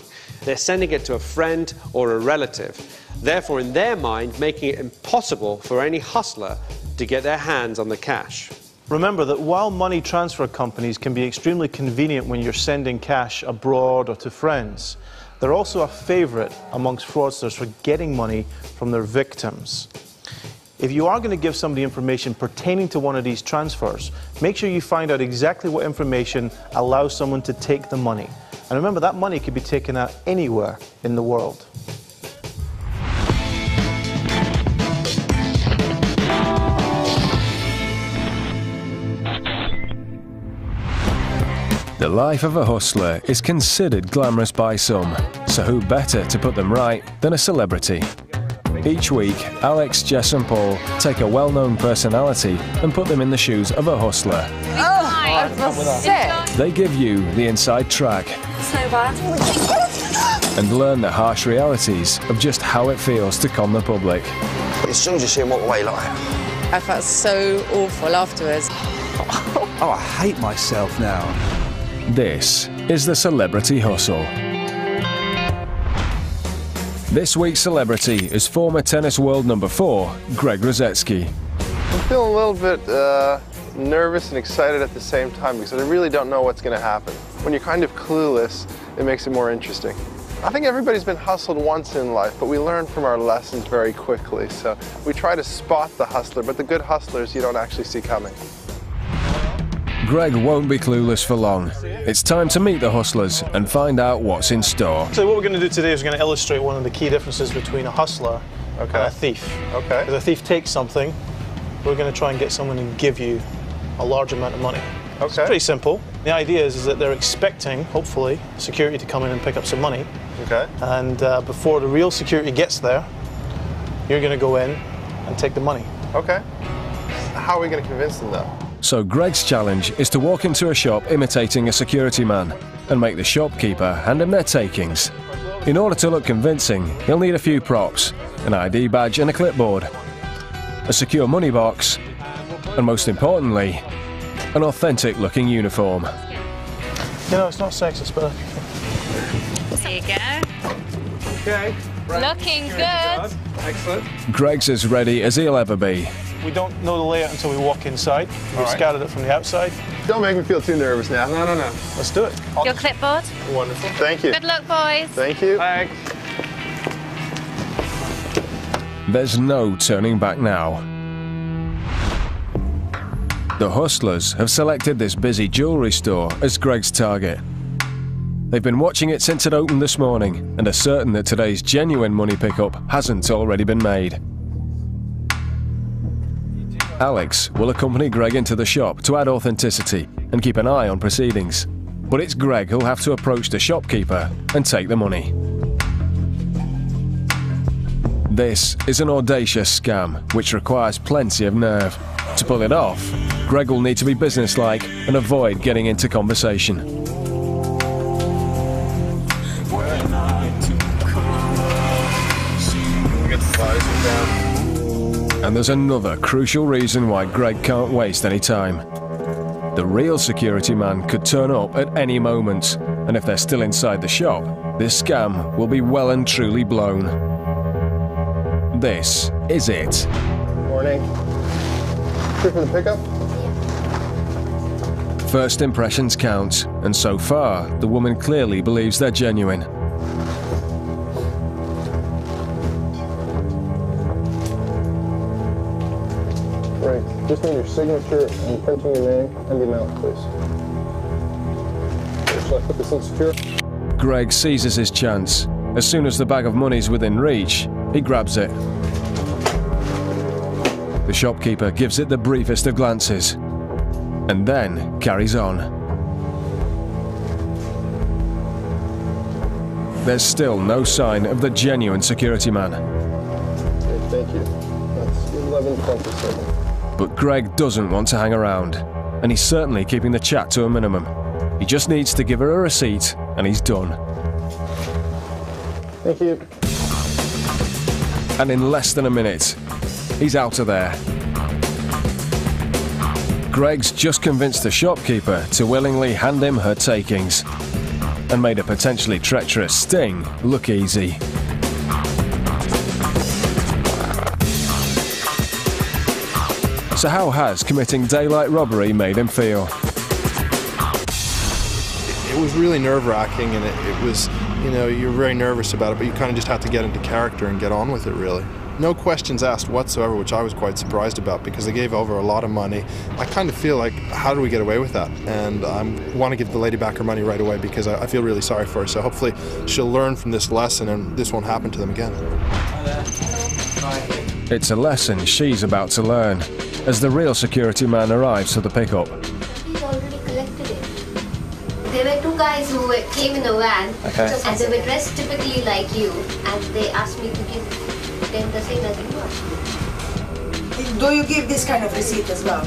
They're sending it to a friend or a relative, therefore in their mind making it impossible for any hustler to get their hands on the cash. Remember that while money transfer companies can be extremely convenient when you're sending cash abroad or to friends, they're also a favourite amongst fraudsters for getting money from their victims. If you are going to give somebody information pertaining to one of these transfers, make sure you find out exactly what information allows someone to take the money. And remember, that money could be taken out anywhere in the world. The life of a hustler is considered glamorous by some, so who better to put them right than a celebrity? Each week, Alex, Jess and Paul take a well-known personality and put them in the shoes of a hustler. Oh, I feel sick. They give you the inside track. It's no bad. And learn the harsh realities of just how it feels to con the public. As soon as you see him walk away, like... I felt so awful afterwards. Oh, I hate myself now. This is the Celebrity Hustle. This week's celebrity is former tennis world number four, Greg Rosetsky. I'm feeling a little bit uh, nervous and excited at the same time because I really don't know what's going to happen. When you're kind of clueless, it makes it more interesting. I think everybody's been hustled once in life, but we learn from our lessons very quickly. So we try to spot the hustler, but the good hustlers you don't actually see coming. Greg won't be clueless for long. It's time to meet the hustlers and find out what's in store. So what we're going to do today is we're going to illustrate one of the key differences between a hustler okay. and a thief. Okay. Because a thief takes something, we're going to try and get someone and give you a large amount of money. Okay. It's pretty simple. The idea is, is that they're expecting, hopefully, security to come in and pick up some money. Okay. And uh, before the real security gets there, you're going to go in and take the money. Okay. How are we going to convince them though? So Greg's challenge is to walk into a shop imitating a security man and make the shopkeeper hand him their takings. In order to look convincing, he'll need a few props, an I D badge and a clipboard, a secure money box, and most importantly, an authentic looking uniform. You know, it's not sexist, but... There you go. Okay. Right. Looking good. Excellent. Greg's as ready as he'll ever be. We don't know the layout until we walk inside. We've right. scouted it from the outside. Don't make me feel too nervous now. No, no, no. Let's do it. Your clipboard. Wonderful. Thank you. Good luck, boys. Thank you. Thanks. There's no turning back now. The hustlers have selected this busy jewellery store as Greg's target. They've been watching it since it opened this morning and are certain that today's genuine money pickup hasn't already been made. Alex will accompany Greg into the shop to add authenticity and keep an eye on proceedings. But it's Greg who'll have to approach the shopkeeper and take the money. This is an audacious scam which requires plenty of nerve. To pull it off, Greg will need to be businesslike and avoid getting into conversation. And there's another crucial reason why Greg can't waste any time. The real security man could turn up at any moment, and if they're still inside the shop, this scam will be well and truly blown. This is it. Morning. Here for the pickup? First impressions count, and so far, the woman clearly believes they're genuine. Just need your signature and printing your name and the amount, please. Shall I put this in secure? Greg seizes his chance. As soon as the bag of money's within reach, he grabs it. The shopkeeper gives it the briefest of glances and then carries on. There's still no sign of the genuine security man. Okay, thank you. That's eleven twenty-seven. But Greg doesn't want to hang around, and he's certainly keeping the chat to a minimum. He just needs to give her a receipt, and he's done. Thank you. And in less than a minute, he's out of there. Greg's just convinced the shopkeeper to willingly hand him her takings, and made a potentially treacherous sting look easy. So how has committing daylight robbery made him feel? It was really nerve-wracking, and it, it was, you know, you're very nervous about it, but you kind of just had to get into character and get on with it, really. No questions asked whatsoever, which I was quite surprised about, because they gave over a lot of money. I kind of feel like, how do we get away with that? And I want to give the lady back her money right away, because I, I feel really sorry for her, so hopefully she'll learn from this lesson, and this won't happen to them again. Hi there. Hello. It's a lesson she's about to learn, as the real security man arrives for the pickup. He's already collected it. There were two guys who were, came in a van, okay. and they were dressed typically like you, and they asked me to give them the same as you asked. Do you give this kind of receipt as well?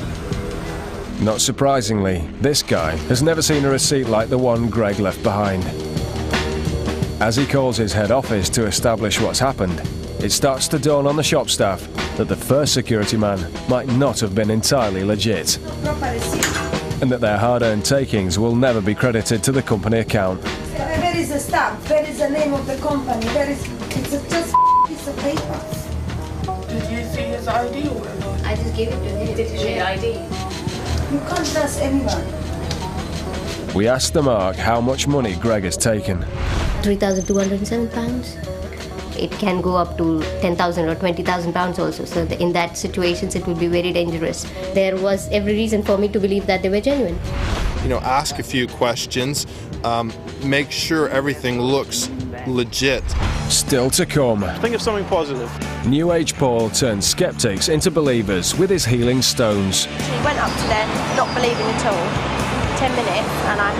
Not surprisingly, this guy has never seen a receipt like the one Greg left behind. As he calls his head office to establish what's happened, it starts to dawn on the shop staff that the first security man might not have been entirely legit, and that their hard-earned takings will never be credited to the company account. There is a stamp, there is the name of the company, there is... It's a just piece of paper. Did you see his I D or whatever? I just gave it to him. Did you see the I D? You can't trust anyone. We asked the mark how much money Greg has taken. three thousand two hundred and seven pounds. It can go up to ten thousand or twenty thousand pounds also, so in that situations it would be very dangerous. There was every reason for me to believe that they were genuine. You know, ask a few questions, um, make sure everything looks legit. Still to come. Think of something positive. New Age Paul turns skeptics into believers with his healing stones. She went up to there not believing at all, ten minutes, and I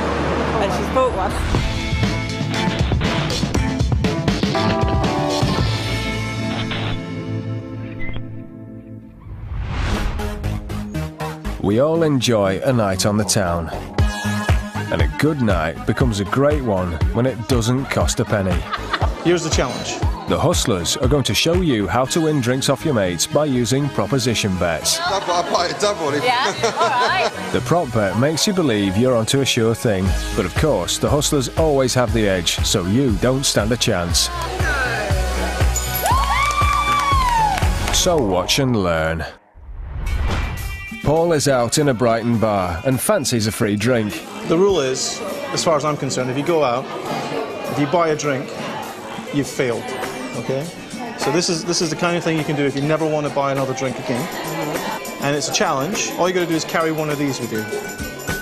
and she's bought one. We all enjoy a night on the town, and a good night becomes a great one when it doesn't cost a penny. Here's the challenge. The Hustlers are going to show you how to win drinks off your mates by using proposition bets. Double, I buy a double. Yeah, all right. The prop bet makes you believe you're onto a sure thing, but of course the Hustlers always have the edge, so you don't stand a chance. So watch and learn. Paul is out in a Brighton bar and fancies a free drink. The rule is, as far as I'm concerned, if you go out, if you buy a drink, you've failed, okay? So this is, this is the kind of thing you can do if you never want to buy another drink again. And it's a challenge. All you got to do is carry one of these with you.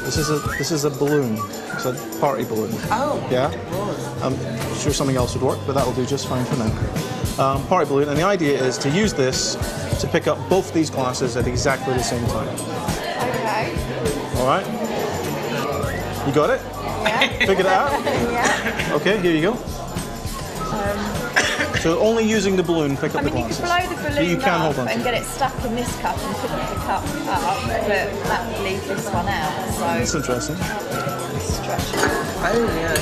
This is a, this is a balloon. It's a party balloon. Oh. Yeah? I'm sure something else would work, but that'll do just fine for now. Um, party balloon, and the idea is to use this to pick up both these glasses at exactly the same time. Okay. All right. You got it? Yeah. Figured it out? Yeah. Okay, here you go. Um, so only using the balloon pick up I mean, the glasses. I mean, you can blow the balloon so you can hold on and get it stuck in this cup and pick the cup up, but that would leave this one out, so... That's interesting. Stretch it. Oh, yeah.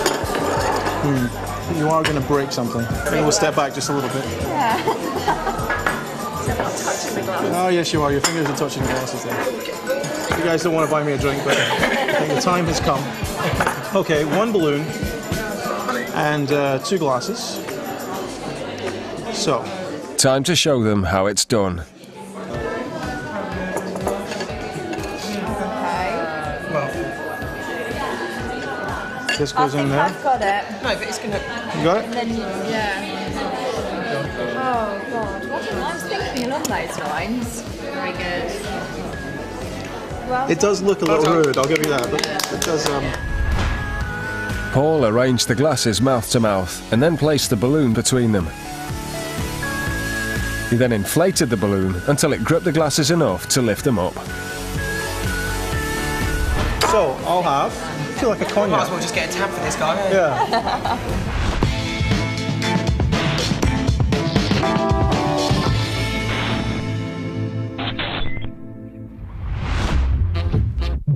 Hmm. You are going to break something. Maybe we'll step back just a little bit. Yeah. Oh, yes, you are. Your fingers are touching the glasses there. You guys don't want to buy me a drink, but I think the time has come. Okay, one balloon and uh, two glasses. So. Time to show them how it's done. Okay. This goes in there. I've got it. No, but it's going to... You got it? Then, yeah. Oh, God. What I was thinking along those lines. Very good. Well, it does look a little rude, I'll give you that, but it does... Um... Paul arranged the glasses mouth to mouth and then placed the balloon between them. He then inflated the balloon until it gripped the glasses enough to lift them up. So, I'll have... I feel like a cognac. Might as well just get a tab for this guy. Yeah.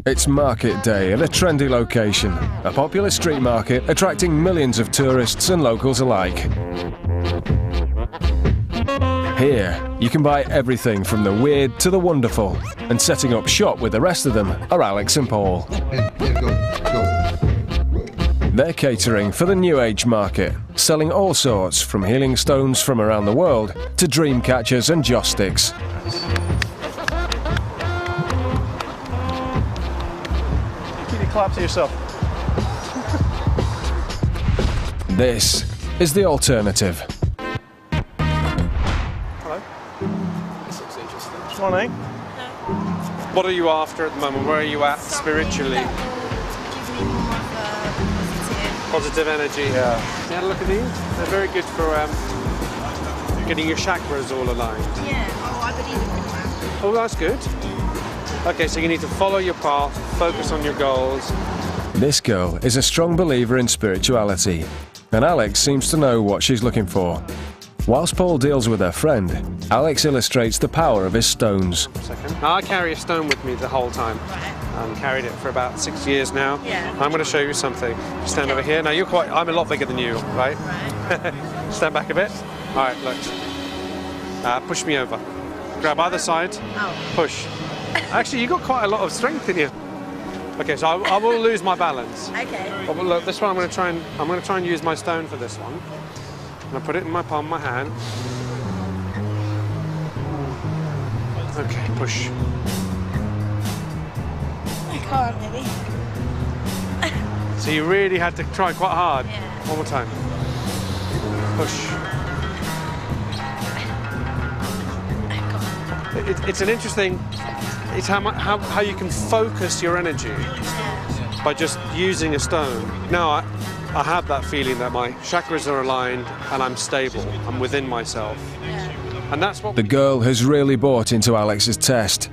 It's market day at a trendy location, a popular street market attracting millions of tourists and locals alike. Here, you can buy everything from the weird to the wonderful, and setting up shop with the rest of them are Alex and Paul. They're catering for the New Age market, selling all sorts from healing stones from around the world to dream catchers and joss sticks. Clap to yourself. This is the alternative. Hello. This looks interesting. Morning. What are you after at the moment? Where are you at spiritually? Positive energy. Yeah. You had a look at these? They're very good for um, getting your chakras all aligned. Yeah. Oh, I believe in that. Oh, that's good. Okay, so you need to follow your path, focus on your goals. This girl is a strong believer in spirituality, and Alex seems to know what she's looking for. Whilst Paul deals with her friend, Alex illustrates the power of his stones. I carry a stone with me the whole time. I've carried it for about six years now. Yeah. I'm going to show you something. Stand over here. Now, you're quite, I'm a lot bigger than you, right? Right. Stand back a bit. All right, look. Uh, push me over. Grab either side. Oh. Push. Actually, you've got quite a lot of strength in you. Okay, so I, I will lose my balance. Okay. But look, this one I'm going to try and I'm going to try and use my stone for this one. I put it in my palm, my hand. Okay, push. I can't really. So you really had to try quite hard. Yeah. One more time. Push. It, it, it's an interesting. It's how, how how you can focus your energy by just using a stone. Now I. I have that feeling that my chakras are aligned and I'm stable. I'm within myself. Yeah. And that's what the girl has really bought into Alex's test.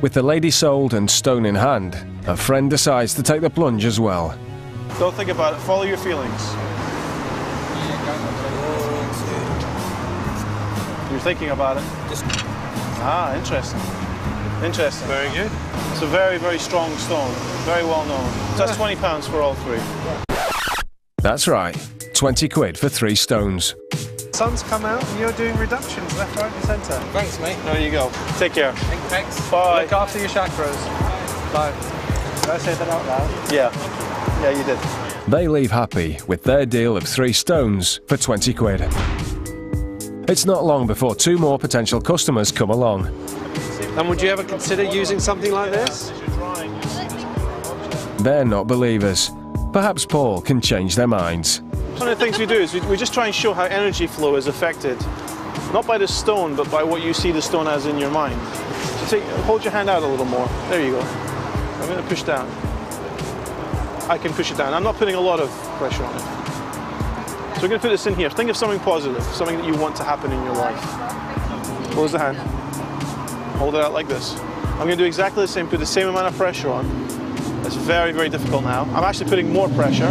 With the lady sold and stone in hand, her friend decides to take the plunge as well. Don't think about it. Follow your feelings. You're thinking about it. Ah, interesting. Interesting. Very good. It's a very, very strong stone. Very well known. So that's twenty pounds for all three. That's right, twenty quid for three stones. Sun's come out and you're doing reductions left, right and centre. Thanks, mate. There you go. Take care. Thanks. Bye. Look after your chakras. Bye. Did I say that out loud? Yeah. Yeah, you did. They leave happy with their deal of three stones for twenty quid. It's not long before two more potential customers come along. And would you ever consider using something like this? They're not believers. Perhaps Paul can change their minds. One of the things we do is we, we just try and show how energy flow is affected, not by the stone, but by what you see the stone as in your mind. So take, hold your hand out a little more. There you go. I'm going to push down. I can push it down. I'm not putting a lot of pressure on it. So we're going to put this in here. Think of something positive, something that you want to happen in your life. Close the hand. Hold it out like this. I'm going to do exactly the same, put the same amount of pressure on. It's very, very difficult now. I'm actually putting more pressure.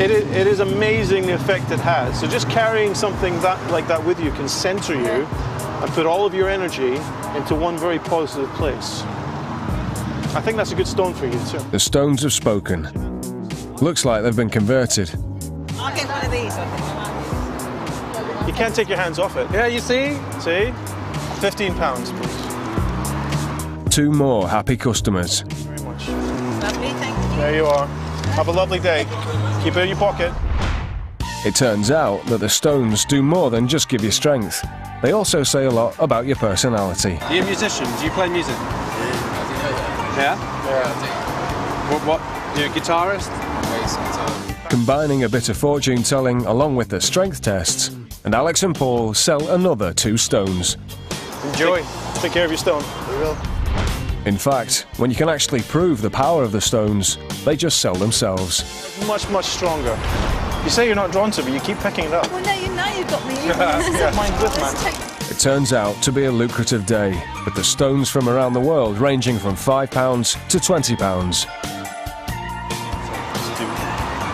It is, it is amazing the effect it has. So just carrying something that, like that with you can center you and put all of your energy into one very positive place. I think that's a good stone for you too. The stones have spoken. Looks like they've been converted. I'll get one of these. You can't take your hands off it. Yeah, you see? See? fifteen pounds, please. Two more happy customers. Lovely, thank you. There you are. Have a lovely day. Keep it in your pocket. It turns out that the stones do more than just give you strength. They also say a lot about your personality. Are you a musician? Do you play music? Yeah? Yeah. yeah. What, what? You're a guitarist? Combining a bit of fortune telling along with the strength tests, and Alex and Paul sell another two stones. Enjoy. Take, take care of your stone. We will. In fact, when you can actually prove the power of the stones, they just sell themselves. Much, much stronger. You say you're not drawn to me, you keep picking it up. Well, no, you know you've got me. Yeah, mine's good, man. It turns out to be a lucrative day, with the stones from around the world ranging from five pounds to twenty pounds.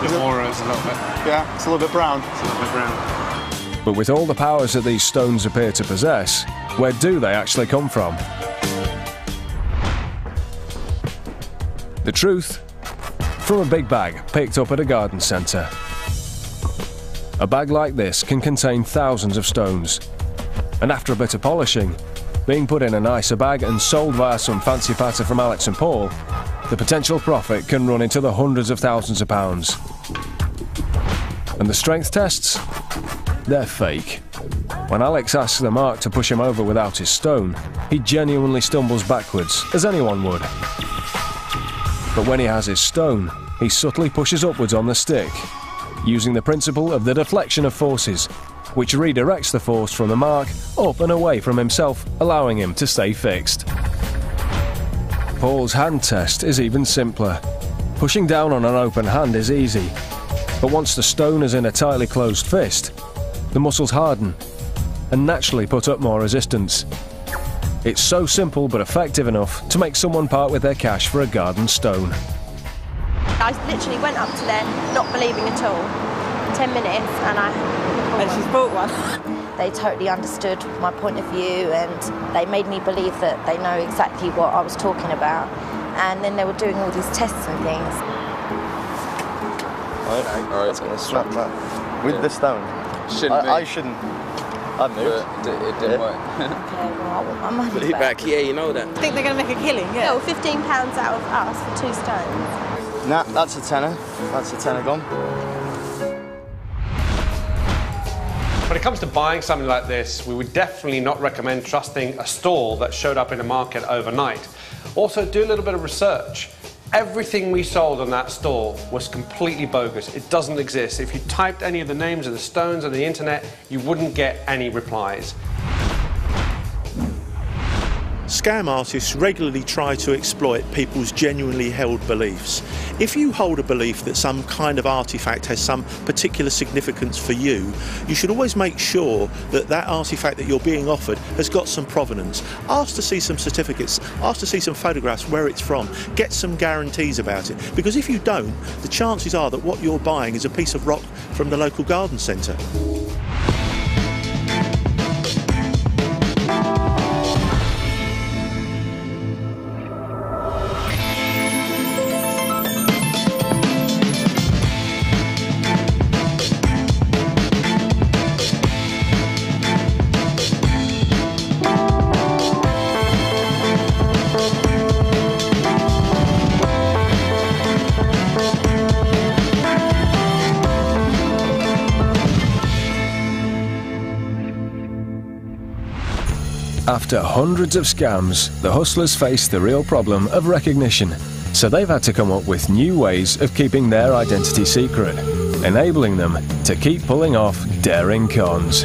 It's a little bit. Yeah, it's a little bit brown. It's a little bit brown. But with all the powers that these stones appear to possess, where do they actually come from? The truth, from a big bag picked up at a garden centre. A bag like this can contain thousands of stones, and after a bit of polishing, being put in a nicer bag and sold via some fancy patter from Alex and Paul, the potential profit can run into the hundreds of thousands of pounds. And the strength tests? They're fake. When Alex asks the mark to push him over without his stone, he genuinely stumbles backwards, as anyone would. But when he has his stone, he subtly pushes upwards on the stick, using the principle of the deflection of forces, which redirects the force from the mark up and away from himself, allowing him to stay fixed. Paul's hand test is even simpler. Pushing down on an open hand is easy, but once the stone is in a tightly closed fist, the muscles harden and naturally put up more resistance. It's so simple but effective enough to make someone part with their cash for a garden stone. I literally went up to there not believing at all. ten minutes and I... And she's bought one. They totally understood my point of view and they made me believe that they know exactly what I was talking about. And then they were doing all these tests and things. All right, all right. I'm going to strap that with yeah. the stone. Shouldn't I, I shouldn't. I moved. But it didn't yeah. work. Okay, well, I want my money Put it back. back. Yeah, you know that. I think they're going to make a killing, yeah. No, fifteen pounds out of us for two stones. Nah, that's a tenner. That's a tenner gone. When it comes to buying something like this, we would definitely not recommend trusting a stall that showed up in a market overnight. Also, do a little bit of research. Everything we sold on that stall was completely bogus. It doesn't exist. If you typed any of the names of the stones on the internet, you wouldn't get any replies. Scam artists regularly try to exploit people's genuinely held beliefs. If you hold a belief that some kind of artefact has some particular significance for you, you should always make sure that that artefact that you're being offered has got some provenance. Ask to see some certificates, ask to see some photographs where it's from, get some guarantees about it. Because if you don't, the chances are that what you're buying is a piece of rock from the local garden centre. After hundreds of scams, the hustlers face the real problem of recognition, so they've had to come up with new ways of keeping their identity secret, enabling them to keep pulling off daring cons.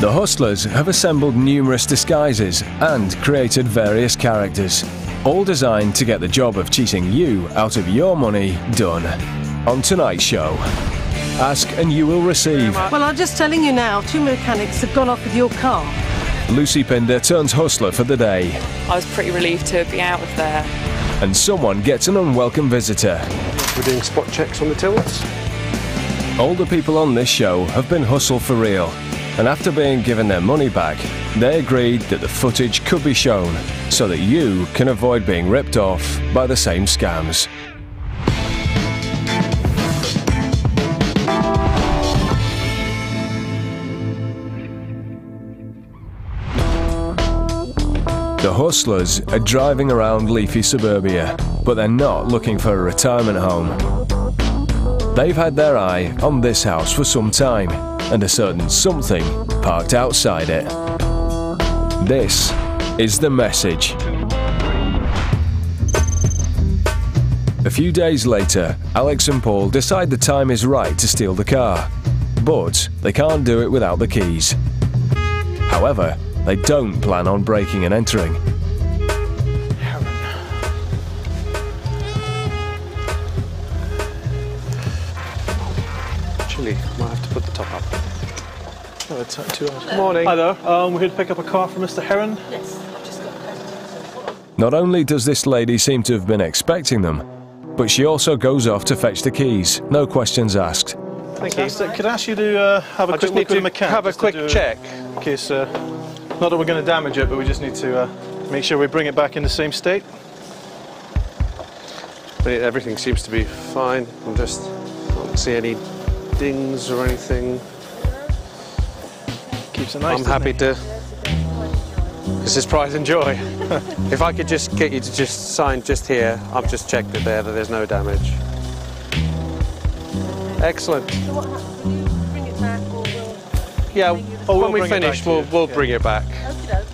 The hustlers have assembled numerous disguises and created various characters, all designed to get the job of cheating you out of your money done. On tonight's show, ask and you will receive. Well, I'm just telling you now, two mechanics have gone off with your car. Lucy Pinder turns hustler for the day. I was pretty relieved to be out of there. And someone gets an unwelcome visitor. We're doing spot checks on the tilts. All the people on this show have been hustled for real, and after being given their money back, they agreed that the footage could be shown so that you can avoid being ripped off by the same scams. The hustlers are driving around leafy suburbia, but they're not looking for a retirement home. They've had their eye on this house for some time, and a certain something parked outside it. This is the message. A few days later, Alex and Paul decide the time is right to steal the car, but they can't do it without the keys. However, they don't plan on breaking and entering. Actually, might have to put the top up. Oh, it's two hours. Hello. Morning. Hi there. Um, we're here to pick up a car from Mister Heron. Yes, I've just got that. Not only does this lady seem to have been expecting them, but she also goes off to fetch the keys, no questions asked. Thank you. Could I ask you to uh, have a I quick look with the mechanic? Have a quick check. In case. Uh, Not that we're going to damage it, but we just need to uh, make sure we bring it back in the same state. But everything seems to be fine. I'm just don't see any dings or anything. Keeps it nice. I'm happy it? to. This is pride and joy. If I could just get you to just sign just here, I've just checked it there that there's no damage. Excellent. So what happens when you bring it back? Yeah, oh, when we'll we finish, we'll, we'll yeah. bring it back.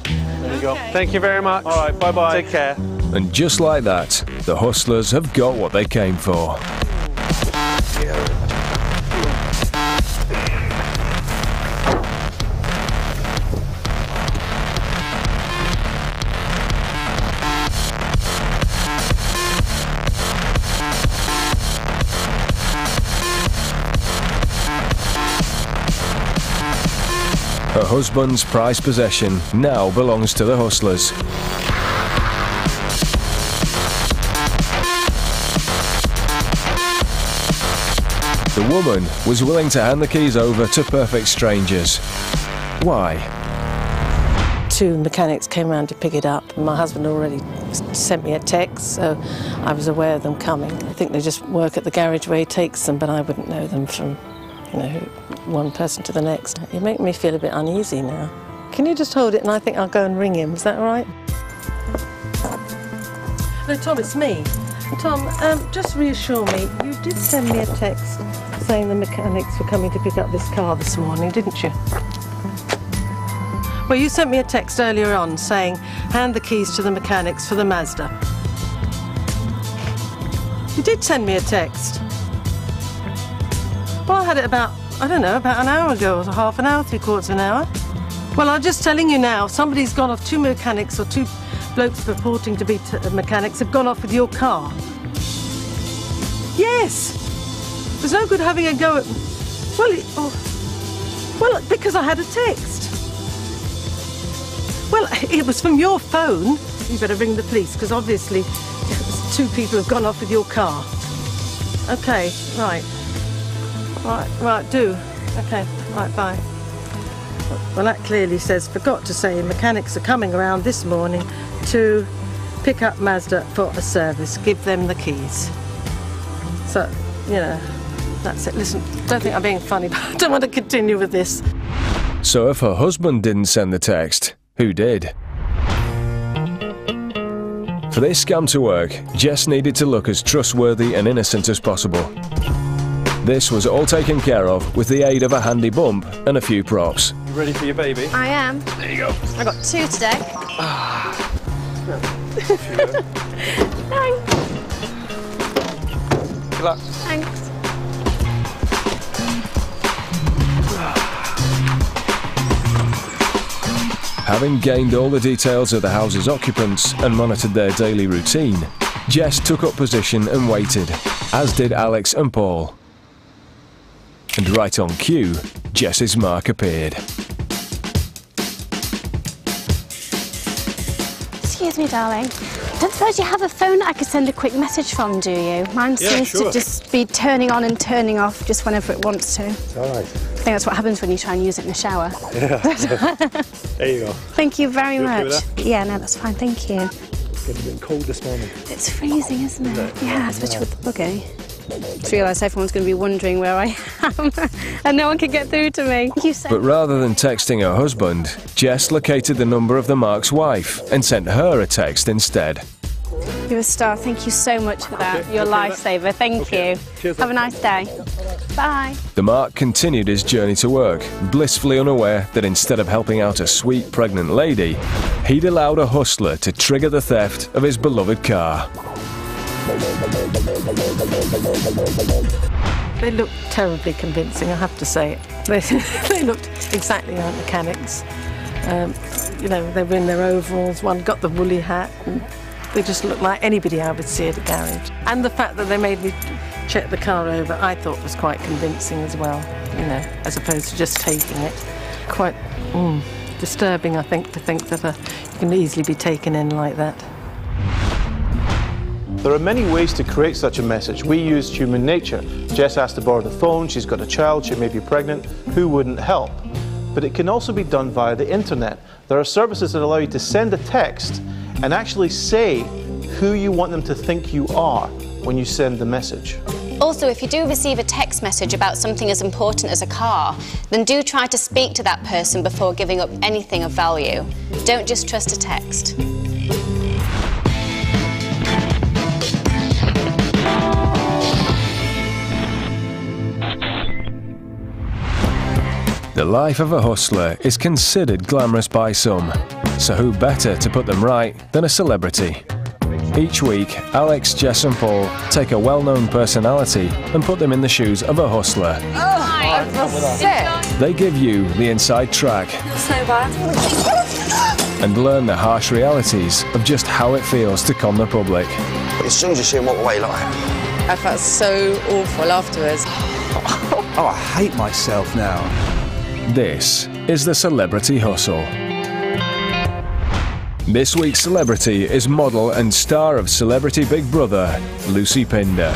There you go. Okay. Thank you very much. All right, bye-bye. Take care. And just like that, the hustlers have got what they came for. Her husband's prized possession now belongs to the hustlers. woman was willing to hand the keys over to perfect strangers. Why? Two mechanics came round to pick it up. My husband already sent me a text, so I was aware of them coming. I think they just work at the garage where he takes them, but I wouldn't know them from, you know, one person to the next. You make me feel a bit uneasy now. Can you just hold it and I think I'll go and ring him, is that all right? No, Tom, it's me. Tom, um, just reassure me, you did send me a text saying the mechanics were coming to pick up this car this morning, didn't you? Well, you sent me a text earlier on saying, hand the keys to the mechanics for the Mazda. You did send me a text. Well, I had it about, I don't know, about an hour ago, or half an hour, three quarters of an hour. Well, I'm just telling you now, somebody's gone off, two mechanics or two blokes purporting to be t mechanics have gone off with your car. Yes! There's no good having a go at... Well, it, oh, well, because I had a text. Well, it was from your phone. You better ring the police, because obviously two people have gone off with your car. OK, right. Right, right, do. OK, right, bye. Well, that clearly says, forgot to say, mechanics are coming around this morning to pick up Mazda for a service. Give them the keys. So, you know, that's it. Listen, don't think I'm being funny, but I don't want to continue with this. So if her husband didn't send the text, who did? For this scam to work, Jess needed to look as trustworthy and innocent as possible. This was all taken care of with the aid of a handy bump and a few props. You ready for your baby? I am. There you go. I got two today. Ah. Thanks. Good luck. Thanks. Having gained all the details of the house's occupants and monitored their daily routine, Jess took up position and waited, as did Alex and Paul. And right on cue, Jess's mark appeared. Excuse me, darling. Don't suppose you have a phone I could send a quick message from, do you? Mine yeah, seems sure. to just be turning on and turning off just whenever it wants to. It's all right. I think that's what happens when you try and use it in the shower. Yeah. There you go. Thank you very you much. Okay yeah, no, that's fine. Thank you. It's getting a bit cold this morning. It's freezing, isn't it? No. Yeah, especially yeah. with the buggy. Just realised everyone's going to be wondering where I am and no one can get through to me. You said but rather than texting her husband, Jess located the number of the Mark's wife and sent her a text instead. You're a star. Thank you so much for that. Okay, You're a okay, lifesaver. That. Thank okay. you. Cheers, Have a nice day. Bye. The Mark continued his journey to work, blissfully unaware that instead of helping out a sweet pregnant lady, he'd allowed a hustler to trigger the theft of his beloved car. They looked terribly convincing, I have to say. They, they looked exactly like mechanics. Um, you know, they were in their overalls, one got the woolly hat, and they just looked like anybody I would see at a garage. And the fact that they made me check the car over, I thought was quite convincing as well, you know, as opposed to just taking it. Quite mm, disturbing, I think, to think that uh, you can easily be taken in like that. There are many ways to create such a message. We used human nature. Jess asked to borrow the phone, she's got a child, she may be pregnant. Who wouldn't help? But it can also be done via the internet. There are services that allow you to send a text and actually say who you want them to think you are when you send the message. Also, if you do receive a text message about something as important as a car, then do try to speak to that person before giving up anything of value. Don't just trust a text. The life of a hustler is considered glamorous by some, so who better to put them right than a celebrity? Each week, Alex, Jess and Paul take a well-known personality and put them in the shoes of a hustler. Oh, they give you the inside track and learn the harsh realities of just how it feels to con the public. But as soon as you see them walk away like that, I felt so awful afterwards. Oh, I hate myself now. This is the Celebrity Hustle. This week's celebrity is model and star of Celebrity Big Brother, Lucy Pinder.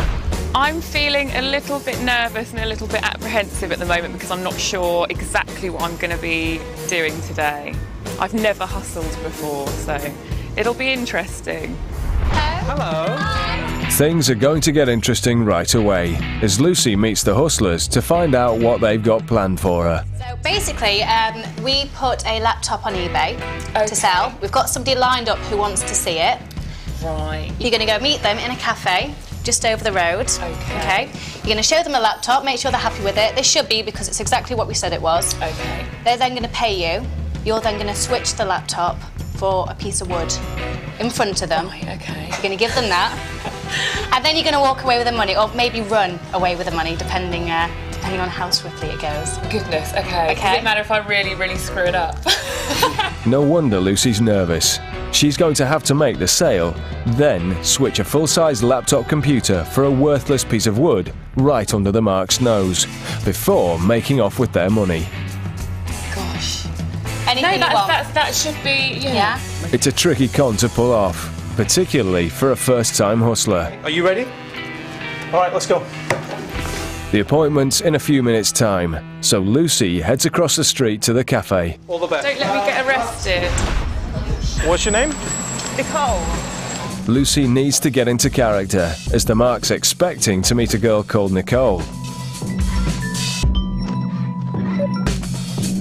I'm feeling a little bit nervous and a little bit apprehensive at the moment because I'm not sure exactly what I'm going to be doing today. I've never hustled before, so it'll be interesting. Hello. Hello. Hi. Things are going to get interesting right away as Lucy meets the hustlers to find out what they've got planned for her. So basically, um, we put a laptop on eBay okay. to sell. We've got somebody lined up who wants to see it. Right. You're going to go meet them in a cafe just over the road. Okay. Okay. You're going to show them a laptop, make sure they're happy with it. They should be because it's exactly what we said it was. Okay. They're then going to pay you. You're then going to switch the laptop for a piece of wood in front of them. Right, okay. You're going to give them that, and then you're going to walk away with the money, or maybe run away with the money, depending uh, depending on how swiftly it goes. Goodness, okay. Okay. Does it matter if I really, really screw it up? No wonder Lucy's nervous. She's going to have to make the sale, then switch a full-size laptop computer for a worthless piece of wood right under the Marks' nose, before making off with their money. Gosh. Anything no, that's, that's, that should be, you know. Yeah. It's a tricky con to pull off, particularly for a first-time hustler. Are you ready? All right, let's go. The appointment's in a few minutes' time, so Lucy heads across the street to the cafe. All the best. Don't let me get arrested. What's your name? Nicole. Lucy needs to get into character, as the Marks are expecting to meet a girl called Nicole.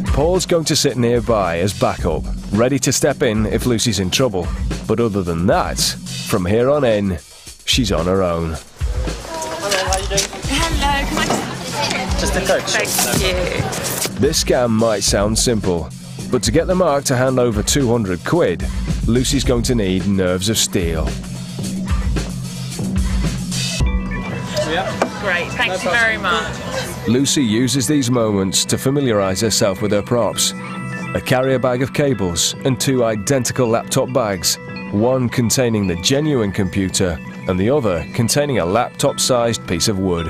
Paul's going to sit nearby as backup, ready to step in if Lucy's in trouble. But other than that, from here on in, she's on her own. Hello, how are you doing? Hello, can I just... Just a coke. Thank you. This scam might sound simple, but to get the Mark to hand over two hundred quid, Lucy's going to need nerves of steel. Yeah. Great, thank you very much. Lucy uses these moments to familiarise herself with her props. A carrier bag of cables and two identical laptop bags, one containing the genuine computer and the other containing a laptop-sized piece of wood.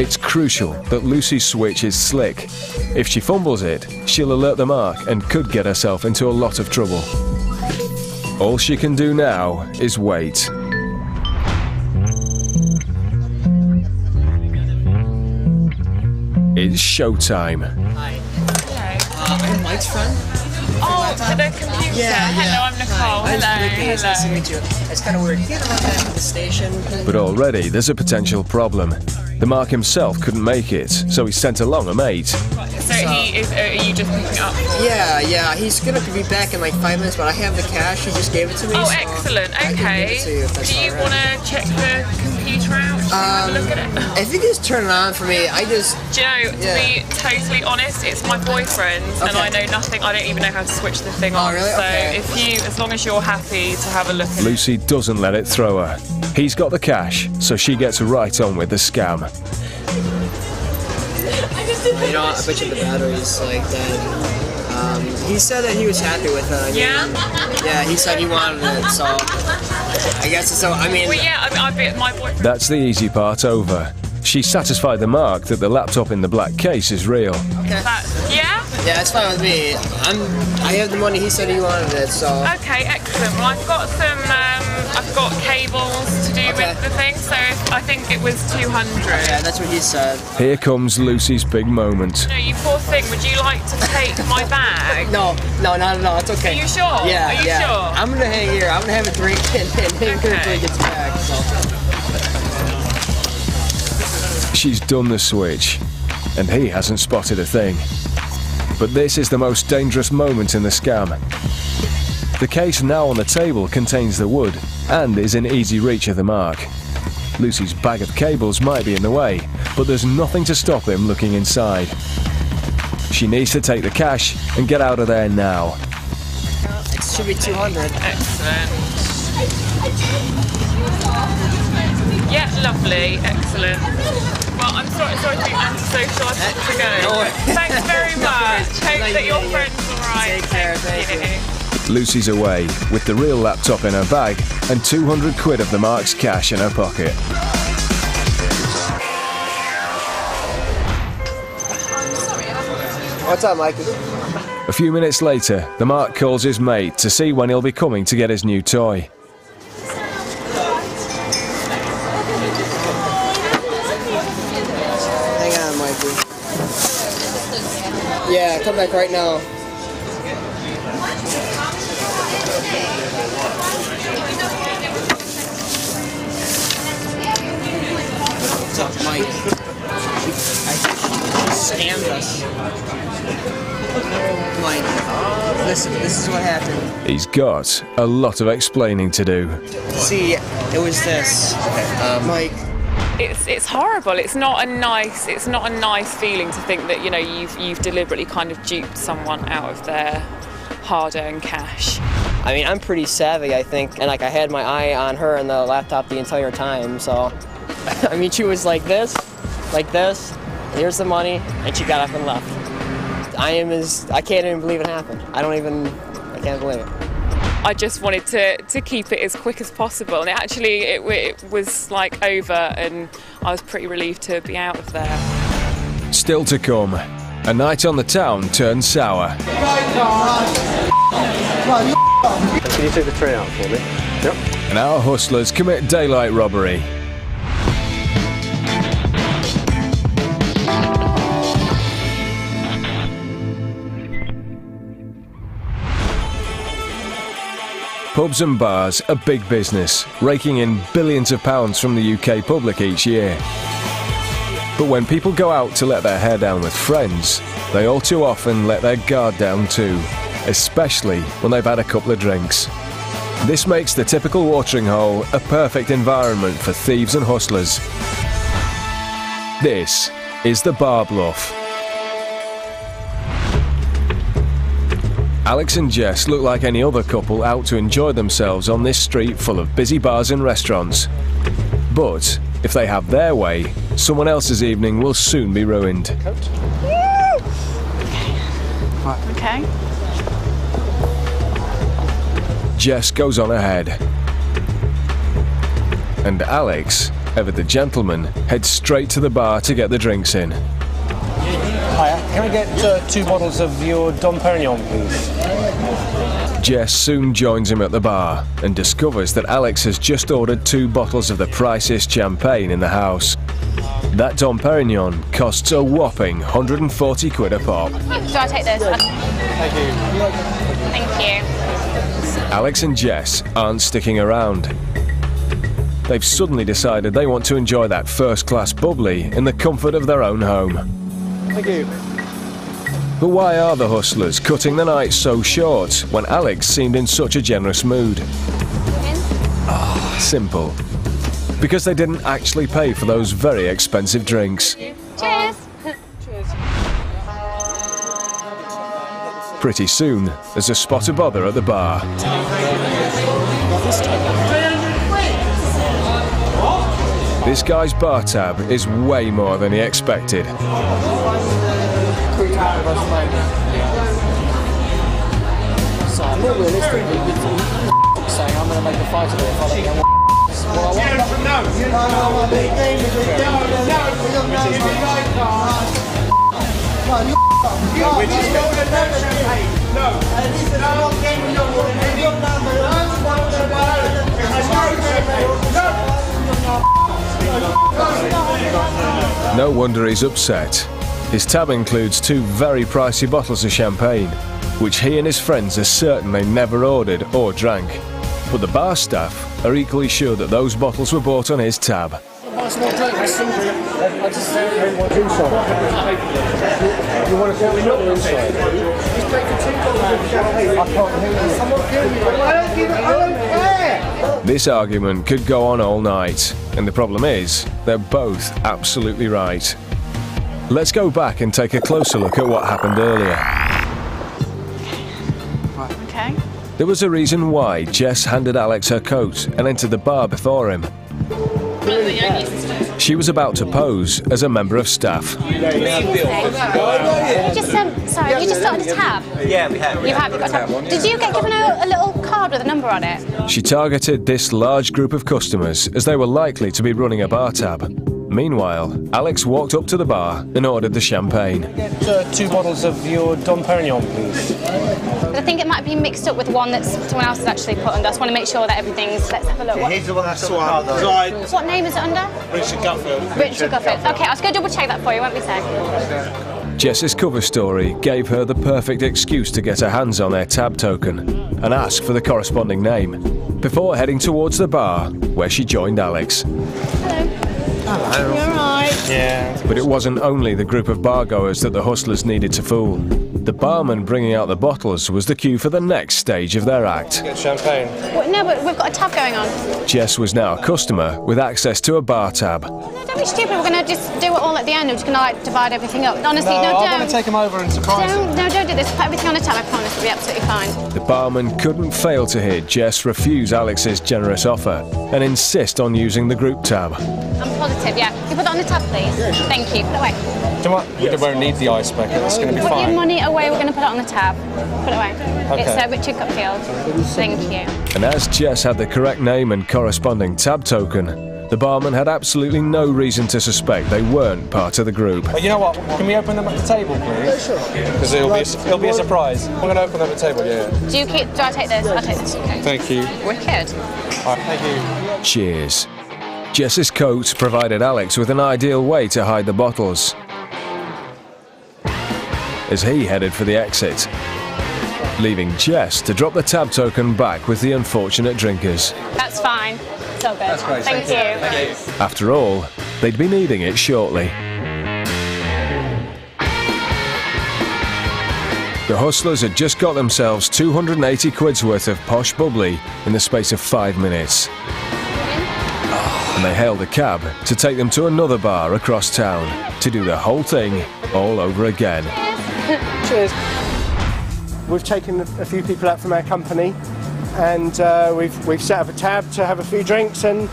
It's crucial that Lucy's switch is slick. If she fumbles it, she'll alert the Mark and could get herself into a lot of trouble. All she can do now is wait. It's showtime. Hi. Hello. I'm Mike's friend. Oh, for the computer. Yeah, hello, yeah. I'm Nicole. Hi. Hello. Hello. It's nice to meet you. It's kind of weird. Get around back to the station. But already there's a potential problem. The Mark himself couldn't make it, so he sent along a mate. So he is, uh, are you just picking up? Yeah, yeah. He's going to have to be back in like five minutes, but I have the cash. He just gave it to me. Oh, so excellent. Okay. You, do you right. want to check the computer out? Um, have a look at it? If you just turn it on for me, I just... Do you know, yeah. to be totally honest, it's my boyfriend's, okay. and I know nothing. I don't even know how to switch the thing on. Oh, really? So okay. if you, as long as you're happy to have a look at it. Lucy doesn't let it throw her. He's got the cash, so she gets right on with the scam. You know, I bet you the battery's like dead. Um, he said that he was happy with her. Yeah? Yeah, he said he wanted it, so I guess so. I mean... Well, yeah, I, I bet my boyfriend... That's the easy part over. She satisfied the Mark that the laptop in the black case is real. Okay. That, yeah? Yeah, that's fine with me. I'm, I have the money, he said he wanted it, so... Okay, excellent. Well, I've got some... Um, I've got cables to do okay. with the thing, so I think it was two hundred. Yeah, that's what he said. Here comes Lucy's big moment. No, you poor thing, would you like to take my bag? No, no, no, no, it's okay. Are you sure? Yeah, Are you yeah. sure? I'm going to hang here. I'm going to have a drink and then okay. he gets back. So. She's done the switch, and he hasn't spotted a thing. But this is the most dangerous moment in the scam. The case now on the table contains the wood and is in easy reach of the Mark. Lucy's bag of cables might be in the way, but there's nothing to stop him looking inside. She needs to take the cash and get out of there now. It should be two hundred. Excellent. Yeah, lovely. Excellent. Well, I'm sorry, sorry to be antisocial. I have to go. Thanks very much. Hope that your friend's all right. Take care. Thank you. Lucy's away, with the real laptop in her bag and two hundred quid of the Mark's cash in her pocket. What's up, Mike? A few minutes later, the Mark calls his mate to see when he'll be coming to get his new toy. come back right now. What's up, Mike? I scammed us. Mike, listen, this is what happened. He's got a lot of explaining to do. See, it was this. Um, Mike. It's it's horrible. It's not a nice it's not a nice feeling to think that, you know, you've you've deliberately kind of duped someone out of their hard-earned cash. I mean, I'm pretty savvy, I think, and like I had my eye on her and the laptop the entire time. So, I mean, she was like this, like this. Here's the money, and she got up and left. I am as I can't even believe it happened. I don't even I can't believe it. I just wanted to, to keep it as quick as possible, and it actually it, it was like over, and I was pretty relieved to be out of there. Still to come, a night on the town turned sour. Can you take the tray out for me? Yep. And our hustlers commit daylight robbery. Pubs and bars are big business, raking in billions of pounds from the U K public each year. But when people go out to let their hair down with friends, they all too often let their guard down too, especially when they've had a couple of drinks. This makes the typical watering hole a perfect environment for thieves and hustlers. This is the Bar Bluff. Alex and Jess look like any other couple out to enjoy themselves on this street full of busy bars and restaurants. But if they have their way, someone else's evening will soon be ruined. Coat. Okay. Okay. Jess goes on ahead. And Alex, ever the gentleman, heads straight to the bar to get the drinks in. Hiya. Can I get uh, two bottles of your Dom Perignon, please? Jess soon joins him at the bar and discovers that Alex has just ordered two bottles of the priciest champagne in the house. That Dom Perignon costs a whopping one hundred and forty quid a pop. So I take this. Thank you. Thank you. Alex and Jess aren't sticking around. They've suddenly decided they want to enjoy that first-class bubbly in the comfort of their own home. Thank you. But why are the hustlers cutting the night so short when Alex seemed in such a generous mood? Oh, simple. Because they didn't actually pay for those very expensive drinks. Cheers! Cheers. Pretty soon, there's a spot of bother at the bar. This guy's bar tab is way more than he expected. No wonder he's upset. His tab includes two very pricey bottles of champagne, which he and his friends are certain they never ordered or drank. But the bar staff are equally sure that those bottles were bought on his tab. This argument could go on all night, and the problem is, they're both absolutely right. Let's go back and take a closer look at what happened earlier. Okay. There was a reason why Jess handed Alex her coat and entered the bar before him. She was about to pose as a member of staff. Just, um, sorry, you just started a tab? Yeah, we have. You have, you got a tab. Did you get given a, a little card with a number on it? She targeted this large group of customers as they were likely to be running a bar tab. Meanwhile, Alex walked up to the bar and ordered the champagne. Get uh, two bottles of your Dom Perignon, please. I think it might be mixed up with one that someone else has actually put under. I just want to make sure that everything's... Let's have a look. Yeah, he's the one that's on the card. What name is it under? Richard Gutfield. Richard Gutfield. OK, I'll just go double-check that for you, won't we, sir? Jess's cover story gave her the perfect excuse to get her hands on their tab token and ask for the corresponding name, before heading towards the bar, where she joined Alex. Hello. Hello. You all right? Yeah. But it wasn't only the group of bargoers that the hustlers needed to fool. The barman bringing out the bottles was the cue for the next stage of their act. Get champagne. Well, no, but we've got a tab going on. Jess was now a customer with access to a bar tab. No, don't be stupid. We're going to just do it all at the end. We're just going to like divide everything up. Honestly, no, no don't. I'm going to take them over and surprise them. No, don't do this. Put everything on a tab. I promise it'll be absolutely fine. The barman couldn't fail to hear Jess refuse Alex's generous offer and insist on using the group tab. I'm positive, yeah. Can you put it on the tab, please? Yeah, sure. Thank you. Put it away. Do you know what? We won't need the ice bucket, it's going to be fine. Put your money away, we're going to put it on the tab. Put it away. Okay. It's uh, Richard Cupfield. Thank you. And as Jess had the correct name and corresponding tab token, the barman had absolutely no reason to suspect they weren't part of the group. But you know what? Can we open them at the table, please? Yeah, sure. Because it'll, right. be, it'll be a surprise. I'm going to open them at the table, yeah. Do you keep... Do I take this? I'll take this. Okay. Thank you. Wicked. All right, thank you. Cheers. Jess's coat provided Alex with an ideal way to hide the bottles, as he headed for the exit, leaving Jess to drop the tab token back with the unfortunate drinkers. That's fine. So good. That's great. Thank, Thank you. you. Thank you. After all, they'd be needing it shortly. The hustlers had just got themselves two hundred and eighty quid's worth of posh bubbly in the space of five minutes. And they hailed a cab to take them to another bar across town to do the whole thing all over again. Cheers. We've taken a few people out from our company, and uh, we've, we've set up a tab to have a few drinks, and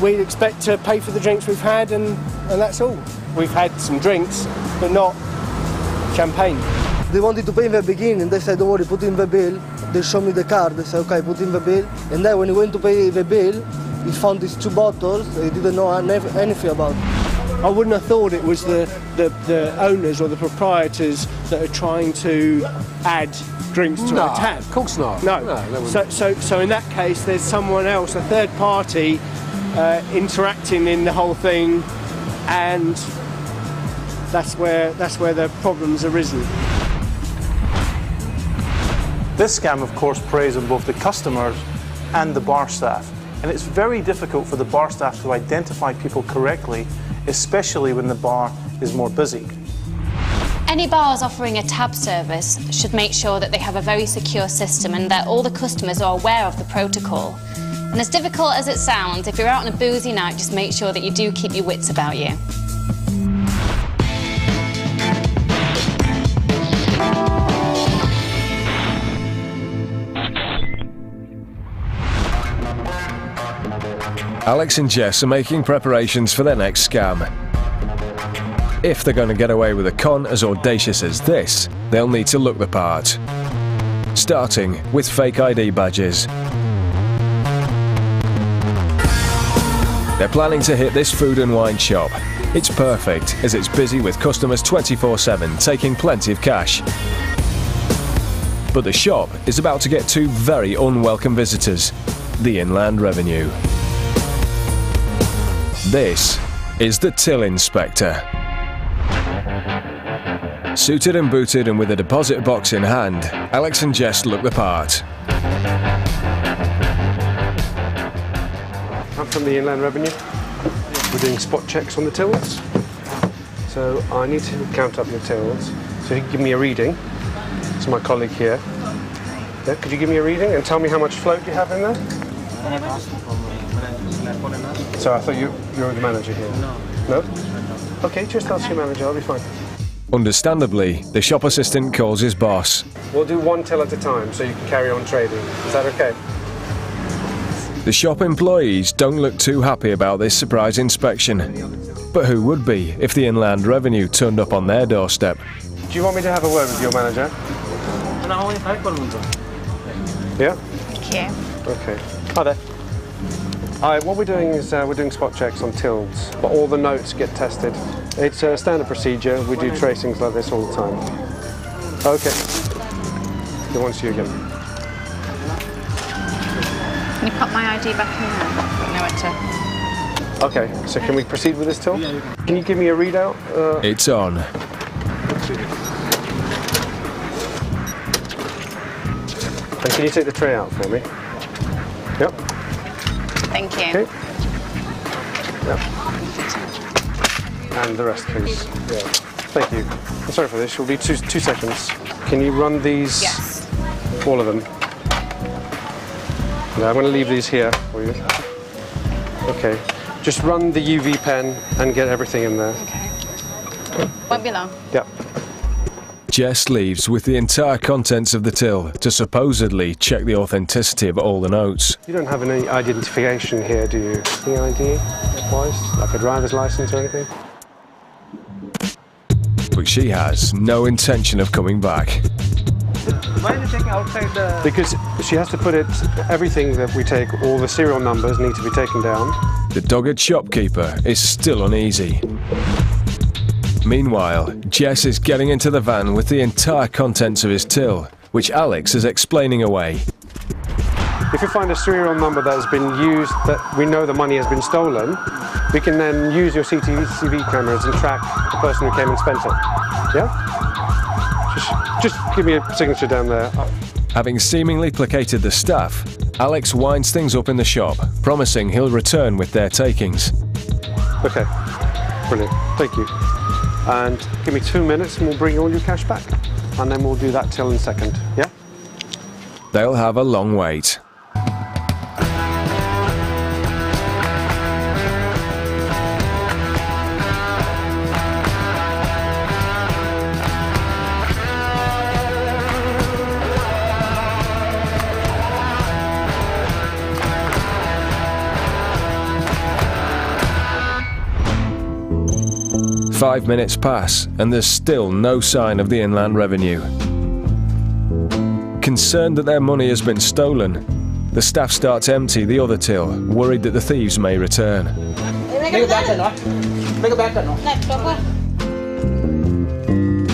we expect to pay for the drinks we've had, and, and that's all. We've had some drinks, but not champagne. They wanted to pay in the beginning, and they said, don't worry, put in the bill. They showed me the card, they said, okay, put in the bill. And then when he went to pay the bill, he found these two bottles, he didn't know anything about it. I wouldn't have thought it was the, the, the owners or the proprietors that are trying to add drinks to no, our tab. Of course not. No. no so, so, so in that case, there's someone else, a third party, uh, interacting in the whole thing, and that's where that's where the problems arisen. This scam, of course, preys on both the customers and the bar staff, and it's very difficult for the bar staff to identify people correctly, especially when the bar is more busy. Any bars offering a tab service should make sure that they have a very secure system and that all the customers are aware of the protocol. And as difficult as it sounds, if you're out on a boozy night, just make sure that you do keep your wits about you. Alex and Jess are making preparations for their next scam. If they're going to get away with a con as audacious as this, they'll need to look the part. Starting with fake I D badges. They're planning to hit this food and wine shop. It's perfect, as it's busy with customers twenty-four seven, taking plenty of cash. But the shop is about to get two very unwelcome visitors, the Inland Revenue. This is the till inspector. Suited and booted and with a deposit box in hand, Alex and Jess look the part. I'm from the Inland Revenue. We're doing spot checks on the tills. So I need to count up the tills. So you can give me a reading. It's my colleague here. Yeah, could you give me a reading and tell me how much float you have in there? So I thought you, you were the manager here? No. No? OK, just ask your manager, I'll be fine. Understandably, the shop assistant calls his boss. We'll do one till at a time, so you can carry on trading. Is that OK? The shop employees don't look too happy about this surprise inspection. But who would be if the Inland Revenue turned up on their doorstep? Do you want me to have a word with your manager? Yeah? Thank you. OK. Hi there. Hi, what we're doing is uh, we're doing spot checks on tills, but all the notes get tested. It's a standard procedure, we do tracings like this all the time. OK. Good one to you again. Can you pop my I D back in there? I don't know what to... OK, so can we proceed with this till? Can you give me a readout? Uh... It's on. And can you take the tray out for me? Yep. Thank you. Okay. Yep. And the rest, please. Thank you. I'm sorry for this. We'll do two, two seconds. Can you run these? Yes. All of them. No, I'm going to leave these here for you. Okay. Just run the U V pen and get everything in there. Okay. Won't be long. Yep. Jess leaves with the entire contents of the till to supposedly check the authenticity of all the notes. You don't have any identification here, do you? Any I D? Voice? Like a driver's license or anything? But she has no intention of coming back. Why are you taking outside the... Because she has to put it, everything that we take, all the serial numbers need to be taken down. The dogged shopkeeper is still uneasy. Meanwhile, Jess is getting into the van with the entire contents of his till, which Alex is explaining away. If you find a serial number that has been used, that we know the money has been stolen, we can then use your C C T V cameras and track the person who came and spent it. Yeah? Just, just give me a signature down there. Having seemingly placated the staff, Alex winds things up in the shop, promising he'll return with their takings. Okay, brilliant, thank you. And give me two minutes and we'll bring all your cash back. And then we'll do that till in a second, yeah? They'll have a long wait. Five minutes pass, and there's still no sign of the Inland Revenue. Concerned that their money has been stolen, the staff start to empty the other till, worried that the thieves may return.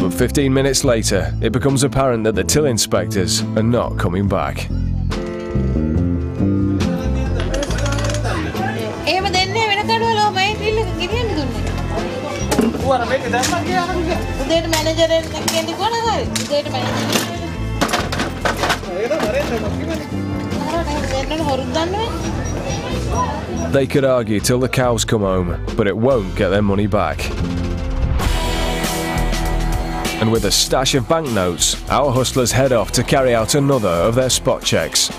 But fifteen minutes later, it becomes apparent that the till inspectors are not coming back. They could argue till the cows come home, but it won't get their money back. And with a stash of banknotes, our hustlers head off to carry out another of their spot checks.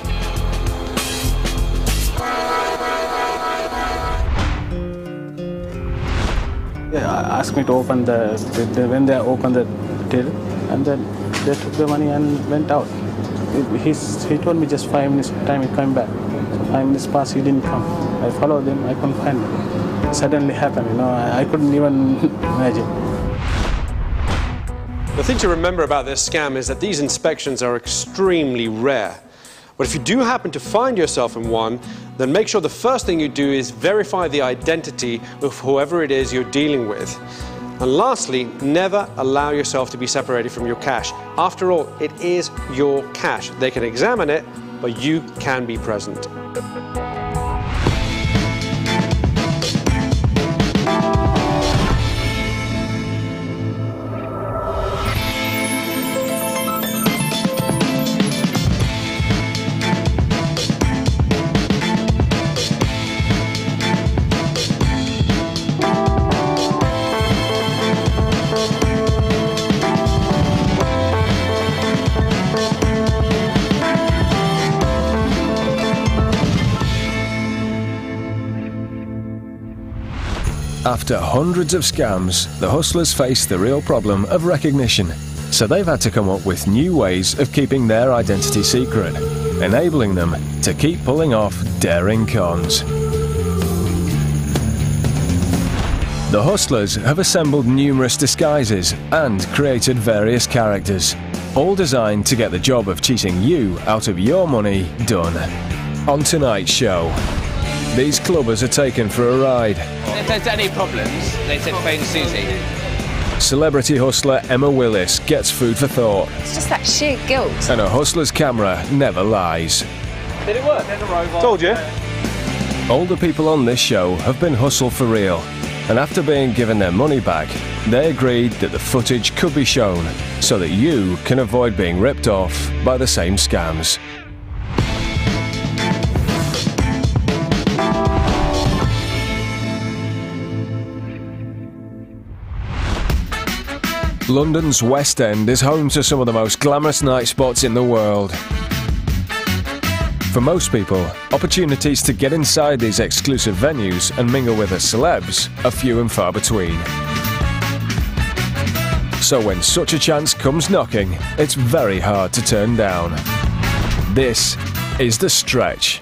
Asked me to open the, the, when they opened the till, and then they took the money and went out. He, he told me just five minutes time he came back. Five minutes passed, he didn't come. I followed him, I couldn't find him. It suddenly happened, you know, I, I couldn't even imagine. The thing to remember about this scam is that these inspections are extremely rare. But if you do happen to find yourself in one, then make sure the first thing you do is verify the identity of whoever it is you're dealing with. And lastly, never allow yourself to be separated from your cash. After all, it is your cash. They can examine it, but you can be present. After hundreds of scams, the hustlers face the real problem of recognition, so they've had to come up with new ways of keeping their identity secret, enabling them to keep pulling off daring cons. The hustlers have assembled numerous disguises and created various characters, all designed to get the job of cheating you out of your money done. On tonight's show, these clubbers are taken for a ride. If there's any problems, they said phone Susie. Celebrity hustler Emma Willis gets food for thought. It's just that sheer guilt. And a hustler's camera never lies. Did it work? Told you. All the people on this show have been hustled for real. and after being given their money back, they agreed that the footage could be shown so that you can avoid being ripped off by the same scams. London's West End is home to some of the most glamorous night spots in the world. For most people, opportunities to get inside these exclusive venues and mingle with the celebs are few and far between. So when such a chance comes knocking, it's very hard to turn down. This is The Stretch.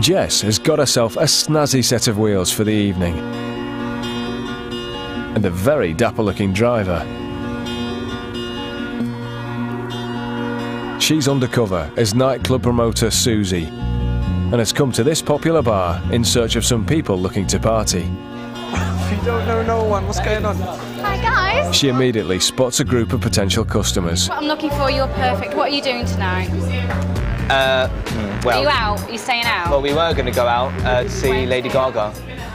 Jess has got herself a snazzy set of wheels for the evening, and a very dapper-looking driver. She's undercover as nightclub promoter Susie, and has come to this popular bar in search of some people looking to party. We don't know no one. What's going on? Hi guys. She immediately spots a group of potential customers. What I'm looking for, you're perfect. What are you doing tonight? Uh, well, are you out? Are you staying out? Well, we were going to go out uh, to see Wait. Lady Gaga.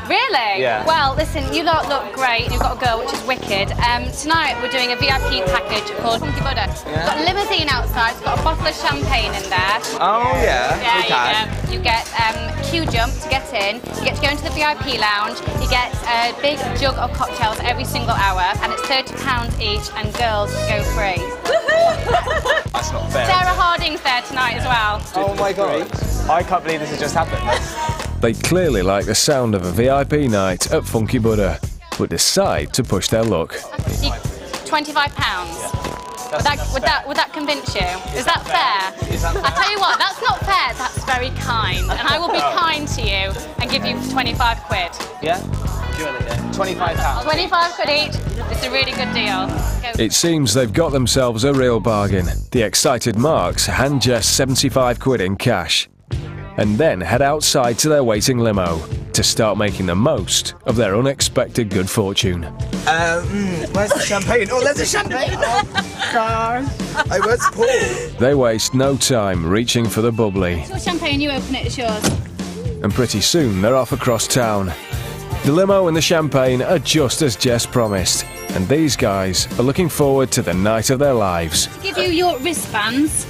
Really? Yeah. Well, listen, you lot look great. You've got a girl, which is wicked. Um, tonight we're doing a V I P package called Funky Buddha. Yeah. We've got a limousine outside. We've got a bottle of champagne in there. Oh yeah. Yeah, we you can. get you get um, queue jump to get in. You get to go into the V I P lounge. You get a big jug of cocktails every single hour, and it's thirty pounds each. And girls go free. That's not fair. Sarah Harding's there tonight as well. Oh my God! I can't believe this has just happened. They clearly like the sound of a V I P night at Funky Buddha, but decide to push their luck. twenty-five pounds. Yeah. Would, that, would, that, would that convince you? Is, Is that, that fair? fair? Is that fair? I tell you what, that's not fair, that's very kind. And I will be kind to you and give you twenty-five quid. Yeah? twenty-five pounds. twenty-five quid each. It's a really good deal. Go. It seems they've got themselves a real bargain. The excited Marks hand Jess seventy-five quid in cash, and then head outside to their waiting limo to start making the most of their unexpected good fortune. Um, where's the champagne? Oh, there's the champagne! Oh, God. I was poor. They waste no time reaching for the bubbly. It's your champagne, you open it, it's yours. And pretty soon they're off across town. The limo and the champagne are just as Jess promised, and these guys are looking forward to the night of their lives. To give you your wristbands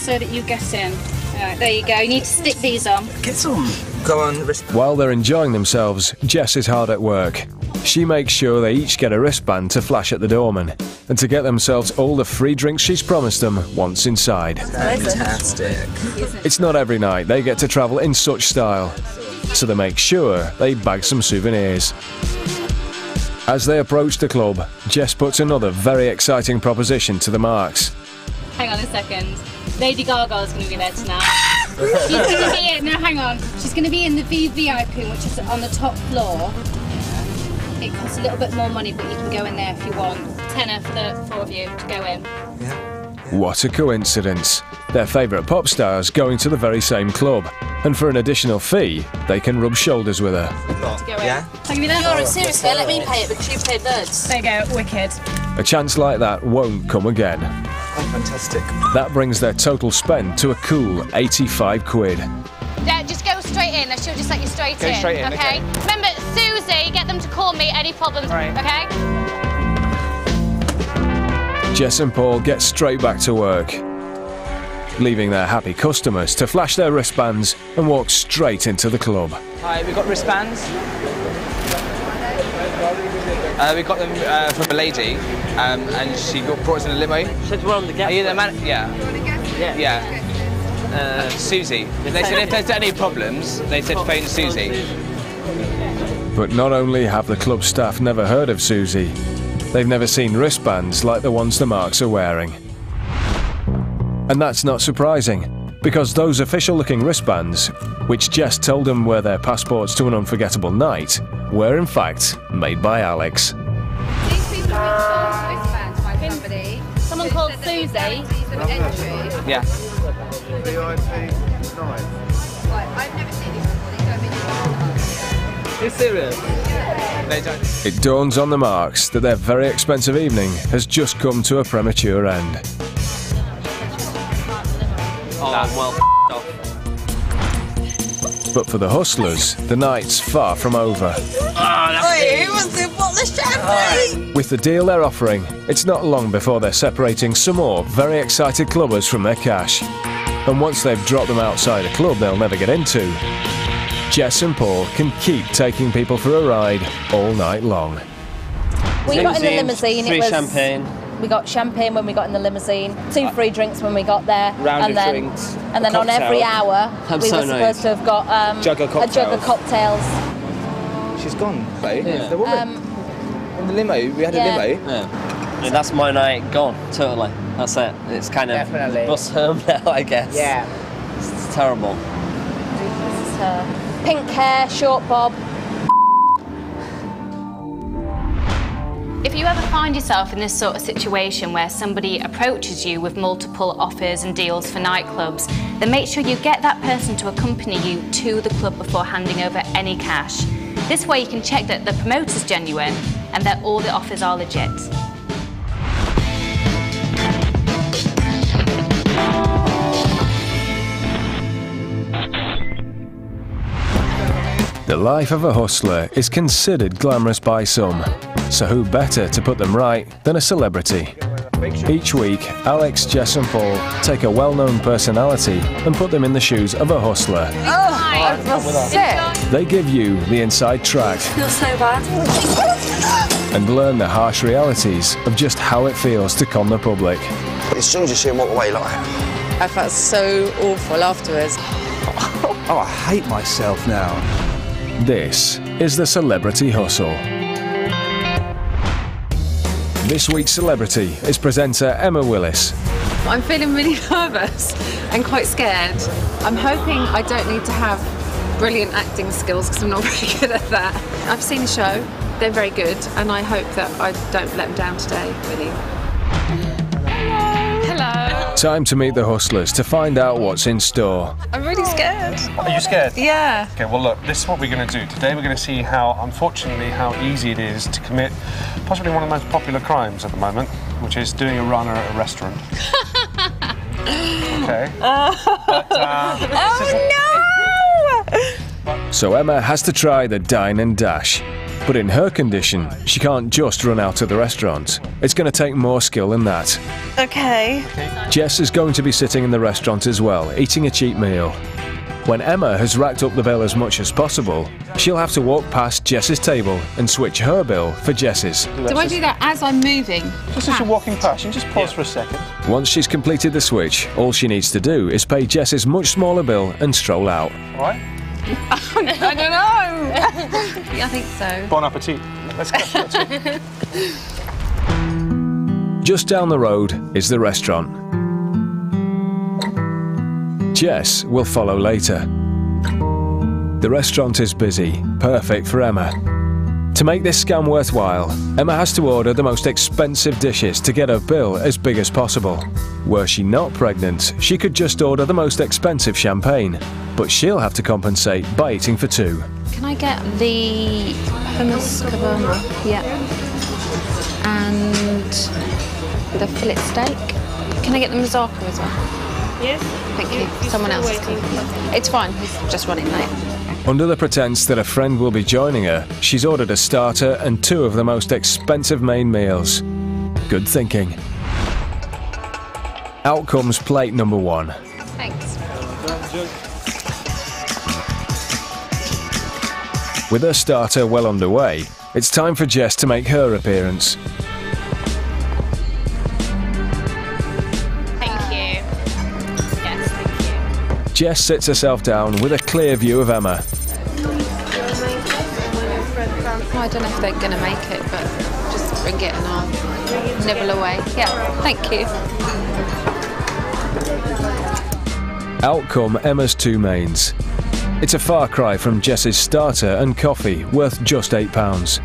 so that you get in. Right, there you go, you need to stick these on. Get some. Go on, wristband. While they're enjoying themselves, Jess is hard at work. She makes sure they each get a wristband to flash at the doorman, and to get themselves all the free drinks she's promised them once inside. Fantastic. It's not every night they get to travel in such style, so they make sure they bag some souvenirs. As they approach the club, Jess puts another very exciting proposition to the Marks. Hang on a second. Lady Gaga's going to be there tonight. She's going to be in, no hang on, she's going to be in the V V I P, which is on the top floor. It costs a little bit more money, but you can go in there if you want. Tenner for the four of you to go in. Yeah. Yeah. What a coincidence. Their favourite pop star's going to the very same club, and for an additional fee, they can rub shoulders with her. To go in. Yeah. Can I give you that? You're seriously, let me pay it, because you paid loads. There you go, wicked. A chance like that won't come again. Oh, fantastic. That brings their total spend to a cool eighty-five quid. Yeah, just go straight in, and she'll just let you straight go in. Straight in, okay? okay? Remember, Susie, get them to call me any problems, right. okay? Jess and Paul get straight back to work, leaving their happy customers to flash their wristbands and walk straight into the club. Hi, we've got wristbands. Uh, we got them uh, from a lady, um, and she got, brought us in a limo. She said we're on the guest. Are you the man? Yeah. You want to guess? Yeah. Yeah. Uh, Susie. They said if there's any problems, they said phone Susie. But not only have the club staff never heard of Susie, they've never seen wristbands like the ones the Marks are wearing. And that's not surprising, because those official-looking wristbands, which Jess told them were their passports to an unforgettable night, were in fact made by Alex. These people have been sold by somebody. Someone called Susie. Yeah. I've never seen these before. Are you serious? They don't. It dawns on the Marks that their very expensive evening has just come to a premature end. Oh, well, f***ed off. But for the hustlers, the night's far from over. With the deal they're offering, it's not long before they're separating some more very excited clubbers from their cash. And once they've dropped them outside a club they'll never get into, Jess and Paul can keep taking people for a ride all night long. We got in the limousine. Free champagne. We got champagne when we got in the limousine, two free drinks when we got there, round and, of then, drinks, and then on every hour I'm we so were supposed nice. to have got um, jug of a jug of cocktails. She's gone, babe. Yeah. The woman um, in the limo, we had yeah. a limo. Yeah. And that's my night gone, totally. That's it. It's kind of Definitely. bus home now, I guess. Yeah, it's, it's terrible. This is her. Pink hair, short bob. If you ever find yourself in this sort of situation where somebody approaches you with multiple offers and deals for nightclubs, then make sure you get that person to accompany you to the club before handing over any cash. This way you can check that the promoter's genuine and that all the offers are legit. The life of a hustler is considered glamorous by some. So who better to put them right than a celebrity? Each week, Alex, Jess and Paul take a well-known personality and put them in the shoes of a hustler. Oh, I feel sick. They give you the inside track. Not so bad. And learn the harsh realities of just how it feels to con the public. As soon as you see them walk away like that. I felt so awful afterwards. Oh, I hate myself now. This is the Celebrity Hustle. This week's celebrity is presenter Emma Willis. I'm feeling really nervous and quite scared. I'm hoping I don't need to have brilliant acting skills because I'm not very good at that. I've seen the show, they're very good, and I hope that I don't let them down today, really. Hello. Time to meet the hustlers to find out what's in store. I'm really scared. Are you scared? Yeah. Okay, well look, this is what we're going to do. Today we're going to see how, unfortunately, how easy it is to commit possibly one of the most popular crimes at the moment, which is doing a runner at a restaurant. Okay. Oh, but, uh, oh no! So Emma has to try the dine and dash. But in her condition, she can't just run out of the restaurant. It's going to take more skill than that. Okay. Jess is going to be sitting in the restaurant as well, eating a cheap meal. When Emma has racked up the bill as much as possible, she'll have to walk past Jess's table and switch her bill for Jess's. Do I do that as I'm moving? Just as you're walking past, you just pause yeah. for a second. Once she's completed the switch, all she needs to do is pay Jess's much smaller bill and stroll out. All right? Oh, no, I don't know. Yeah, I think so. Bon appetit. Let's go. Just down the road is the restaurant. Jess will follow later. The restaurant is busy, perfect for Emma. To make this scam worthwhile, Emma has to order the most expensive dishes to get her bill as big as possible. Were she not pregnant, she could just order the most expensive champagne, but she'll have to compensate by eating for two. Can I get the hummus kebab? Yeah. And the fillet steak. Can I get the moussaka as well? Yes. Thank you. You're Someone else is coming. It's fine. He's just running late. Under the pretense that a friend will be joining her, she's ordered a starter and two of the most expensive main meals. Good thinking. Out comes plate number one. Thanks. With her starter well underway, it's time for Jess to make her appearance. Jess sits herself down with a clear view of Emma. Well, I don't know if they're going to make it, but just bring it and I'll nibble away. Yeah, thank you. Out come Emma's two mains. It's a far cry from Jess's starter and coffee, worth just eight pounds.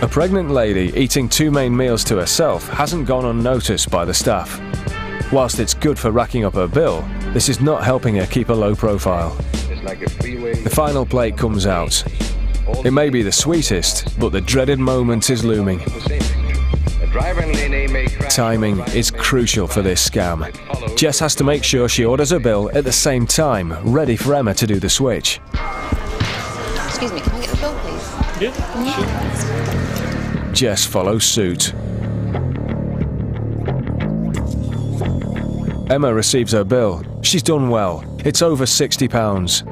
A pregnant lady eating two main meals to herself hasn't gone unnoticed by the staff. Whilst it's good for racking up her bill, this is not helping her keep a low profile. The final plate comes out. It may be the sweetest, but the dreaded moment is looming. Timing is crucial for this scam. Jess has to make sure she orders her bill at the same time, ready for Emma to do the switch. Excuse me, can I get the bill, please? Yeah, mm-hmm. Sure. Jess follows suit. Emma receives her bill. She's done well. It's over sixty pounds.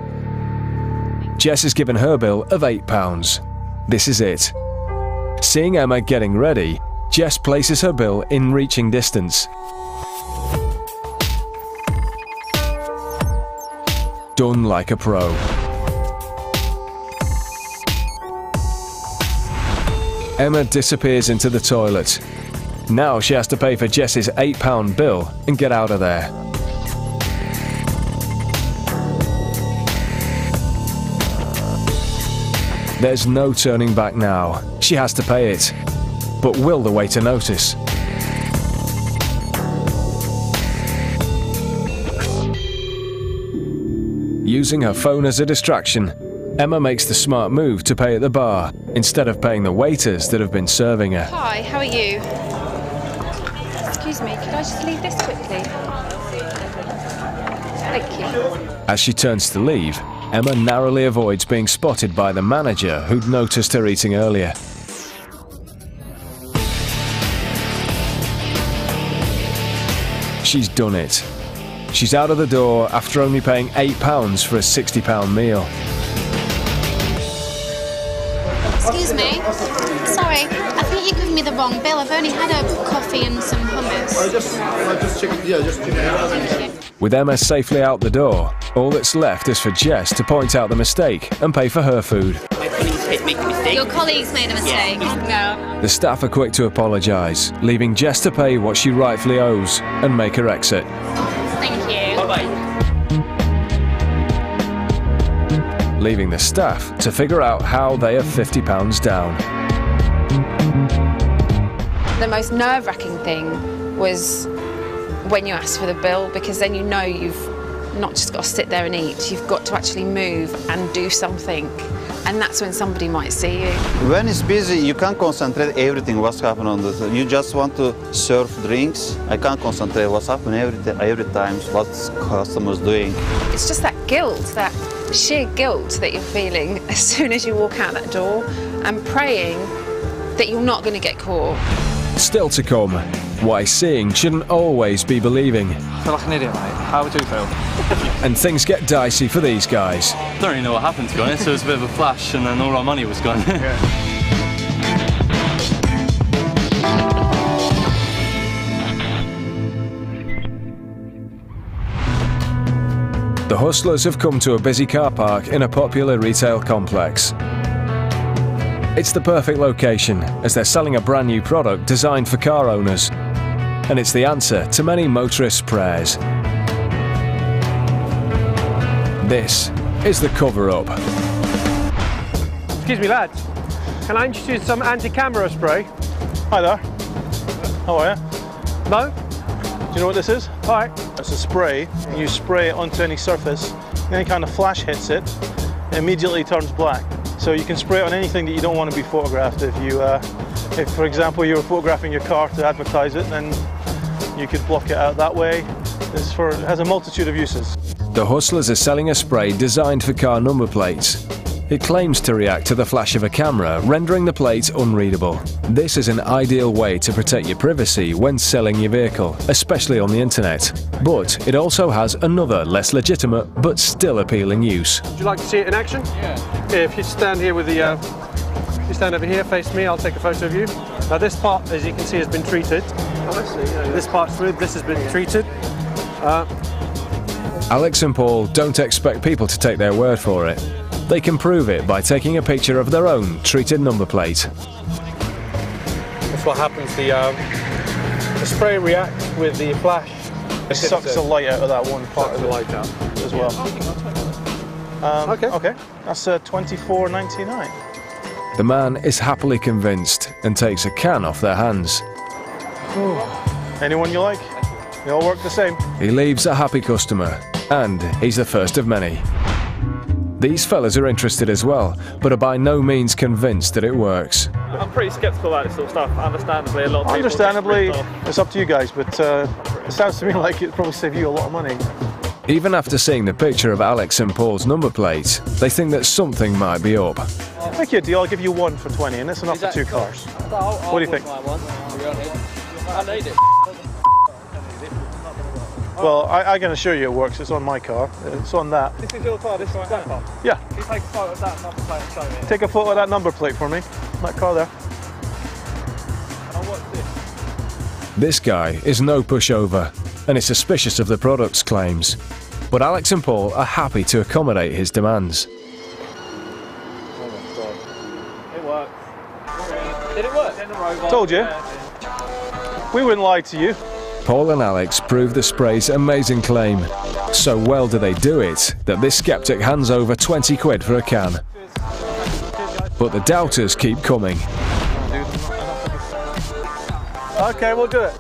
Jess is given her bill of eight pounds. This is it. Seeing Emma getting ready, Jess places her bill in reaching distance. Done like a pro. Emma disappears into the toilet. Now she has to pay for Jess's eight pound bill and get out of there. There's no turning back now. She has to pay it. But will the waiter notice? Using her phone as a distraction, Emma makes the smart move to pay at the bar instead of paying the waiters that have been serving her. Hi, how are you? Excuse me, could I just leave this quickly? Thank you. As she turns to leave, Emma narrowly avoids being spotted by the manager who'd noticed her eating earlier. She's done it. She's out of the door after only paying eight pounds for a sixty pound meal. Excuse me. Sorry, I think you're giving me the wrong bill. I've only had a coffee and some hummus. I just, I just checked, yeah, just checked it out. Thank you. With Emma safely out the door, all that's left is for Jess to point out the mistake and pay for her food. My colleagues made a mistake. Your colleagues made a mistake. Yeah. No. The staff are quick to apologise, leaving Jess to pay what she rightfully owes and make her exit. Thank you. Bye-bye. Leaving the staff to figure out how they are fifty pounds down. The most nerve-wracking thing was when you asked for the bill, because then you know you've not just got to sit there and eat, you've got to actually move and do something, and that's when somebody might see you. When it's busy, you can't concentrate everything what's happening on this. You just want to serve drinks. I can't concentrate what's happening every, every time, what customers doing. It's just that guilt, that sheer guilt that you're feeling as soon as you walk out that door, and praying that you're not going to get caught. Still to come, why seeing shouldn't always be believing. I feel like an idiot, mate. How would you feel? And things get dicey for these guys. I don't really know what happened, to be honest. It was a bit of a flash, and then all our money was gone. Yeah. The hustlers have come to a busy car park in a popular retail complex. It's the perfect location, as they're selling a brand new product designed for car owners. And it's the answer to many motorists' prayers. This is the cover-up. Excuse me, lads. Can I introduce some anti-camera spray? Hi there. How are you? No? Do you know what this is? All right. It's a spray, and you spray it onto any surface, and any kind of flash hits it, it immediately turns black. So you can spray it on anything that you don't want to be photographed. If you, uh, if for example you were photographing your car to advertise it, then you could block it out that way. It's for, it has a multitude of uses. The hustlers are selling a spray designed for car number plates. It claims to react to the flash of a camera, rendering the plate unreadable. This is an ideal way to protect your privacy when selling your vehicle, especially on the internet. But it also has another, less legitimate, but still appealing use. Would you like to see it in action? Yeah. If you stand here with the, uh, if you stand over here, face me, I'll take a photo of you. Now this part, as you can see, has been treated. Oh, I see. Yeah, yeah. This part's ribbed, this has been treated. Uh, Alex and Paul don't expect people to take their word for it. They can prove it by taking a picture of their own treated number plate. That's what happens, the, um, the spray reacts with the flash. It sucks the light out of that one part of the light out as well. Um, okay. Okay, that's uh, twenty-four ninety-nine. The man is happily convinced and takes a can off their hands. Ooh. Anyone you like, they all work the same. He leaves a happy customer, and he's the first of many. These fellas are interested as well, but are by no means convinced that it works. I'm pretty sceptical about this sort of stuff, understandably. A lot of people understandably, it's up to you guys, but uh, it sounds to me like it'd probably save you a lot of money. Even after seeing the picture of Alex and Paul's number plate, they think that something might be up. I'll make you a deal, I'll give you one for twenty, and that's enough for two cars. What do you think? I need it. Well, I, I can assure you it works. It's on my car. It's on that. This is your car, this is that car? Yeah. Can you take a photo of that number plate and show me? Take a photo of that number plate for me. That car there. And what's this? This guy is no pushover and is suspicious of the product's claims. But Alex and Paul are happy to accommodate his demands. Oh my God. It works. Did it work? Did it work? Told you. We wouldn't lie to you. Paul and Alex prove the spray's amazing claim. So well do they do it that this skeptic hands over twenty quid for a can. But the doubters keep coming. Okay, we'll do it.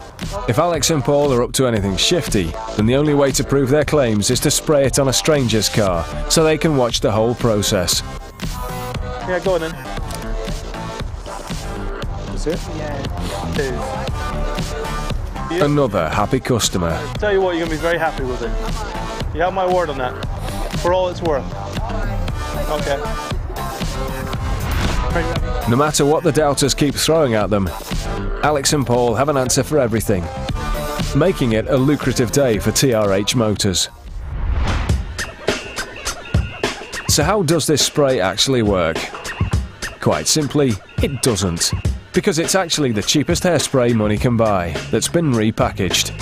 If Alex and Paul are up to anything shifty, then the only way to prove their claims is to spray it on a stranger's car so they can watch the whole process. Yeah, go on then. That's it? Yeah. Two. Another happy customer. I'll tell you what, you're going to be very happy with it. You have my word on that, for all it's worth. Okay. No matter what the doubters keep throwing at them, Alex and Paul have an answer for everything, making it a lucrative day for T R H Motors. So how does this spray actually work? Quite simply, it doesn't. Because it's actually the cheapest hairspray money can buy that's been repackaged.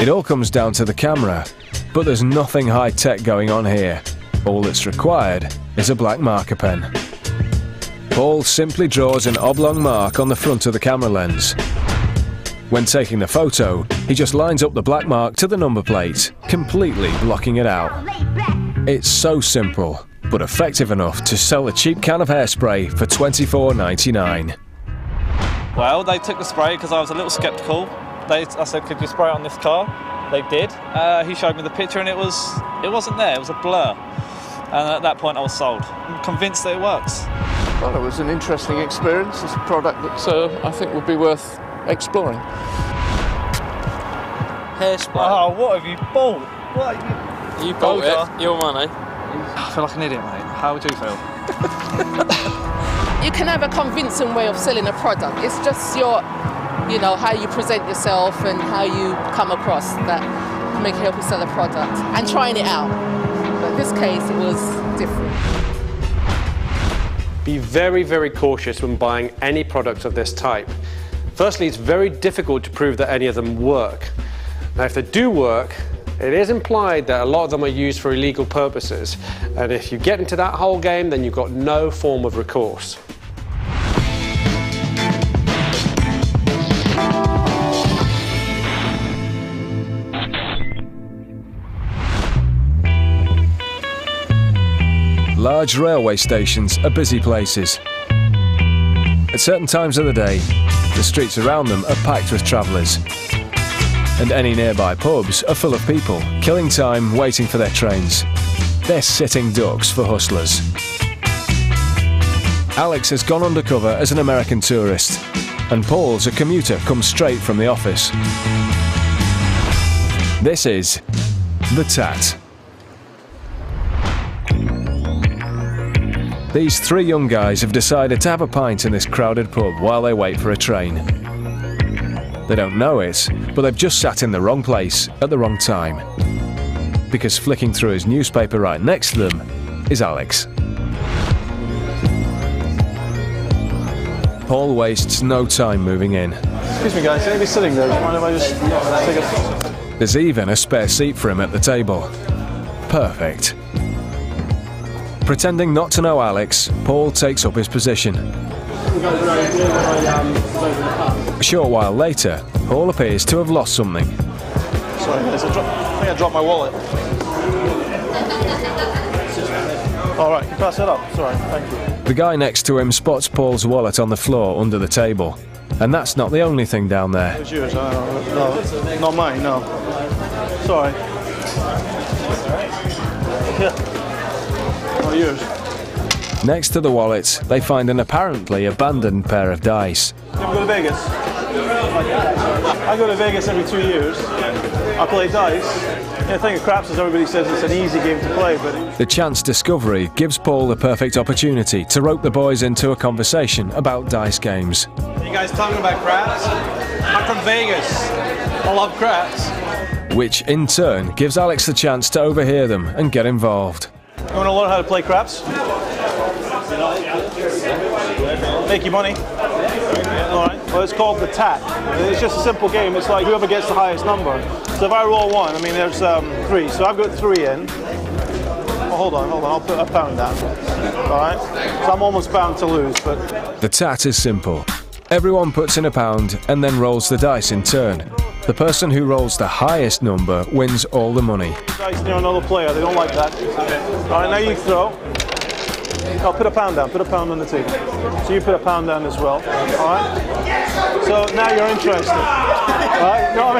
It all comes down to the camera, but there's nothing high-tech going on here. All that's required is a black marker pen. Paul simply draws an oblong mark on the front of the camera lens. When taking the photo, he just lines up the black mark to the number plate, completely blocking it out. It's so simple, but effective enough to sell a cheap can of hairspray for twenty-four ninety-nine. Well, they took the spray because I was a little sceptical. They, I said, could you spray it on this car? They did. Uh, he showed me the picture and it, was, it wasn't there, it was a blur. And at that point I was sold. I'm convinced that it works. Well, it was an interesting experience. It's a product that uh, I think would be worth exploring. Hairspray. Oh, what have you bought? What have you... You bought it, your money. I feel like an idiot, mate. How would you feel? You can have a convincing way of selling a product. It's just your, you know, how you present yourself and how you come across that can make you help you sell a product. And trying it out. But in this case, it was different. Be very, very cautious when buying any product of this type. Firstly, it's very difficult to prove that any of them work. Now, if they do work, it is implied that a lot of them are used for illegal purposes, and if you get into that whole game, then you've got no form of recourse. Large railway stations are busy places. At certain times of the day, the streets around them are packed with travellers. And any nearby pubs are full of people, killing time waiting for their trains. They're sitting ducks for hustlers. Alex has gone undercover as an American tourist, and Paul's a commuter come straight from the office. This is The Tat. These three young guys have decided to have a pint in this crowded pub while they wait for a train. They don't know it, but they've just sat in the wrong place at the wrong time. Because flicking through his newspaper right next to them is Alex. Paul wastes no time moving in. Excuse me guys, anybody sitting there? Mind if I just take a... There's even a spare seat for him at the table. Perfect. Pretending not to know Alex, Paul takes up his position. A short while later, Paul appears to have lost something. Sorry, I think I dropped my wallet. All right, you pass that up. Sorry, thank you. The guy next to him spots Paul's wallet on the floor under the table, and that's not the only thing down there. It was yours. Uh, no, not mine. No. Sorry. Yeah. Not yours. Next to the wallets, they find an apparently abandoned pair of dice. You ever go to Vegas? I go to Vegas every two years. I play dice. Yeah, I think of craps, as everybody says, it's an easy game to play, but... The chance discovery gives Paul the perfect opportunity to rope the boys into a conversation about dice games. Are you guys talking about craps? I'm from Vegas. I love craps. Which, in turn, gives Alex the chance to overhear them and get involved. You want to learn how to play craps? Make your money. All right. Well, it's called the tack. It's just a simple game. It's like whoever gets the highest number. So if I roll one, I mean, there's um, three. So I've got three in. Oh, hold on, hold on. I'll put a pound down. All right. So I'm almost bound to lose, but... The tat is simple. Everyone puts in a pound and then rolls the dice in turn. The person who rolls the highest number wins all the money. Dice near another player. They don't like that. All right, now you throw. I'll put a pound down, put a pound on the table. So you put a pound down as well, alright? So now you're interested, alright? You know what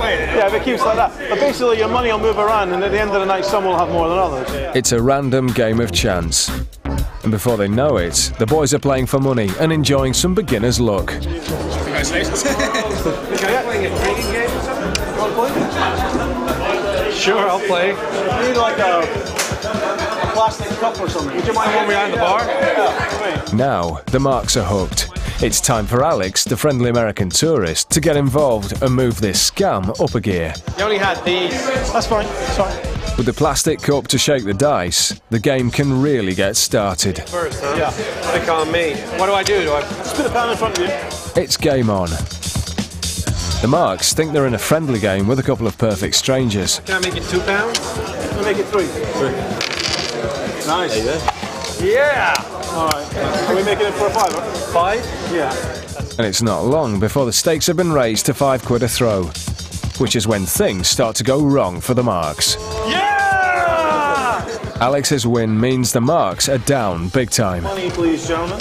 I mean? Yeah, if it keeps like that. But basically your money will move around and at the end of the night some will have more than others. It's a random game of chance. And before they know it, the boys are playing for money and enjoying some beginner's luck. Congratulations. Sure, I'll play. You need like a... plastic cup or something. Would you mind going behind the bar? Yeah. Now, the marks are hooked. It's time for Alex, the friendly American tourist, to get involved and move this scam up a gear. You only had these. That's fine. Sorry. With the plastic cup to shake the dice, the game can really get started. First, huh? Yeah. Pick on me. What do I do? Do I just put a pound in front of you? It's game on. The marks think they're in a friendly game with a couple of perfect strangers. Can I make it two pounds? Can I make it three? Three. Nice. Yeah! Alright, are we making it for a fiver? Five? Yeah. And it's not long before the stakes have been raised to five quid a throw, which is when things start to go wrong for the marks. Yeah! Alex's win means the marks are down big time. Money, please, gentlemen.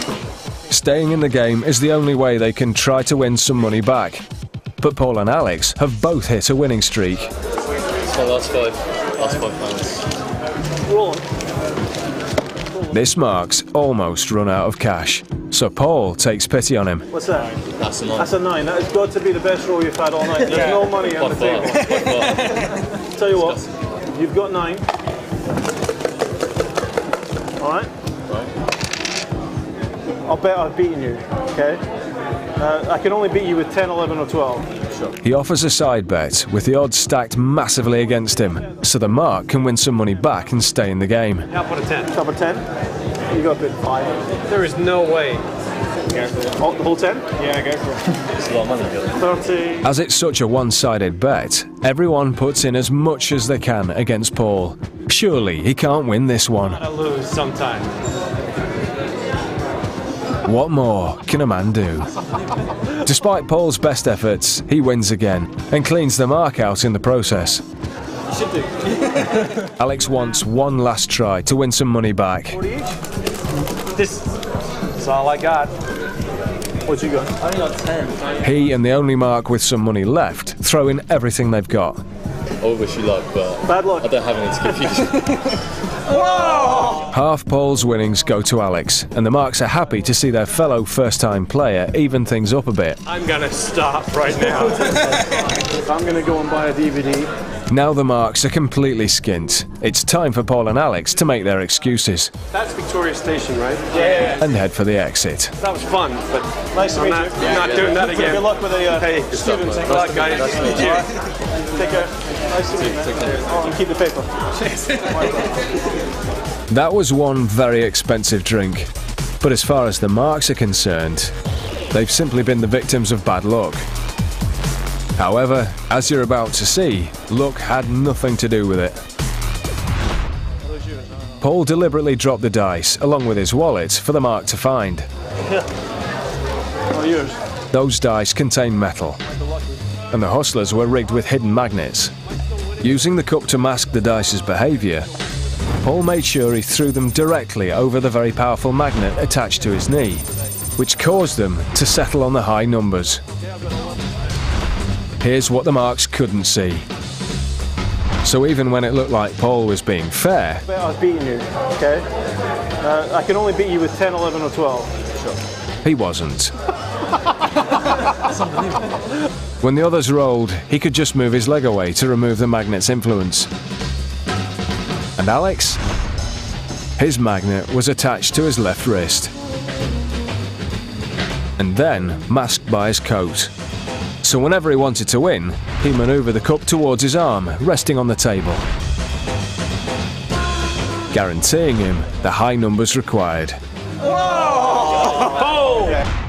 Staying in the game is the only way they can try to win some money back. But Paul and Alex have both hit a winning streak. So last five. Last five pounds. Roll on. This marks almost run out of cash, so Paul takes pity on him. What's that? That's a nine. That's a nine. That has got to be the best roll you've had all night. There's yeah. no money on the table. Tell you what, you've got nine. All right? Right. I'll bet I've beaten you, okay? Uh, I can only beat you with ten, eleven or twelve. Sure. He offers a side bet, with the odds stacked massively against him, so the mark can win some money back and stay in the game. Yeah, I'll put a ten. Top of ten? You got a bit five. There is no way. Yeah, oh, the whole ten? Yeah, go for it. It's a lot of money, really. thirty. As it's such a one-sided bet, everyone puts in as much as they can against Paul. Surely he can't win this one. I lose sometime. What more can a man do? Despite Paul's best efforts, he wins again and cleans the mark out in the process. You should do. Alex wants one last try to win some money back. This is all I got. What you got? I got ten. He and the only mark with some money left throw in everything they've got. I wish you luck, but bad luck. I don't have any to give you. Whoa! Half Paul's winnings go to Alex, and the marks are happy to see their fellow first-time player even things up a bit. I'm gonna stop right now. I'm gonna go and buy a D V D. Now the marks are completely skint. It's time for Paul and Alex to make their excuses. That's Victoria Station, right? Yeah. And head for the exit. That was fun, but nice to meet you. I'm not, yeah, not yeah, doing yeah. that again. Good luck with the uh, hey, students. Good luck, guys. Thank you. Take care. Nice to meet you, man. You keep the paper. That was one very expensive drink. But as far as the marks are concerned, they've simply been the victims of bad luck. However, as you're about to see, luck had nothing to do with it. Paul deliberately dropped the dice, along with his wallet, for the mark to find. Those dice contain metal, and the hustlers were rigged with hidden magnets. Using the cup to mask the dice's behaviour, Paul made sure he threw them directly over the very powerful magnet attached to his knee, which caused them to settle on the high numbers. Here's what the marks couldn't see. So even when it looked like Paul was being fair... I bet I was beating you, okay? Uh, I can only beat you with ten, eleven or twelve. Sure. He wasn't. That's unbelievable. When the others rolled, he could just move his leg away to remove the magnet's influence. And Alex? His magnet was attached to his left wrist, and then masked by his coat. So whenever he wanted to win, he manoeuvred the cup towards his arm, resting on the table, guaranteeing him the high numbers required. Whoa!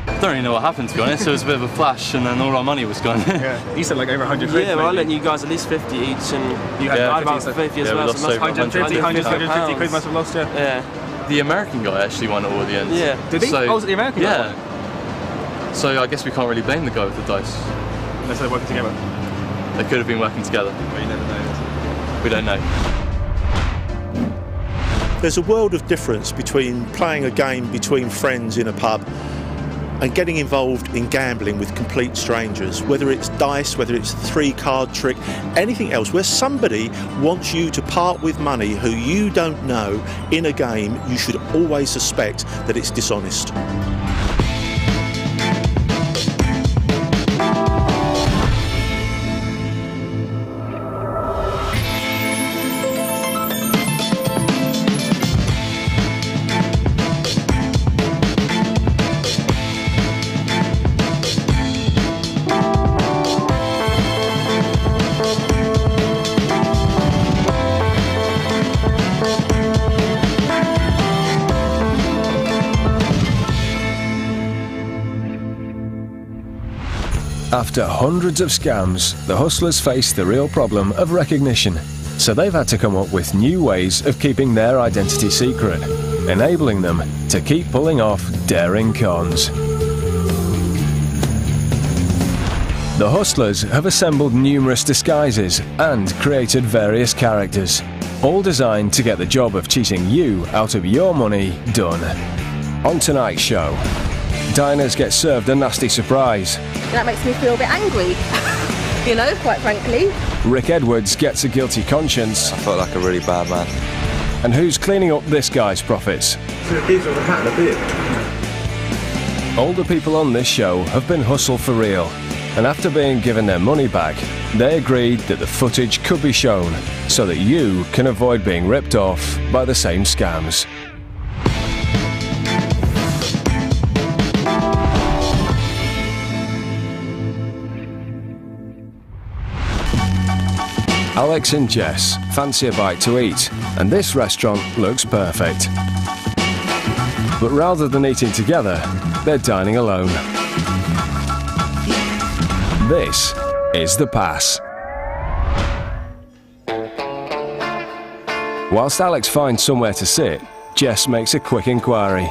I don't really know what happened, to be honest. It was a bit of a flash, and then all our money was gone. Yeah. You said like over one hundred quid. Yeah, well, I lent you guys at least fifty each, and you had yeah, about fifty as yeah, well. We so one hundred fifty, one hundred fifty quid must have lost, yeah. Yeah. The American guy actually won it all at the end. Yeah. Did he? So, oh, was it the American yeah. guy? Yeah. So I guess we can't really blame the guy with the dice. Unless they're working together. They could have been working together. Well, you never know. We don't know. There's a world of difference between playing a game between friends in a pub and getting involved in gambling with complete strangers, whether it's dice, whether it's a three-card trick, anything else, where somebody wants you to part with money who you don't know in a game, you should always suspect that it's dishonest. After hundreds of scams, the hustlers face the real problem of recognition, so they've had to come up with new ways of keeping their identity secret, enabling them to keep pulling off daring cons. The hustlers have assembled numerous disguises and created various characters, all designed to get the job of cheating you out of your money done. On tonight's show, diners get served a nasty surprise. That makes me feel a bit angry, you know, quite frankly. Rick Edwards gets a guilty conscience. I felt like a really bad man. And who's cleaning up this guy's profits? He's a hat and a beard. All the people on this show have been hustled for real, and after being given their money back, they agreed that the footage could be shown so that you can avoid being ripped off by the same scams. Alex and Jess fancy a bite to eat, and this restaurant looks perfect. But rather than eating together, they're dining alone. This is The Pass. Whilst Alex finds somewhere to sit, Jess makes a quick inquiry.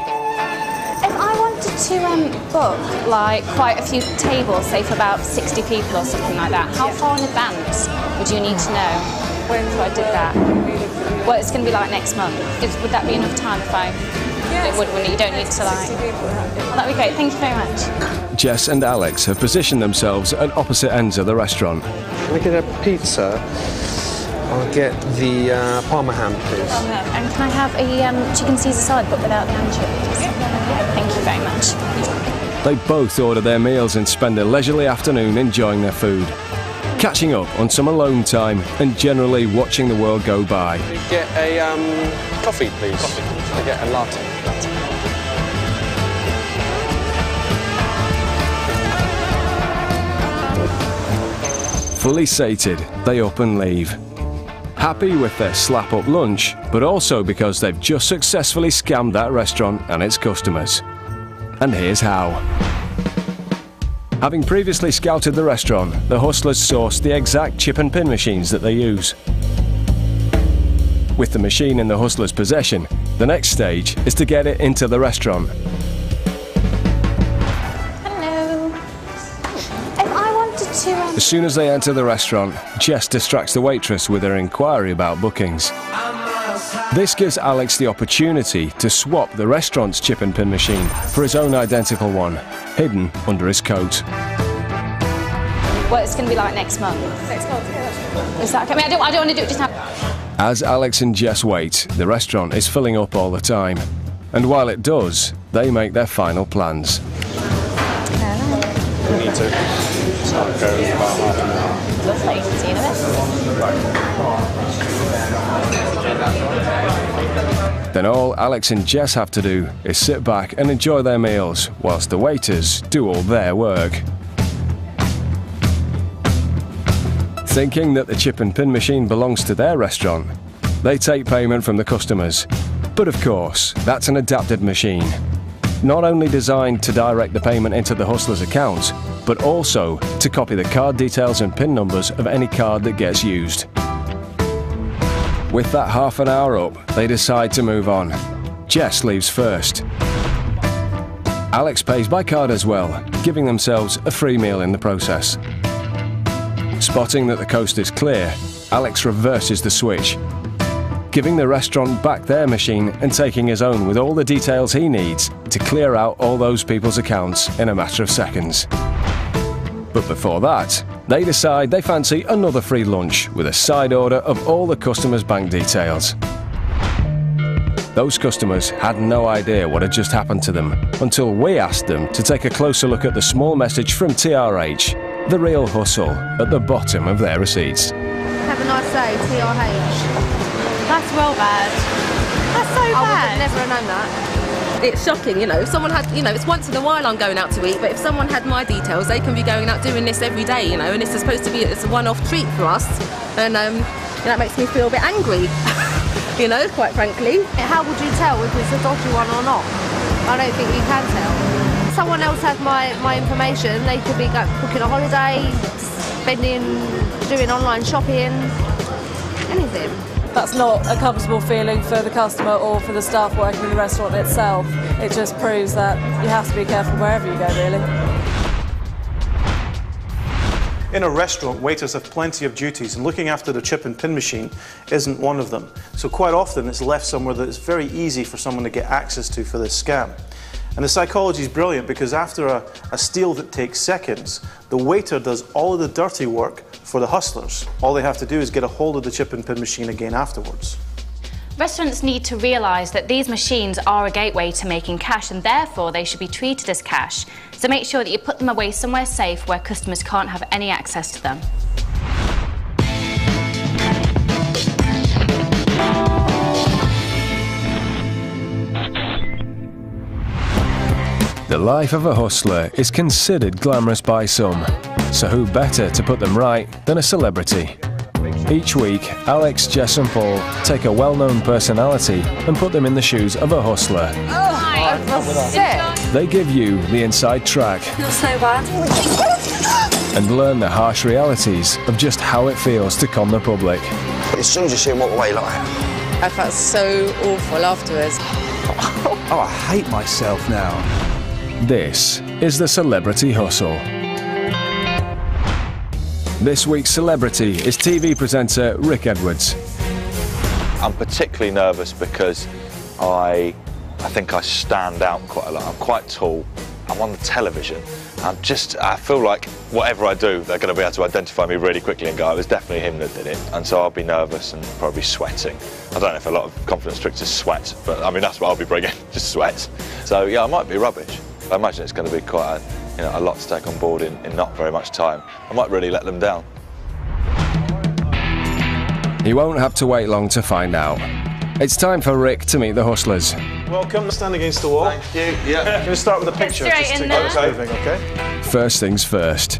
To um, book like quite a few tables, say for about sixty people or something like that, how far in advance would you need to know? When I did that, well, it's going to be like next month. Is, would that be enough time if I? Yeah, it would, wouldn't it? You don't need to like. Well, that'd be great. Thank you very much. Jess and Alex have positioned themselves at opposite ends of the restaurant. Can I get a pizza? I'll get the uh, Parma ham, please. Parma ham. And can I have a um, chicken Caesar salad but without the anchovies? Yeah. Thank you very much. They both order their meals and spend a leisurely afternoon enjoying their food, catching up on some alone time and generally watching the world go by. Can you get a um, coffee, please? Coffee. Can I get a latte? latte? Fully sated, they up and leave. Happy with their slap-up lunch, but also because they've just successfully scammed that restaurant and its customers. And here's how. Having previously scouted the restaurant, the hustlers sourced the exact chip and pin machines that they use. With the machine in the hustler's possession, the next stage is to get it into the restaurant. As soon as they enter the restaurant, Jess distracts the waitress with her inquiry about bookings. This gives Alex the opportunity to swap the restaurant's chip and pin machine for his own identical one, hidden under his coat. Well, it's going to be like next month. Next month, yeah. Is that okay? I mean, I don't, I don't want to do it just now. As Alex and Jess wait, the restaurant is filling up all the time. And while it does, they make their final plans. We need to start going about half an hour. Lovely. See you in a bit. Then all Alex and Jess have to do is sit back and enjoy their meals whilst the waiters do all their work. Thinking that the chip and pin machine belongs to their restaurant, they take payment from the customers. But of course, that's an adapted machine. Not only designed to direct the payment into the hustler's accounts, but also to copy the card details and PIN numbers of any card that gets used. With that half an hour up, they decide to move on. Jess leaves first. Alex pays by card as well, giving themselves a free meal in the process. Spotting that the coast is clear, Alex reverses the switch, giving the restaurant back their machine and taking his own with all the details he needs to clear out all those people's accounts in a matter of seconds. But before that, they decide they fancy another free lunch with a side order of all the customers' bank details. Those customers had no idea what had just happened to them until we asked them to take a closer look at the small message from T R H, The Real Hustle, at the bottom of their receipts. Have a nice day, T R H. That's well bad. That's so I bad. I would never have known that. It's shocking, you know. If someone had, you know, it's once in a while I'm going out to eat, but if someone had my details, they can be going out doing this every day, you know, and it's supposed to be it's a one-off treat for us, and um, that makes me feel a bit angry, you know, quite frankly. How would you tell if it's a dodgy one or not? I don't think you can tell. If someone else had my, my information, they could be like, booking a holiday, spending, doing online shopping, anything. That's not a comfortable feeling for the customer or for the staff working in the restaurant itself. It just proves that you have to be careful wherever you go, really. In a restaurant, waiters have plenty of duties, and looking after the chip and pin machine isn't one of them. So quite often it's left somewhere that it's very easy for someone to get access to for this scam. And the psychology is brilliant, because after a, a steal that takes seconds, the waiter does all of the dirty work for the hustlers. All they have to do is get a hold of the chip and pin machine again afterwards. Restaurants need to realise that these machines are a gateway to making cash, and therefore they should be treated as cash. So make sure that you put them away somewhere safe where customers can't have any access to them. The life of a hustler is considered glamorous by some, so who better to put them right than a celebrity? Each week, Alex, Jess and Paul take a well-known personality and put them in the shoes of a hustler. Oh, they give you the inside track. Not so bad. And learn the harsh realities of just how it feels to con the public. As soon as you see them walk away like that, I felt so awful afterwards. Oh, I hate myself now. This is the Celebrity Hustle. This week's celebrity is T V presenter Rick Edwards. I'm particularly nervous because I, I think I stand out quite a lot. I'm quite tall. I'm on the television. I'm just, I feel like whatever I do, they're going to be able to identify me really quickly and go, it was definitely him that did it. And so I'll be nervous and probably sweating. I don't know if a lot of confidence tricks is sweat, but I mean, that's what I'll be bringing, just sweat. So yeah, I might be rubbish. I imagine it's going to be quite a, you know, a lot to take on board in, in not very much time. I might really let them down. He won't have to wait long to find out. It's time for Rick to meet the hustlers. Welcome. Stand against the wall. Thank you. Yeah. Can we start with a picture? Straight just in to there. Everything, okay? First things first.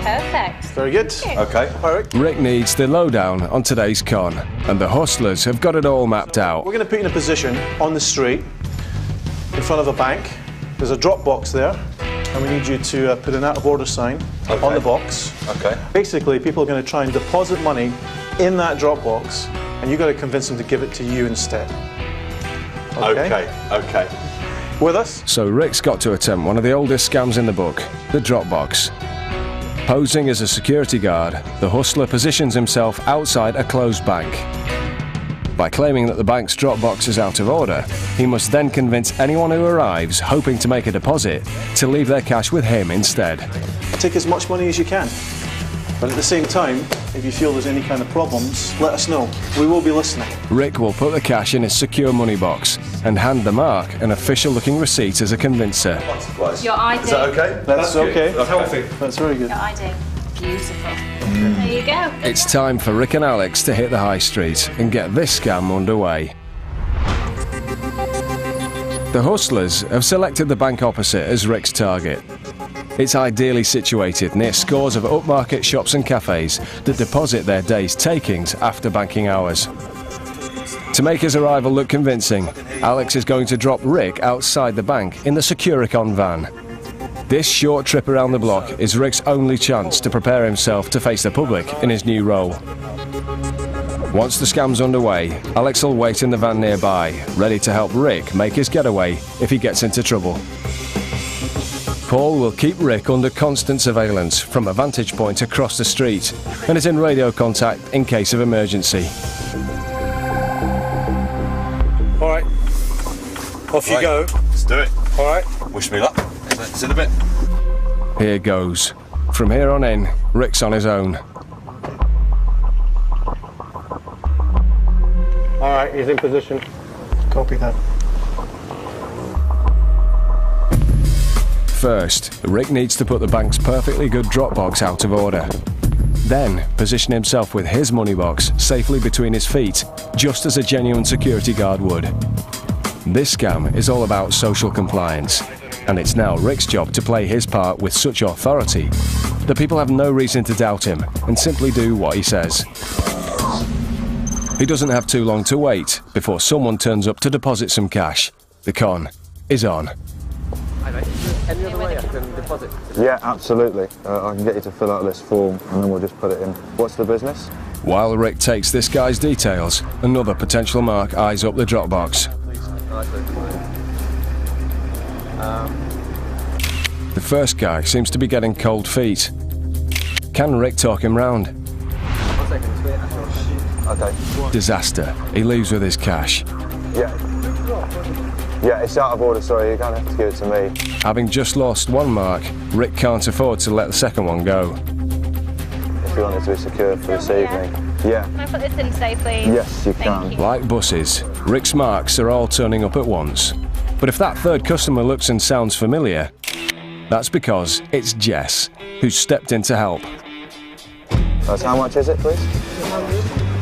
Perfect. Very good. Thank you. Okay. All right. Rick needs the lowdown on today's con, and the hustlers have got it all mapped out. We're going to put you in a position on the street in front of a bank. There's a drop box there, and we need you to uh, put an out-of-order sign okay. on the box. Okay. Basically, people are going to try and deposit money in that drop box, and you've got to convince them to give it to you instead. Okay. Okay. Okay. With us? So Rick's got to attempt one of the oldest scams in the book, the drop box. Posing as a security guard, the hustler positions himself outside a closed bank. By claiming that the bank's drop box is out of order, he must then convince anyone who arrives, hoping to make a deposit, to leave their cash with him instead. Take as much money as you can, but at the same time, if you feel there's any kind of problems, let us know. We will be listening. Rick will put the cash in his secure money box, and hand the mark an official-looking receipt as a convincer. Your I D. Is that okay? That's, That's okay. That's healthy. That's very good. Your I D. Beautiful. Mm. There you go. Good it's time for Rick and Alex to hit the high street and get this scam underway. The hustlers have selected the bank opposite as Rick's target. It's ideally situated near scores of upmarket shops and cafes that deposit their day's takings after banking hours. To make his arrival look convincing, Alex is going to drop Rick outside the bank in the Securicon van. This short trip around the block is Rick's only chance to prepare himself to face the public in his new role. Once the scam's underway, Alex will wait in the van nearby, ready to help Rick make his getaway if he gets into trouble. Paul will keep Rick under constant surveillance from a vantage point across the street and is in radio contact in case of emergency. All right, off you go. Let's do it. All right. Wish me luck. See you in a bit. Here goes. From here on in, Rick's on his own. All right, he's in position. Copy that. First, Rick needs to put the bank's perfectly good drop box out of order. Then, position himself with his money box safely between his feet, just as a genuine security guard would. This scam is all about social compliance, and it's now Rick's job to play his part with such authority that people have no reason to doubt him and simply do what he says. He doesn't have too long to wait before someone turns up to deposit some cash. The con is on. Any other way I can deposit? Yeah, absolutely. Uh, I can get you to fill out this form and then we'll just put it in. What's the business? While Rick takes this guy's details, another potential mark eyes up the drop box. Um. The first guy seems to be getting cold feet. Can Rick talk him round? One second, okay. Disaster. He leaves with his cash. Yeah. Yeah, it's out of order, sorry, you're going to have to give it to me. Having just lost one mark, Rick can't afford to let the second one go. If you want it to be secure for this evening. Yeah. Can I put this in safely? Yes, you can. Like buses, Rick's marks are all turning up at once. But if that third customer looks and sounds familiar, that's because it's Jess, who stepped in to help. That's how much is it, please?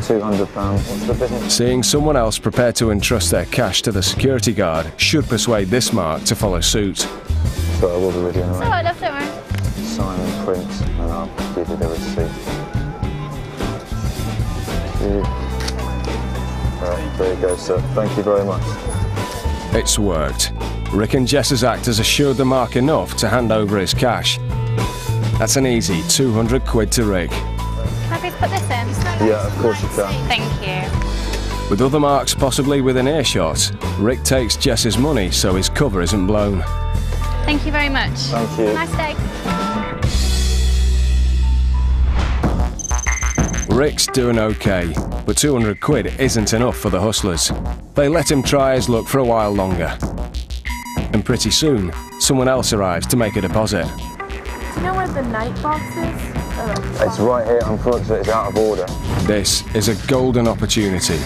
two hundred pounds. What's the business? Seeing someone else prepared to entrust their cash to the security guard should persuade this mark to follow suit. So I will be with you in a minute. Oh, I love that one. Sign and print, and I'll give you the receipt. Right, there you go, sir. Thank you very much. It's worked. Rick and Jess's act has assured the mark enough to hand over his cash. That's an easy two hundred quid to Rick. Can I please put this in? Yeah, of course you can. Thank you. With other marks possibly within earshot, Rick takes Jess's money so his cover isn't blown. Thank you very much. Thank you. Nice day. Rick's doing okay, but two hundred quid isn't enough for the hustlers. They let him try his luck for a while longer. And pretty soon, someone else arrives to make a deposit. Do you know where the night box is? It's right here, unfortunately, it's out of order. This is a golden opportunity.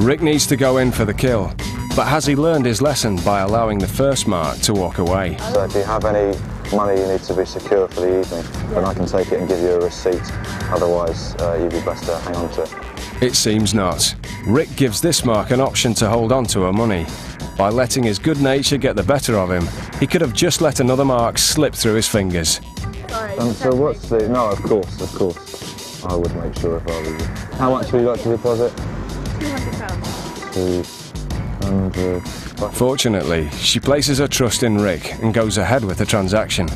Rick needs to go in for the kill, but has he learned his lesson by allowing the first mark to walk away? So if you have any money you need to be secure for the evening, then I can take it and give you a receipt. Otherwise, uh, you'd be best to hang on to it. It seems not. Rick gives this mark an option to hold on to her money. By letting his good nature get the better of him, he could have just let another mark slip through his fingers. And so what's the... No, of course, of course. I would make sure if I were you. How much would you like to deposit? two hundred pounds. Fortunately, she places her trust in Rick and goes ahead with the transaction.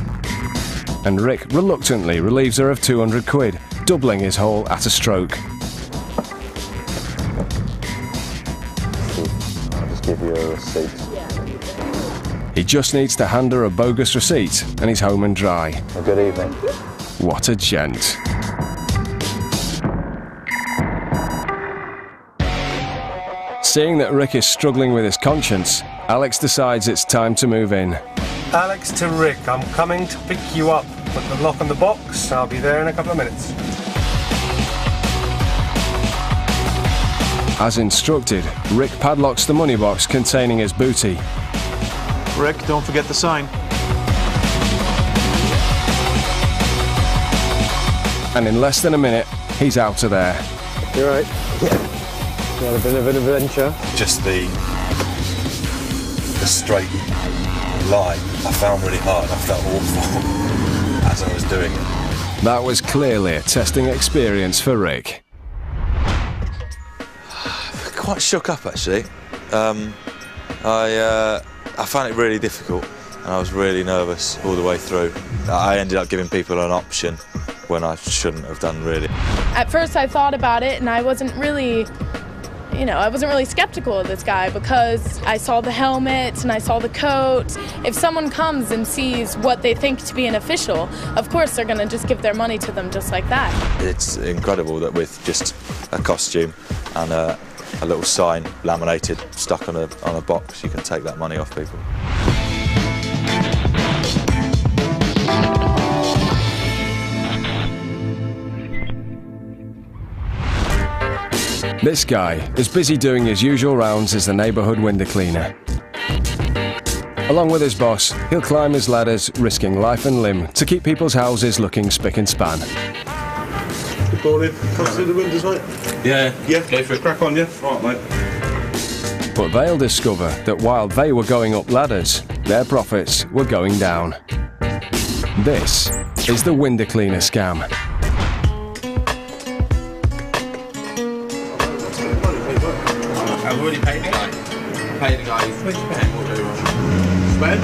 And Rick reluctantly relieves her of two hundred quid, doubling his haul at a stroke. I'll just give you a receipt. He just needs to hand her a bogus receipt and he's home and dry. A good evening. What a gent. Seeing that Rick is struggling with his conscience, Alex decides it's time to move in. Alex to Rick, I'm coming to pick you up. Put the lock on the box, I'll be there in a couple of minutes. As instructed, Rick padlocks the money box containing his booty. Rick, don't forget the sign. And in less than a minute, he's out of there. You're right. Yeah. You had a bit of an adventure. Just the, the straight line I found really hard. I felt awful as I was doing it. That was clearly a testing experience for Rick. Quite shook up, actually. Um, I, uh, I found it really difficult, and I was really nervous all the way through. I ended up giving people an option when I shouldn't have done, really. At first I thought about it and I wasn't really, you know, I wasn't really skeptical of this guy because I saw the helmet and I saw the coat. If someone comes and sees what they think to be an official, of course they're going to just give their money to them just like that. It's incredible that with just a costume and a, a little sign laminated, stuck on a, on a box, you can take that money off people. This guy is busy doing his usual rounds as the neighbourhood window cleaner. Along with his boss, he'll climb his ladders, risking life and limb to keep people's houses looking spick and span. Good morning. Come through the windows, mate? Yeah. Yeah, go for a crack on, yeah? Right, mate. But they'll discover that while they were going up ladders, their profits were going down. This is the window cleaner scam. I've already paid the guy. I paid the guy. He's twenty pounds. Ben?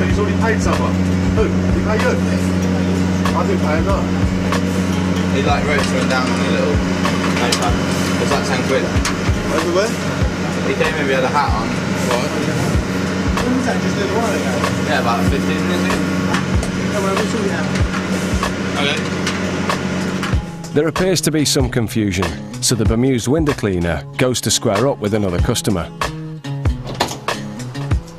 So he's already paid someone? Who? He paid you? I didn't pay him, no. He like wrote to him down on a little notepad. It was like ten quid. Everywhere? He came in, we had a hat on. What? When was that? Just a little while ago? Yeah, about fifteen minutes ago. Yeah, well, we'll see you now. Okay. There appears to be some confusion. So the bemused window cleaner goes to square up with another customer.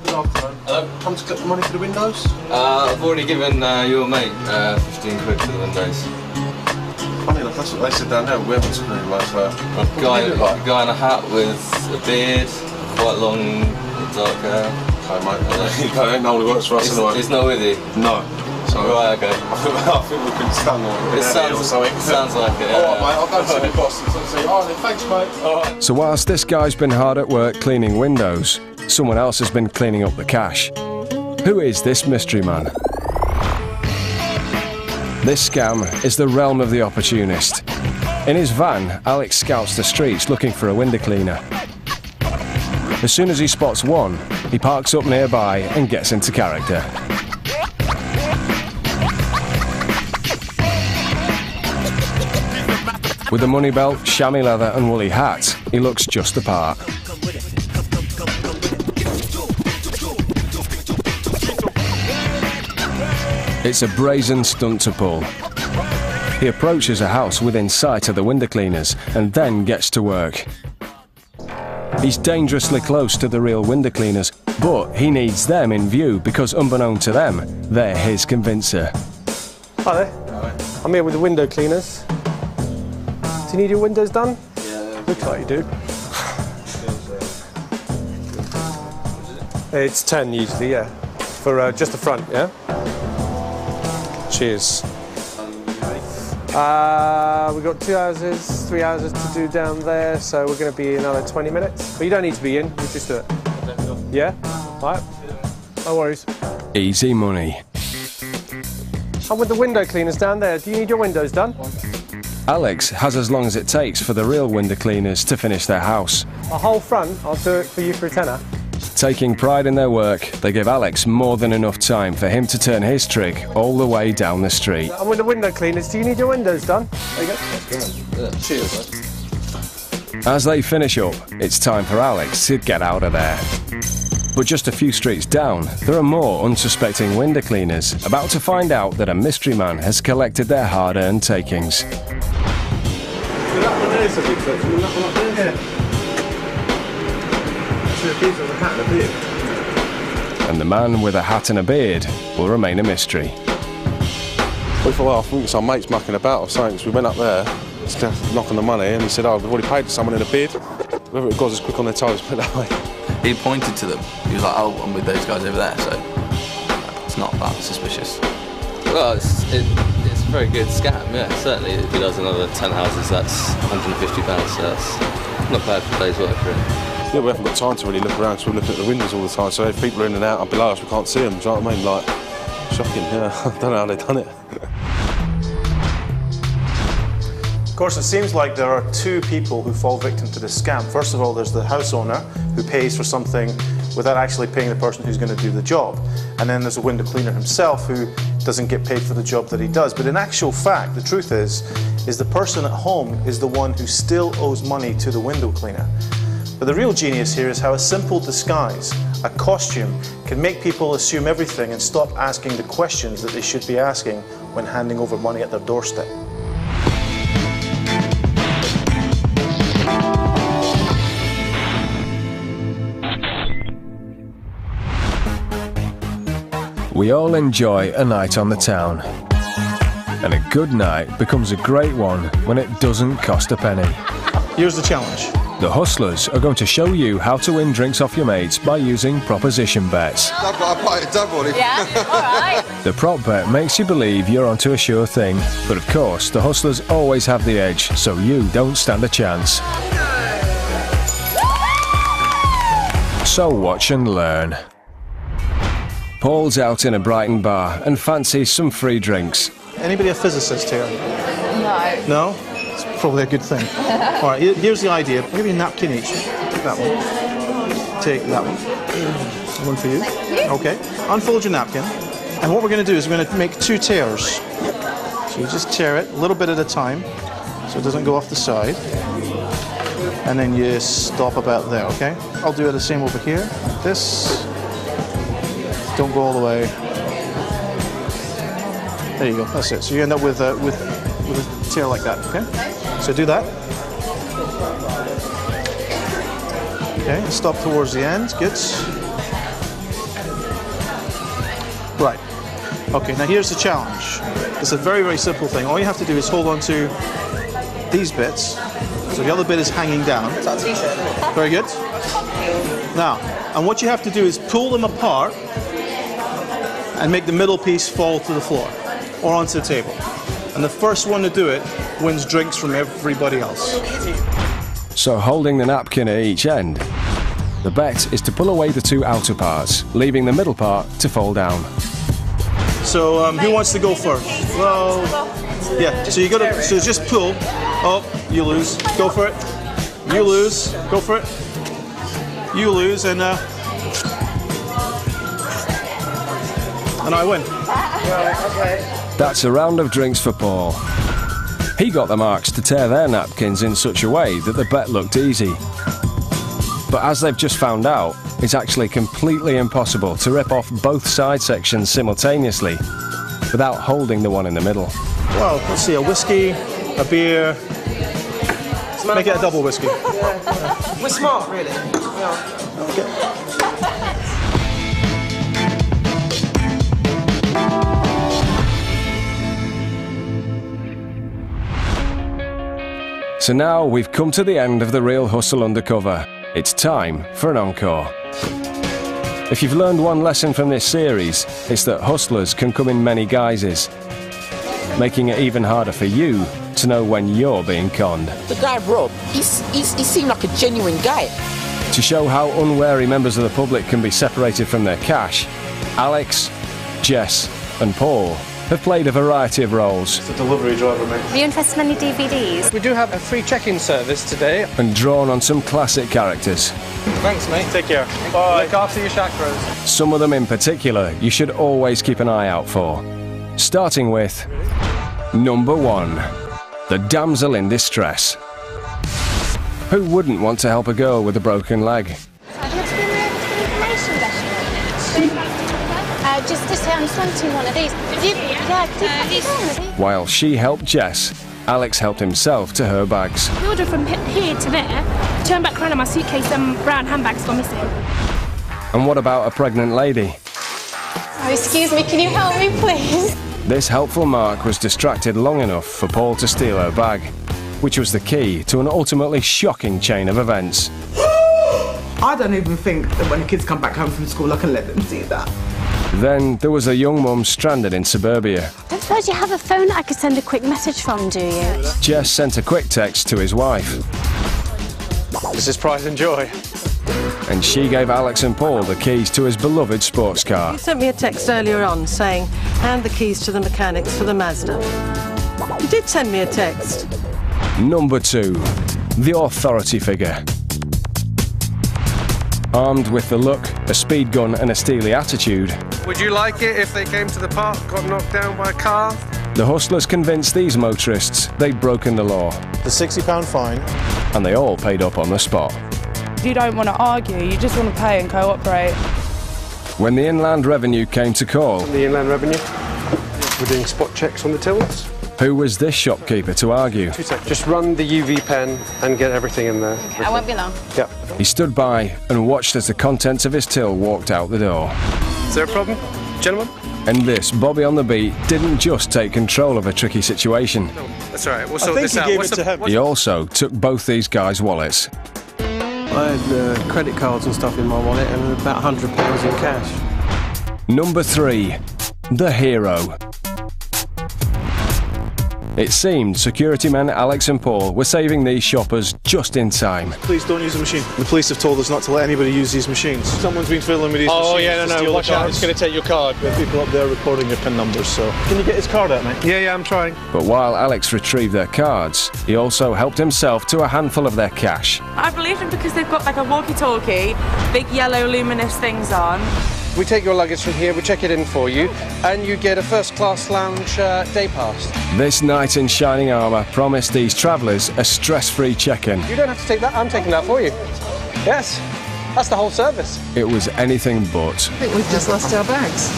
Hello. Come to collect the money for the windows? Uh, I've already given uh, your mate uh, fifteen quid for the windows. Funny enough, that's what they said down there. We haven't seen anyone so... A guy, like? guy in a hat with a beard, quite long, dark hair. Okay, mate. I don't know what works for us anyway. He's not with you? No. So, right, okay. I think we can stand on it. It sounds, sounds like it. Yeah. All right, mate, I'll go to the boss and say, all right, thanks, mate. All right. So whilst this guy's been hard at work cleaning windows, someone else has been cleaning up the cash. Who is this mystery man? This scam is the realm of the opportunist. In his van, Alex scouts the streets looking for a window cleaner. As soon as he spots one, he parks up nearby and gets into character. With a money belt, chamois leather and woolly hat, he looks just the part. It's a brazen stunt to pull. He approaches a house within sight of the window cleaners and then gets to work. He's dangerously close to the real window cleaners, but he needs them in view because unbeknown to them, they're his convincer. Hi there. Hi. I'm here with the window cleaners. Do you need your windows done? Yeah. Looks like you do. It's ten usually, yeah. For uh, just the front, yeah? Cheers. Uh, we've got two houses, three houses to do down there, so we're going to be another twenty minutes. But you don't need to be in, we'll just do it. Yeah? All right. No worries. Easy money. I'm with the window cleaners down there. Do you need your windows done? Alex has as long as it takes for the real window cleaners to finish their house. The whole front, I'll do it for you for a tenner. Taking pride in their work, they give Alex more than enough time for him to turn his trick all the way down the street. I'm with the window cleaners. Do you need your windows done? There you go. Yeah, cheers, mate. As they finish up, it's time for Alex to get out of there. But just a few streets down, there are more unsuspecting window cleaners about to find out that a mystery man has collected their hard-earned takings. And the man with a hat and a beard will remain a mystery. We thought, well, I think some mate's mucking about or something, so we went up there, instead of knocking the money, and he said, oh, they've already paid someone in a bid. Whoever it was is quick on their toes, put it that way. He pointed to them. He was like, oh, I'm with those guys over there, so it's not that suspicious. Well, it's, it, it's a very good scam, yeah, certainly. If he does another ten houses, that's a hundred and fifty pounds, so that's not bad for a day's work for him. Yeah, we haven't got time to really look around because we're looking at the windows all the time, so if people are in and out and below us, we can't see them, do you know what I mean? Like, shocking, yeah. I don't know how they've done it. Of course, it seems like there are two people who fall victim to this scam. First of all, there's the house owner who pays for something without actually paying the person who's going to do the job. And then there's a window cleaner himself who doesn't get paid for the job that he does. But in actual fact, the truth is, is the person at home is the one who still owes money to the window cleaner. But the real genius here is how a simple disguise, a costume, can make people assume everything and stop asking the questions that they should be asking when handing over money at their doorstep. We all enjoy a night on the town. And a good night becomes a great one when it doesn't cost a penny. Here's the challenge. The Hustlers are going to show you how to win drinks off your mates by using proposition bets. I've got a pint of double. Yeah, all right. The prop bet makes you believe you're onto a sure thing, but of course, the Hustlers always have the edge, so you don't stand a chance. So watch and learn. Paul's out in a Brighton bar and fancies some free drinks. Anybody a physicist here? No. No? Probably a good thing. All right, here's the idea. I'll give you a napkin each. Take that one. Take that one. One for you. Okay. Unfold your napkin. And what we're going to do is we're going to make two tears. So you just tear it a little bit at a time so it doesn't go off the side. And then you stop about there, okay? I'll do it the same over here. This. Don't go all the way. There you go. That's it. So you end up with uh, with, with a tear like that, okay? So do that. Okay, stop towards the end. Good. Right. Okay, now here's the challenge. It's a very, very simple thing. All you have to do is hold on to these bits. So the other bit is hanging down. It's on a t-shirt. Very good. Now, and what you have to do is pull them apart and make the middle piece fall to the floor or onto the table. And the first one to do it wins drinks from everybody else. So holding the napkin at each end, the bet is to pull away the two outer parts, leaving the middle part to fall down. So um, who wants to go first? Well, yeah, so you gotta, so just pull. Oh, you lose, go for it. You lose, go for it. You lose, and, uh, and I win. That's a round of drinks for Paul. He got the marks to tear their napkins in such a way that the bet looked easy. But as they've just found out, it's actually completely impossible to rip off both side sections simultaneously without holding the one in the middle. Well, let's see, a whiskey, a beer, make it a double whiskey. We're smart, really. Yeah. Okay. So now we've come to the end of The Real Hustle Undercover. It's time for an encore. If you've learned one lesson from this series, it's that hustlers can come in many guises, making it even harder for you to know when you're being conned. The guy, Rob, he's, he's, he seemed like a genuine guy. To show how unwary members of the public can be separated from their cash, Alex, Jess and Paul have played a variety of roles. It's a delivery driver, mate. Are you interested in any D V Ds? We do have a free check-in service today. And drawn on some classic characters. Thanks, mate. Take care. Bye. Look after your chakras. Some of them in particular you should always keep an eye out for. Starting with... Number one. The damsel in distress. Who wouldn't want to help a girl with a broken leg? I'd like to be an information desk. Uh, just to say, I'm sending one of these. You, yeah, uh, while she helped Jess, Alex helped himself to her bags. We ordered from here to there, turned back around in my suitcase, some brown handbags gone missing. And what about a pregnant lady? Oh, excuse me, can you help me, please? This helpful Mark was distracted long enough for Paul to steal her bag. which was the key to an ultimately shocking chain of events. I don't even think that when the kids come back home from school, I can let them see that. Then there was a young mum stranded in suburbia. Don't suppose you have a phone that I could send a quick message from, do you? Jess sent a quick text to his wife. This is Pride and Joy. And she gave Alex and Paul the keys to his beloved sports car. He sent me a text earlier on saying, hand the keys to the mechanics for the Mazda. He did send me a text. Number two, the authority figure. Armed with the look, a speed gun and a steely attitude. Would you like it if they came to the park, got knocked down by a car? The hustlers convinced these motorists they'd broken the law. The sixty pound fine. And they all paid up on the spot. You don't want to argue, you just want to pay and cooperate. When the Inland Revenue came to call... The Inland Revenue, we're doing spot checks on the tills. Who was this shopkeeper to argue? Just run the U V pen and get everything in there. Okay, I won't be long. Yep. He stood by and watched as the contents of his till walked out the door. Is there a problem, gentlemen? And this, Bobby on the beat, didn't just take control of a tricky situation. No, that's all right, we'll sort this out. I think he gave it to him. He also took both these guys' wallets. I had uh, credit cards and stuff in my wallet and about one hundred pounds in cash. Number three, the hero. It seemed security men Alex and Paul were saving these shoppers just in time. Please don't use the machine. The police have told us not to let anybody use these machines. Someone's been fiddling with these oh, machines. Oh yeah, no, no, watch out, it's going to take your card. There are people up there recording your PIN numbers, so... Can you get his card out, mate? Yeah, yeah, I'm trying. But while Alex retrieved their cards, he also helped himself to a handful of their cash. I believe them because they've got like a walkie-talkie, big yellow luminous things on. We take your luggage from here, we check it in for you, and you get a first-class lounge uh, day pass. This knight in shining armour promised these travellers a stress-free check-in. You don't have to take that, I'm taking that for you. Yes, that's the whole service. It was anything but. I think we've just lost our bags.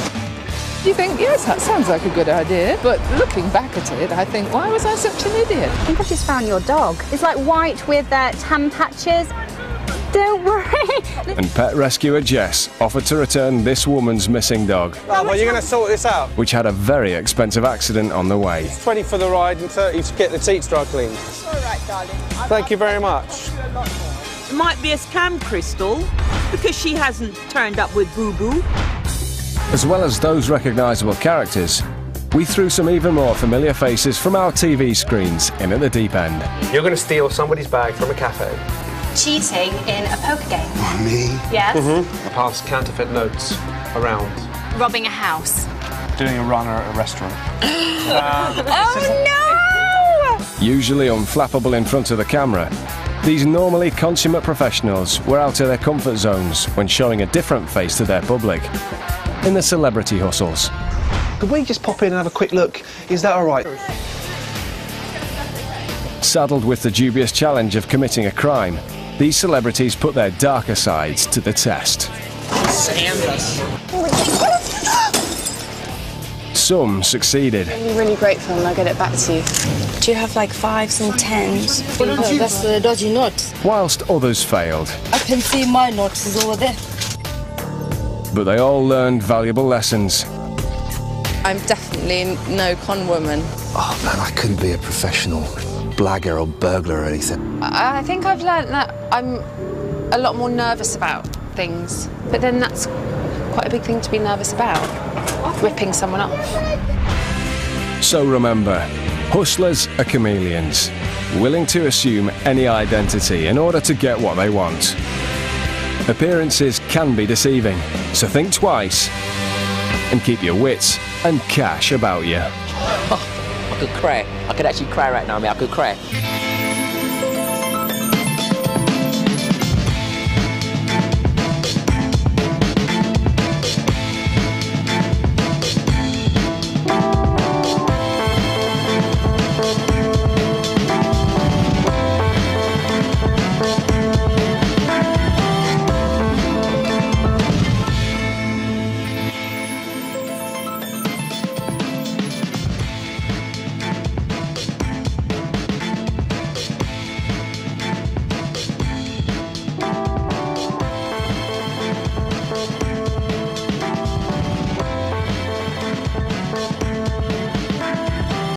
You think, yes, that sounds like a good idea, but looking back at it, I think, why was I such an idiot? I think I just found your dog. It's like white with uh, tan patches. Don't worry. And pet rescuer Jess offered to return this woman's missing dog. Oh, well, you're going to sort this out. Which had a very expensive accident on the way. It's twenty for the ride and thirty to get the seats dry cleaned. It's all right, darling. I've Thank you very much. It might be a scam, Crystal, because she hasn't turned up with Boo Boo. As well as those recognisable characters, we threw some even more familiar faces from our T V screens in at the deep end. You're going to steal somebody's bag from a cafe. Cheating in a poker game. Oh, me? Yes. Mm-hmm. I pass counterfeit notes around. Robbing a house. Doing a runner at a restaurant. uh, oh, no! Usually unflappable in front of the camera, these normally consummate professionals were out of their comfort zones when showing a different face to their public in the celebrity hustles. Could we just pop in and have a quick look? Is that all right? Saddled with the dubious challenge of committing a crime, these celebrities put their darker sides to the test. Some succeeded. I'm really grateful and I'll get it back to you. Do you have like fives and tens? No, that's the dodgy knot. Whilst others failed. I can see my knot is over there. But they all learned valuable lessons. I'm definitely no con woman. Oh man, I couldn't be a professional blagger or burglar or anything. I think I've learnt that I'm a lot more nervous about things, but then that's quite a big thing to be nervous about, ripping someone off. So remember, hustlers are chameleons, willing to assume any identity in order to get what they want. Appearances can be deceiving, so think twice and keep your wits and cash about you. I could cry. I could actually cry right now, I mean, I could cry.